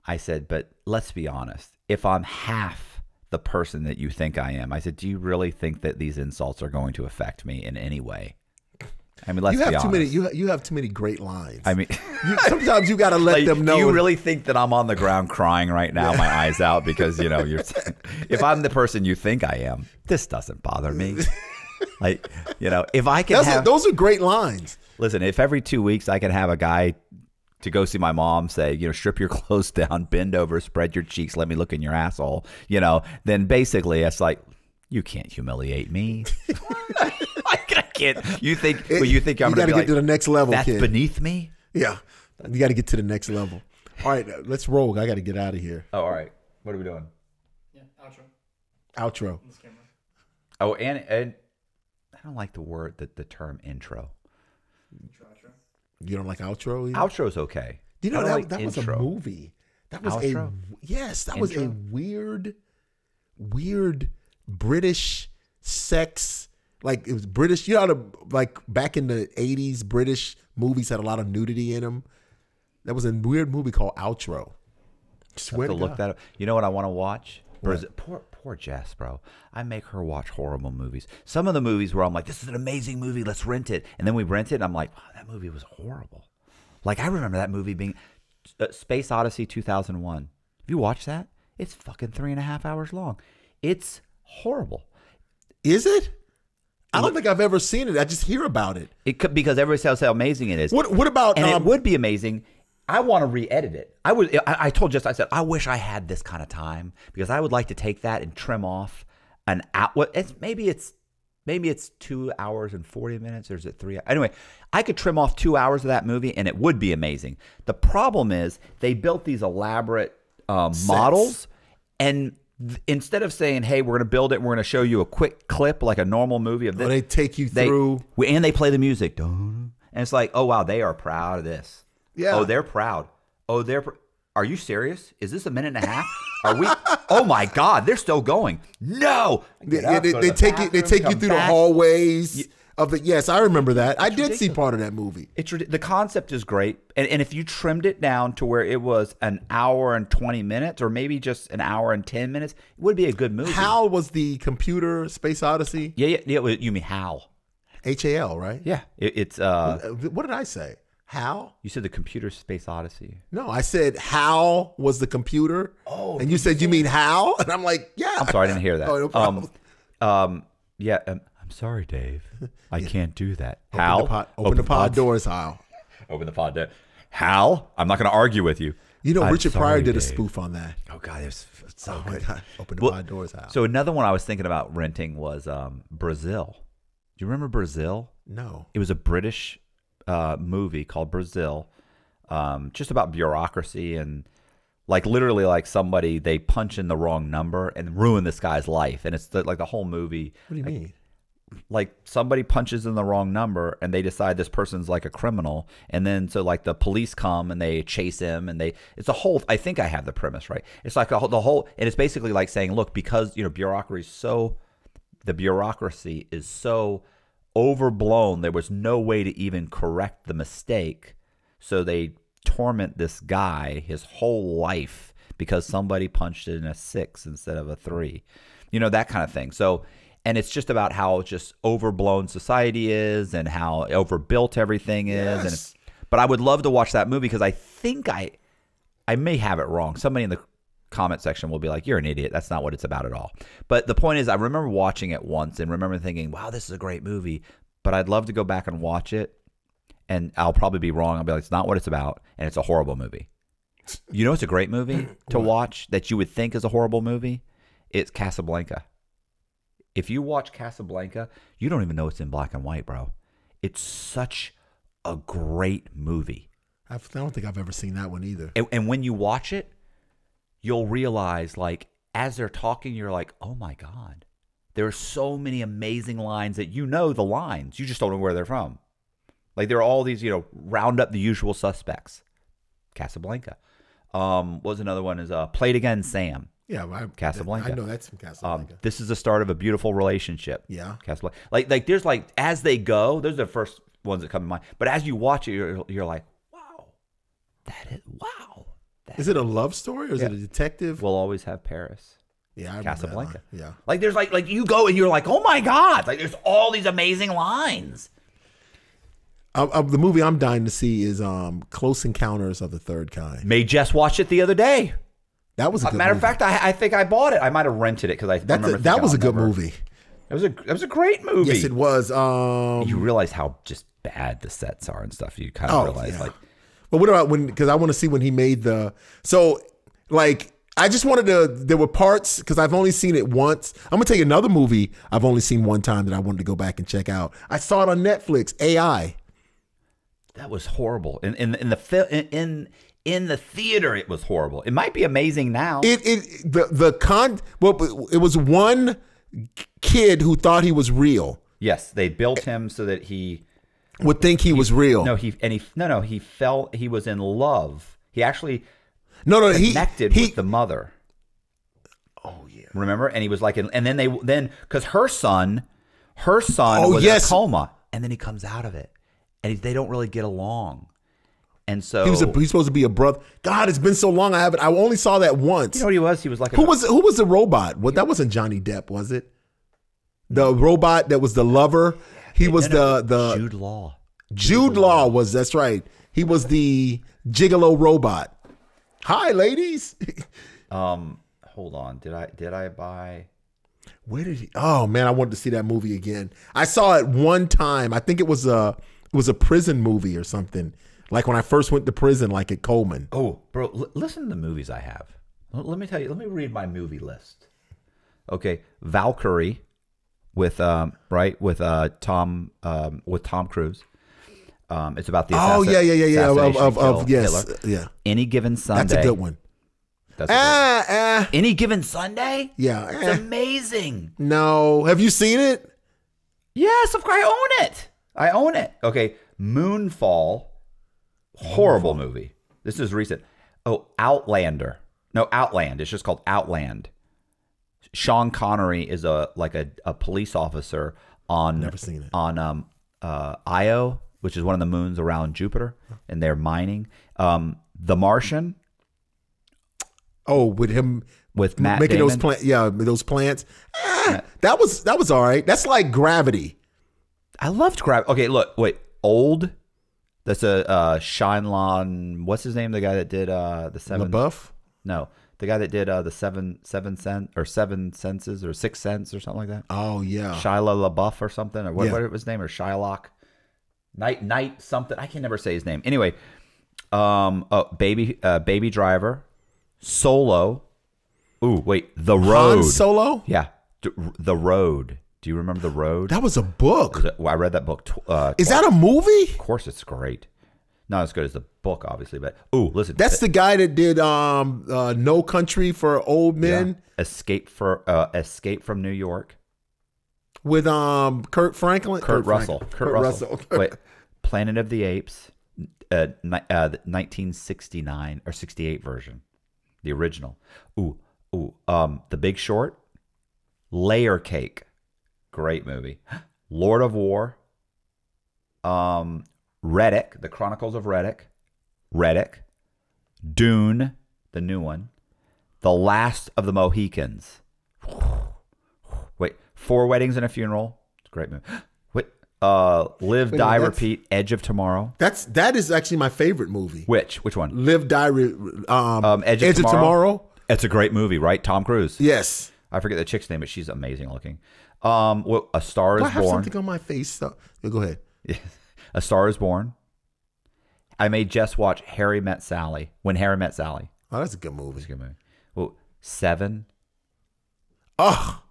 I said, but let's be honest. If I'm half the person that you think I am, I said, do you really think that these insults are going to affect me in any way? I mean, let's you have be honest. Too many. You you have too many great lines. I mean, you, sometimes you got to let like, them know. Do you really think that I'm on the ground crying right now, yeah. my eyes out, because you know you're. If I'm the person you think I am, this doesn't bother me. Like you know, if I can. That's have, a, those are great lines. Listen, if every two weeks I can have a guy to go see my mom say, you know, strip your clothes down, bend over, spread your cheeks, let me look in your asshole, you know, then basically it's like you can't humiliate me. Kid, you think? Well, you think I'm you gonna gotta be get like, to the next level? That's kid. beneath me. Yeah, you got to get to the next level. All right, let's roll. I got to get out of here. Oh, all right. What are we doing? Yeah, outro. Outro. This camera. Oh, and and I don't like the word that the term intro. Intro. Outro. You don't like outro? Either? Outro's okay. You know that, like that was a movie. That was outro? a yes. That intro? was a weird, weird British sex. Like it was British, you know, how to, like back in the eighties, British movies had a lot of nudity in them. There was a weird movie called Outro. Swear to God. Look that up. You know what I want to watch? Brazil, poor, poor Jess, bro. I make her watch horrible movies. Some of the movies where I'm like, this is an amazing movie. Let's rent it. And then we rent it. And I'm like, wow, that movie was horrible. Like I remember that movie being uh, Space Odyssey two thousand one. Have you watched that? It's fucking three and a half hours long. It's horrible. Is it? I don't think I've ever seen it. I just hear about it. It could, because everybody says how amazing it is. What, what about? And um, it would be amazing. I want to re-edit it. I would. I, I told Jess. I said I wish I had this kind of time because I would like to take that and trim off an hour. It's, maybe it's maybe it's two hours and forty minutes, or is it three? Anyway, I could trim off two hours of that movie, and it would be amazing. The problem is they built these elaborate uh, models, and. Instead of saying, hey, we're going to build it, we're going to show you a quick clip like a normal movie of this. Oh, they take you they, through. We, and they play the music. And it's like, oh, wow, they are proud of this. Yeah. Oh, they're proud. Oh, they're pr Are you serious? Is this a minute and a half? Are we? Oh, my God. They're still going. No. They, up, they, go they, the take bathroom, you, they take you through back. the hallways. You, of the, yes, I remember that. It's I did ridiculous. see part of that movie. It's The concept is great. And, and if you trimmed it down to where it was an hour and twenty minutes or maybe just an hour and ten minutes, it would be a good movie. How was the computer Space Odyssey? Yeah, yeah, yeah. You mean how? H A L, right? Yeah. It, it's uh, What did I say? How? You said the computer Space Odyssey. No, I said how was the computer. Oh. And you said, you mean how? And I'm like, yeah. I'm sorry, I didn't hear that. Oh, no problem. Um, um, yeah. Um, I'm sorry, Dave. I yeah. can't do that. Open Hal, the pod, open, open the pod, pod doors, Hal. Open the pod doors. Hal, I'm not going to argue with you. You know, I'm Richard sorry, Pryor did Dave. a spoof on that. Oh, God, it was so oh, good. God. Open the well, pod doors, Hal. So another one I was thinking about renting was um, Brazil. Do you remember Brazil? No. It was a British uh, movie called Brazil, um, just about bureaucracy and like literally like somebody, they punch in the wrong number and ruin this guy's life. And it's the, like the whole movie. What do you like, mean? Like somebody punches in the wrong number and they decide this person's like a criminal. And then so like the police come and they chase him and they, it's a whole, I think I have the premise, right? It's like a whole, the whole, and it's basically like saying, look, because, you know, bureaucracy is so, the bureaucracy is so overblown. There was no way to even correct the mistake. So they torment this guy his whole life because somebody punched it in a six instead of a three, you know, that kind of thing. So, and it's just about how just overblown society is and how overbuilt everything is. Yes. And it's, but I would love to watch that movie because I think I, I may have it wrong. Somebody in the comment section will be like, you're an idiot. That's not what it's about at all. But the point is, I remember watching it once and remember thinking, wow, this is a great movie, but I'd love to go back and watch it. And I'll probably be wrong. I'll be like, it's not what it's about. And it's a horrible movie. You know, it's a great movie to watch that you would think is a horrible movie. It's Casablanca. If you watch Casablanca, you don't even know it's in black and white, bro. It's such a great movie. I've, I don't think I've ever seen that one either. And, and when you watch it, you'll realize, like, as they're talking, you're like, oh my God, there are so many amazing lines that you know the lines. You just don't know where they're from. Like, there are all these, you know, round up the usual suspects. Casablanca. Um, what was another one? Is uh, Played Again, Sam. Yeah, well, I, Casablanca. I know that's from Casablanca. Um, this is the start of a beautiful relationship. Yeah, Casablanca. Like, like there's like as they go, those are the first ones that come to mind. But as you watch it, you're you're like, wow, that is wow. That is it a love story or is yeah. it a detective? We'll always have Paris. Yeah, I Casablanca. Yeah, like there's like like you go and you're like, oh my God, like there's all these amazing lines. I, I, the movie I'm dying to see is um, Close Encounters of the Third Kind. May Jess watched it the other day. That was a good matter movie. Of fact. I, I think I bought it. I might have rented it because I That's remember a, that was a good movie. It was a it was a great movie. Yes, it was. Um, you realize how just bad the sets are and stuff. You kind of oh, realize yeah. like. But what about when? Because I want to see when he made the so like. I just wanted to, there were parts, because I've only seen it once. I'm going to take another movie I've only seen one time that I wanted to go back and check out. I saw it on Netflix, A I. That was horrible. In, in, in, the, in, in the theater, it was horrible. It might be amazing now. It, it the, the con, well, it was one kid who thought he was real. Yes, they built him so that he would think he, he was real. No, he, and he, no, no, he felt he was in love. He actually... No, no, he connected he, with the mother. Oh yeah, remember? And he was like, and then they, then because her son, her son oh, was yes. in a coma, and then he comes out of it, and he, they don't really get along, and so he was a, he's supposed to be a brother. God, it's been so long. I haven't. I only saw that once. You know what he was? He was like, who a, was who was the robot? Well, that wasn't Johnny Depp, was it? The robot that was the lover. He was no, no, the the Jude Law. Jude, Jude Law was. That's right. He was the gigolo robot. Hi, ladies. um, hold on. Did I did I buy? Where did he? Oh man, I wanted to see that movie again. I saw it one time. I think it was a it was a prison movie or something. Like when I first went to prison, like at Coleman. Oh, bro, l listen to the movies I have. L let me tell you. Let me read my movie list. Okay, Valkyrie, with um right with uh Tom um with Tom Cruise. Um, it's about the oh yeah yeah yeah yeah of, of, of yes Hitler. yeah Any Given Sunday. That's a good one. That's ah, a good one. Ah, Any Given Sunday. Yeah, it's ah. amazing. No, have you seen it? Yes, of course I own it. I own it. Okay, Moonfall, horrible Moonfall. movie. This is recent. Oh, Outlander. No, Outland. It's just called Outland. Sean Connery is a like a, a police officer on never seen it on um uh Io. Which is one of the moons around Jupiter, and they're mining. Um, The Martian. Oh, with him with Matt making Damon. those plants, yeah, those plants. Ah, that was that was all right. That's like Gravity. I loved Gravity. Okay, look, wait, Old. That's a uh, Shyamalan. What's his name? The guy that did uh, the Seven. LaBeouf? No, the guy that did uh, the seven seven cent or seven senses or six sense or something like that. Oh yeah, Shia LaBeouf or something or what? Yeah. What was his name or Shylock? Night, night, something. I can never say his name. Anyway, um, oh, baby, uh, baby driver, Solo. Ooh, wait, The Road. Han Solo. Yeah, D The Road. Do you remember The Road? That was a book. Was a, well, I read that book. Uh, Is that a movie? Of course, it's great. Not as good as the book, obviously, but ooh, listen. That's the guy that did um, uh, No Country for Old Men. Yeah. Escape for uh, Escape from New York. With um Kurt Franklin, Kurt, Kurt Russell, Frank Kurt, Kurt Russell. Russell. Wait, Planet of the Apes, uh, ni uh, the nineteen sixty-nine or sixty-eight version, the original. Ooh, ooh, um, The Big Short, Layer Cake, great movie. Lord of War, um, Redick, The Chronicles of Redick, Redick, Dune, the new one, The Last of the Mohicans. Wait, Four Weddings and a Funeral. It's a great movie. Wait, uh, Live, Wait, Die, Repeat, Edge of Tomorrow. That's that is actually my favorite movie. Which? Which one? Live, Die, Re um, um, Edge, of, Edge Tomorrow. of Tomorrow. It's a great movie, right? Tom Cruise. Yes. I forget the chick's name, but she's amazing looking. Um, well, A Star Is Born. I have something on my face. So go ahead. A Star Is Born. I made Jess watch Harry Met Sally. When Harry Met Sally. Oh, that's a good movie. That's a good movie. Well, Seven. Oh,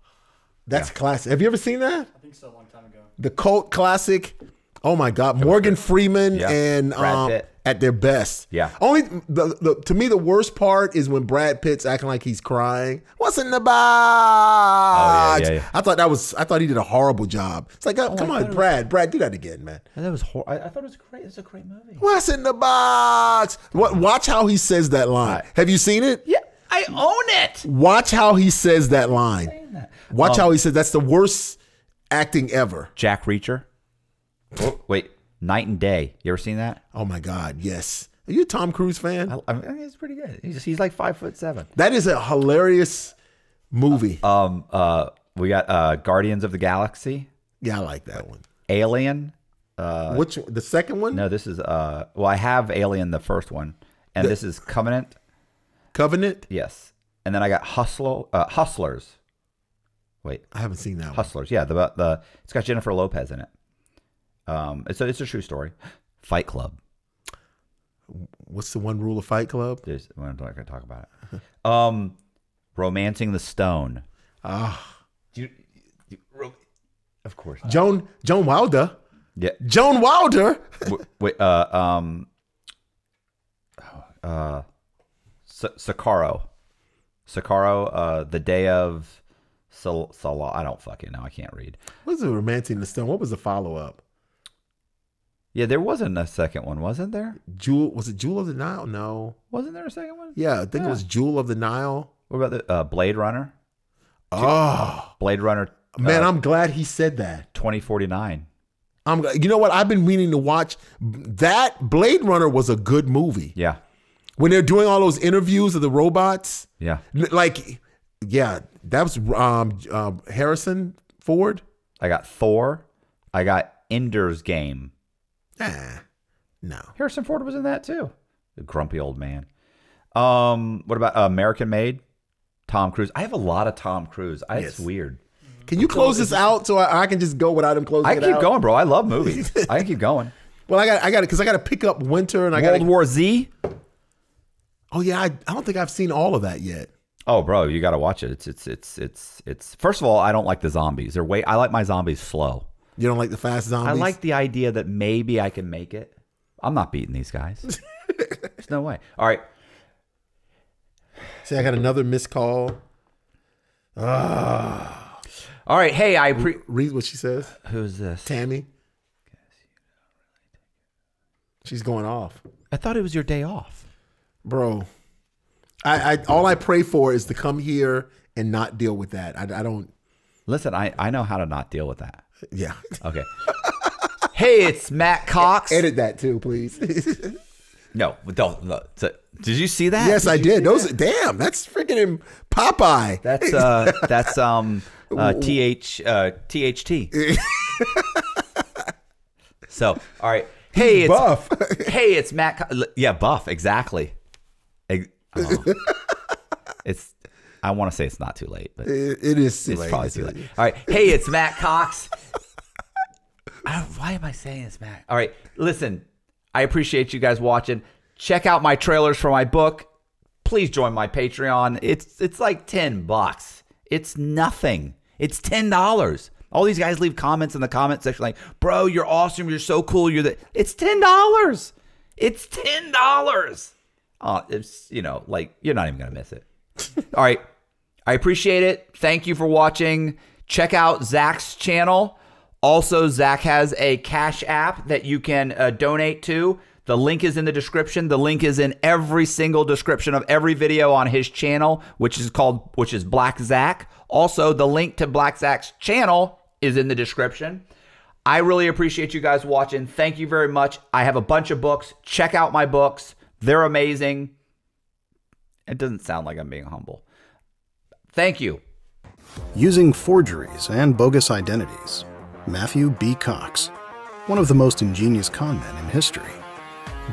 that's yeah. classic. Have you ever seen that? I think so, a long time ago. The cult classic. Oh my God, Morgan Freeman yeah. and um, at their best. Yeah. Only the, the to me the worst part is when Brad Pitt's acting like he's crying. What's in the box? Oh, yeah, yeah, yeah. I thought that was. I thought he did a horrible job. It's like, oh, oh, come on, Brad. Was, Brad, do that again, man. That was horrible. I, I thought it was great. It's a great movie. What's in the box? What? Watch how he says that line. Have you seen it? Yeah, I own it. Watch how he says that line. That. Watch um, how he says. That's the worst acting ever. Jack Reacher. Oh, wait, Night and Day. You ever seen that? Oh my God, yes. Are you a Tom Cruise fan? I, I mean, it's pretty good. He's, he's like five foot seven. That is a hilarious movie. Uh, um, uh, we got uh, Guardians of the Galaxy. Yeah, I like that one. Alien. Uh, Which the second one? No, this is uh. Well, I have Alien, the first one, and the, this is Covenant. Covenant. Yes, and then I got Hustle, uh, Hustlers. Wait, I haven't seen that. Hustlers. One. Yeah, the the it's got Jennifer Lopez in it. Um, it's a, it's a true story. Fight Club. What's the one rule of Fight Club? There's, I'm not going to talk about it. Um, Romancing the Stone. Ah, uh, of course. Not. Joan Joan Wilder. Yeah, Joan Wilder. Wait, uh, um, uh, Sicario. Sicario. Uh, the Day of Sol Sol. I don't fucking know. I can't read. What's the Romancing the Stone? What was the follow up? Yeah, there wasn't a second one, wasn't there? Jewel was it Jewel of the Nile? No, wasn't there a second one? Yeah, I think yeah. it was Jewel of the Nile. What about the uh, Blade Runner? Oh, Blade Runner! Man, uh, I'm glad he said that. twenty forty-nine. I'm. You know what? I've been meaning to watch that. Blade Runner was a good movie. Yeah. When they're doing all those interviews of the robots. Yeah. Like, yeah, that was um, uh, Harrison Ford. I got Thor. I got Ender's Game. Ah, no. Harrison Ford was in that too. The grumpy old man. Um, what about uh, American Made? Tom Cruise. I have a lot of Tom Cruise. I, yes. It's weird. Can you close this out so I, I can just go without him closing? I it out? I keep going, bro. I love movies. I can keep going. Well, I got, I got it because I got to pick up Winter and I got World gotta... War Z. Oh yeah, I, I don't think I've seen all of that yet. Oh, bro, you got to watch it. It's, it's, it's, it's, it's. First of all, I don't like the zombies. They're way. I like my zombies slow. You don't like the fast zombies? I like the idea that maybe I can make it. I'm not beating these guys. There's no way. All right. See, I got another missed call. Oh. All right. Hey, I pre- read what she says. Who's this? Tammy. She's going off. I thought it was your day off. Bro, I, I all I pray for is to come here and not deal with that. I, I don't. Listen, I, I know how to not deal with that. Yeah. Okay. Hey, it's Matt Cox. Edit that too, please. No, don't. No. Did you see that? Yes, did I did. Those. That? Damn, that's freaking Popeye. That's uh, that's um, uh, th uh, T H T. So, all right. Hey, it's Buff. Hey, it's Matt. Co yeah, Buff. Exactly. I don't know. It's. I want to say it's not too late, but it, it is. Too it's late. probably too late. All right. Hey, it's Matt Cox. I don't, why am I saying this, Matt? All right. Listen, I appreciate you guys watching. Check out my trailers for my book. Please join my Patreon. It's it's like ten bucks. It's nothing. It's ten dollars. All these guys leave comments in the comment section like, "Bro, you're awesome. You're so cool. You're the." It's ten dollars. It's ten dollars. Oh, it's you know, like you're not even gonna miss it. All right. I appreciate it. Thank you for watching. Check out Zach's channel. Also, Zach has a Cash App that you can uh, donate to. The link is in the description. The link is in every single description of every video on his channel, which is called, which is Black Zach. Also, the link to Black Zach's channel is in the description. I really appreciate you guys watching. Thank you very much. I have a bunch of books. Check out my books. They're amazing. It doesn't sound like I'm being humble. Thank you. Using forgeries and bogus identities, Matthew B. Cox, one of the most ingenious con men in history,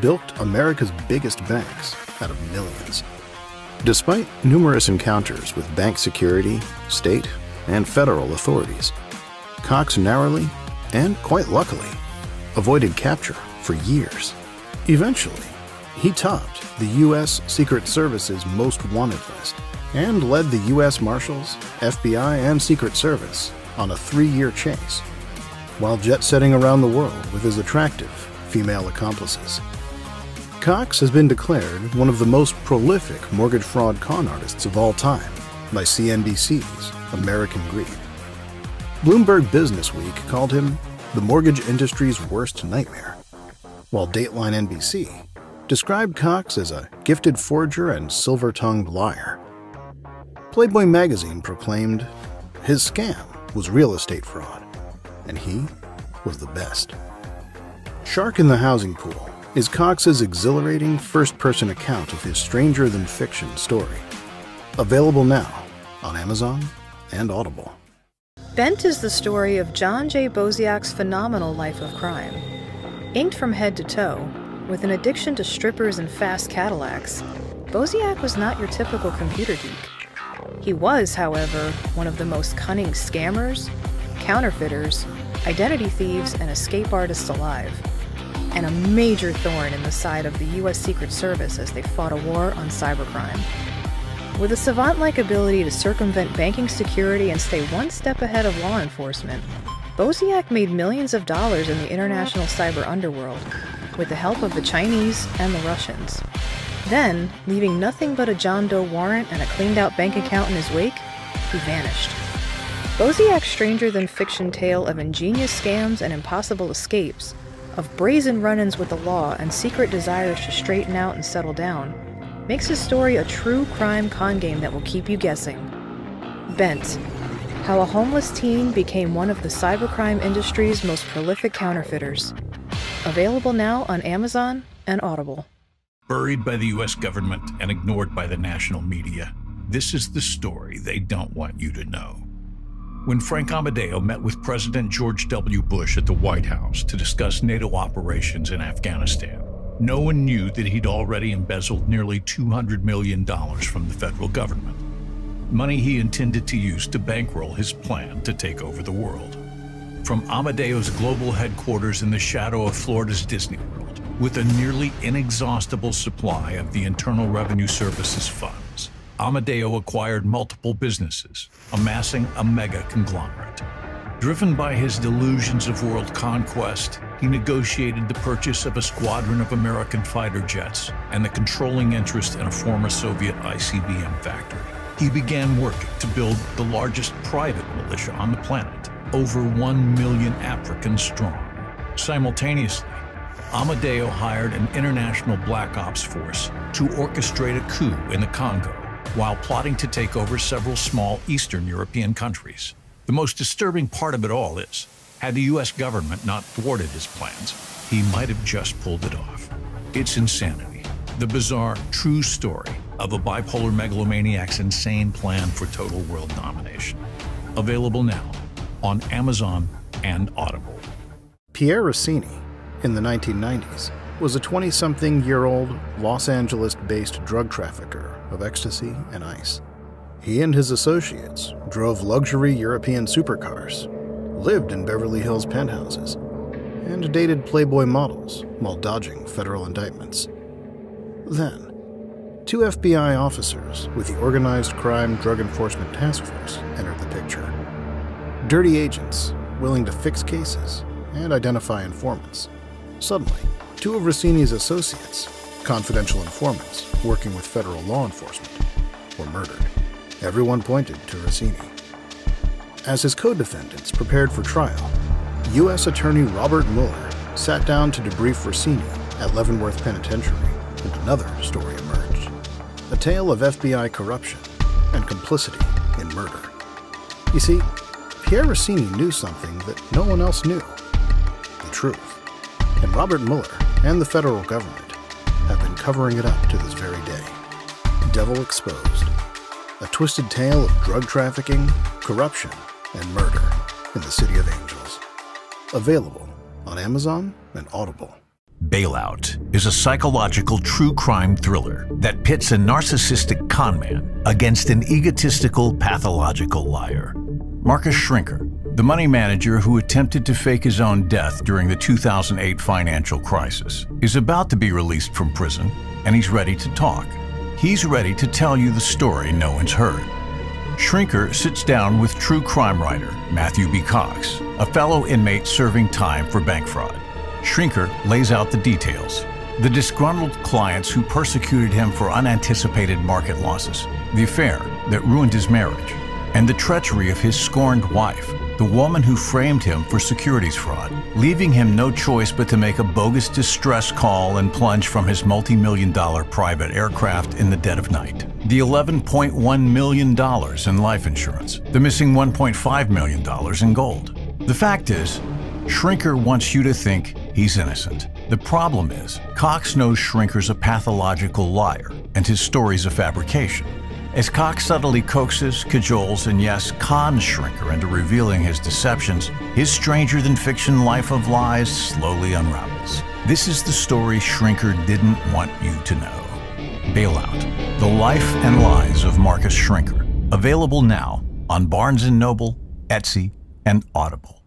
built America's biggest banks out of millions. Despite numerous encounters with bank security, state, and federal authorities, Cox narrowly, and quite luckily, avoided capture for years. Eventually, he topped the U S Secret Service's most wanted list and led the U S Marshals, F B I, and Secret Service on a three-year chase, while jet-setting around the world with his attractive female accomplices. Cox has been declared one of the most prolific mortgage fraud con artists of all time by C N B C's American Greed. Bloomberg Businessweek called him the mortgage industry's worst nightmare, while Dateline N B C described Cox as a gifted forger and silver-tongued liar. Playboy magazine proclaimed his scam was real estate fraud, and he was the best. Shark in the Housing Pool is Cox's exhilarating first-person account of his stranger-than-fiction story, available now on Amazon and Audible. Bent is the story of John J. Boziak's phenomenal life of crime. Inked from head to toe, with an addiction to strippers and fast Cadillacs, Boziak was not your typical computer geek. He was, however, one of the most cunning scammers, counterfeiters, identity thieves, and escape artists alive, and a major thorn in the side of the U S Secret Service as they fought a war on cybercrime. With a savant-like ability to circumvent banking security and stay one step ahead of law enforcement, Boziak made millions of dollars in the international cyber underworld with the help of the Chinese and the Russians. Then, leaving nothing but a John Doe warrant and a cleaned-out bank account in his wake, he vanished. Boziak's stranger-than-fiction tale of ingenious scams and impossible escapes, of brazen run-ins with the law and secret desires to straighten out and settle down, makes his story a true crime con game that will keep you guessing. Bent: How a Homeless Teen Became One of the Cybercrime Industry's Most Prolific Counterfeiters. Available now on Amazon and Audible. Buried by the U S government and ignored by the national media, this is the story they don't want you to know. When Frank Amadeo met with President George W. Bush at the White House to discuss NATO operations in Afghanistan, no one knew that he'd already embezzled nearly two hundred million dollars from the federal government, money he intended to use to bankroll his plan to take over the world. From Amadeo's global headquarters in the shadow of Florida's Disney World, with a nearly inexhaustible supply of the Internal Revenue Service's funds, Amadeo acquired multiple businesses, amassing a mega conglomerate. Driven by his delusions of world conquest, he negotiated the purchase of a squadron of American fighter jets and the controlling interest in a former Soviet I C B M factory. He began working to build the largest private militia on the planet, over one million Africans strong. Simultaneously, Amadeo hired an international black ops force to orchestrate a coup in the Congo, while plotting to take over several small Eastern European countries. The most disturbing part of it all is, had the U S government not thwarted his plans, he might have just pulled it off. It's insanity, the bizarre, true story of a bipolar megalomaniac's insane plan for total world domination. Available now on Amazon and Audible. Pierre Rossini, in the nineteen nineties, was a twenty-something-year-old Los Angeles-based drug trafficker of ecstasy and ice. He and his associates drove luxury European supercars, lived in Beverly Hills penthouses, and dated Playboy models while dodging federal indictments. Then, two F B I officers with the Organized Crime Drug Enforcement Task Force entered the picture. Dirty agents willing to fix cases and identify informants. Suddenly, two of Rossini's associates, confidential informants working with federal law enforcement, were murdered. Everyone pointed to Rossini. As his co-defendants prepared for trial, U S Attorney Robert Mueller sat down to debrief Rossini at Leavenworth Penitentiary, and another story emerged, a tale of F B I corruption and complicity in murder. You see, Pierre Rossini knew something that no one else knew, the truth. And Robert Mueller and the federal government have been covering it up to this very day. Devil Exposed, a twisted tale of drug trafficking, corruption, and murder in the City of Angels. Available on Amazon and Audible. Bailout is a psychological true crime thriller that pits a narcissistic conman against an egotistical, pathological liar. Marcus Schrinker, the money manager who attempted to fake his own death during the two thousand eight financial crisis, is about to be released from prison, and he's ready to talk. He's ready to tell you the story no one's heard. Schrinker sits down with true crime writer Matthew B. Cox, a fellow inmate serving time for bank fraud. Schrinker lays out the details. The disgruntled clients who persecuted him for unanticipated market losses, the affair that ruined his marriage, and the treachery of his scorned wife, the woman who framed him for securities fraud, leaving him no choice but to make a bogus distress call and plunge from his multi-million dollar private aircraft in the dead of night. The eleven point one million dollars in life insurance, the missing one point five million dollars in gold. The fact is, Schrinker wants you to think he's innocent. The problem is, Cox knows Schrinker's a pathological liar and his story's a fabrication. As Cox subtly coaxes, cajoles, and yes, cons Schrinker into revealing his deceptions, his stranger-than-fiction life of lies slowly unravels. This is the story Schrinker didn't want you to know. Bailout, The Life and Lies of Marcus Schrinker. Available now on Barnes and Noble, Etsy, and Audible.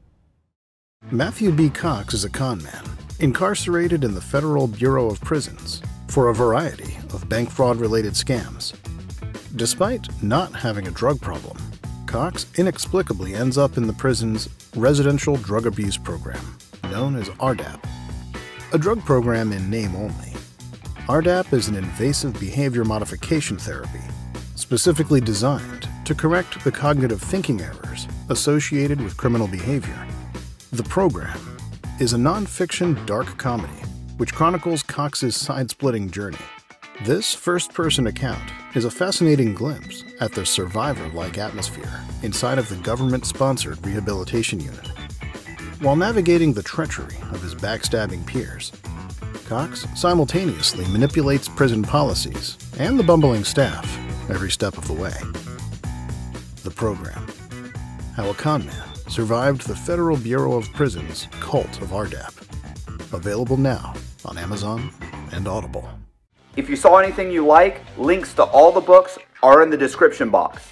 Matthew B. Cox is a con man, incarcerated in the Federal Bureau of Prisons for a variety of bank fraud-related scams. Despite not having a drug problem, Cox inexplicably ends up in the prison's Residential Drug Abuse Program, known as R D A P. A drug program in name only, R D A P is an invasive behavior modification therapy specifically designed to correct the cognitive thinking errors associated with criminal behavior. The Program is a nonfiction dark comedy which chronicles Cox's side-splitting journey. This first-person account is a fascinating glimpse at the survivor-like atmosphere inside of the government-sponsored rehabilitation unit. While navigating the treachery of his backstabbing peers, Cox simultaneously manipulates prison policies and the bumbling staff every step of the way. The Program. How a Con Man survived the Federal Bureau of Prisons' cult of R D A P. Available now on Amazon and Audible. If you saw anything you like, links to all the books are in the description box.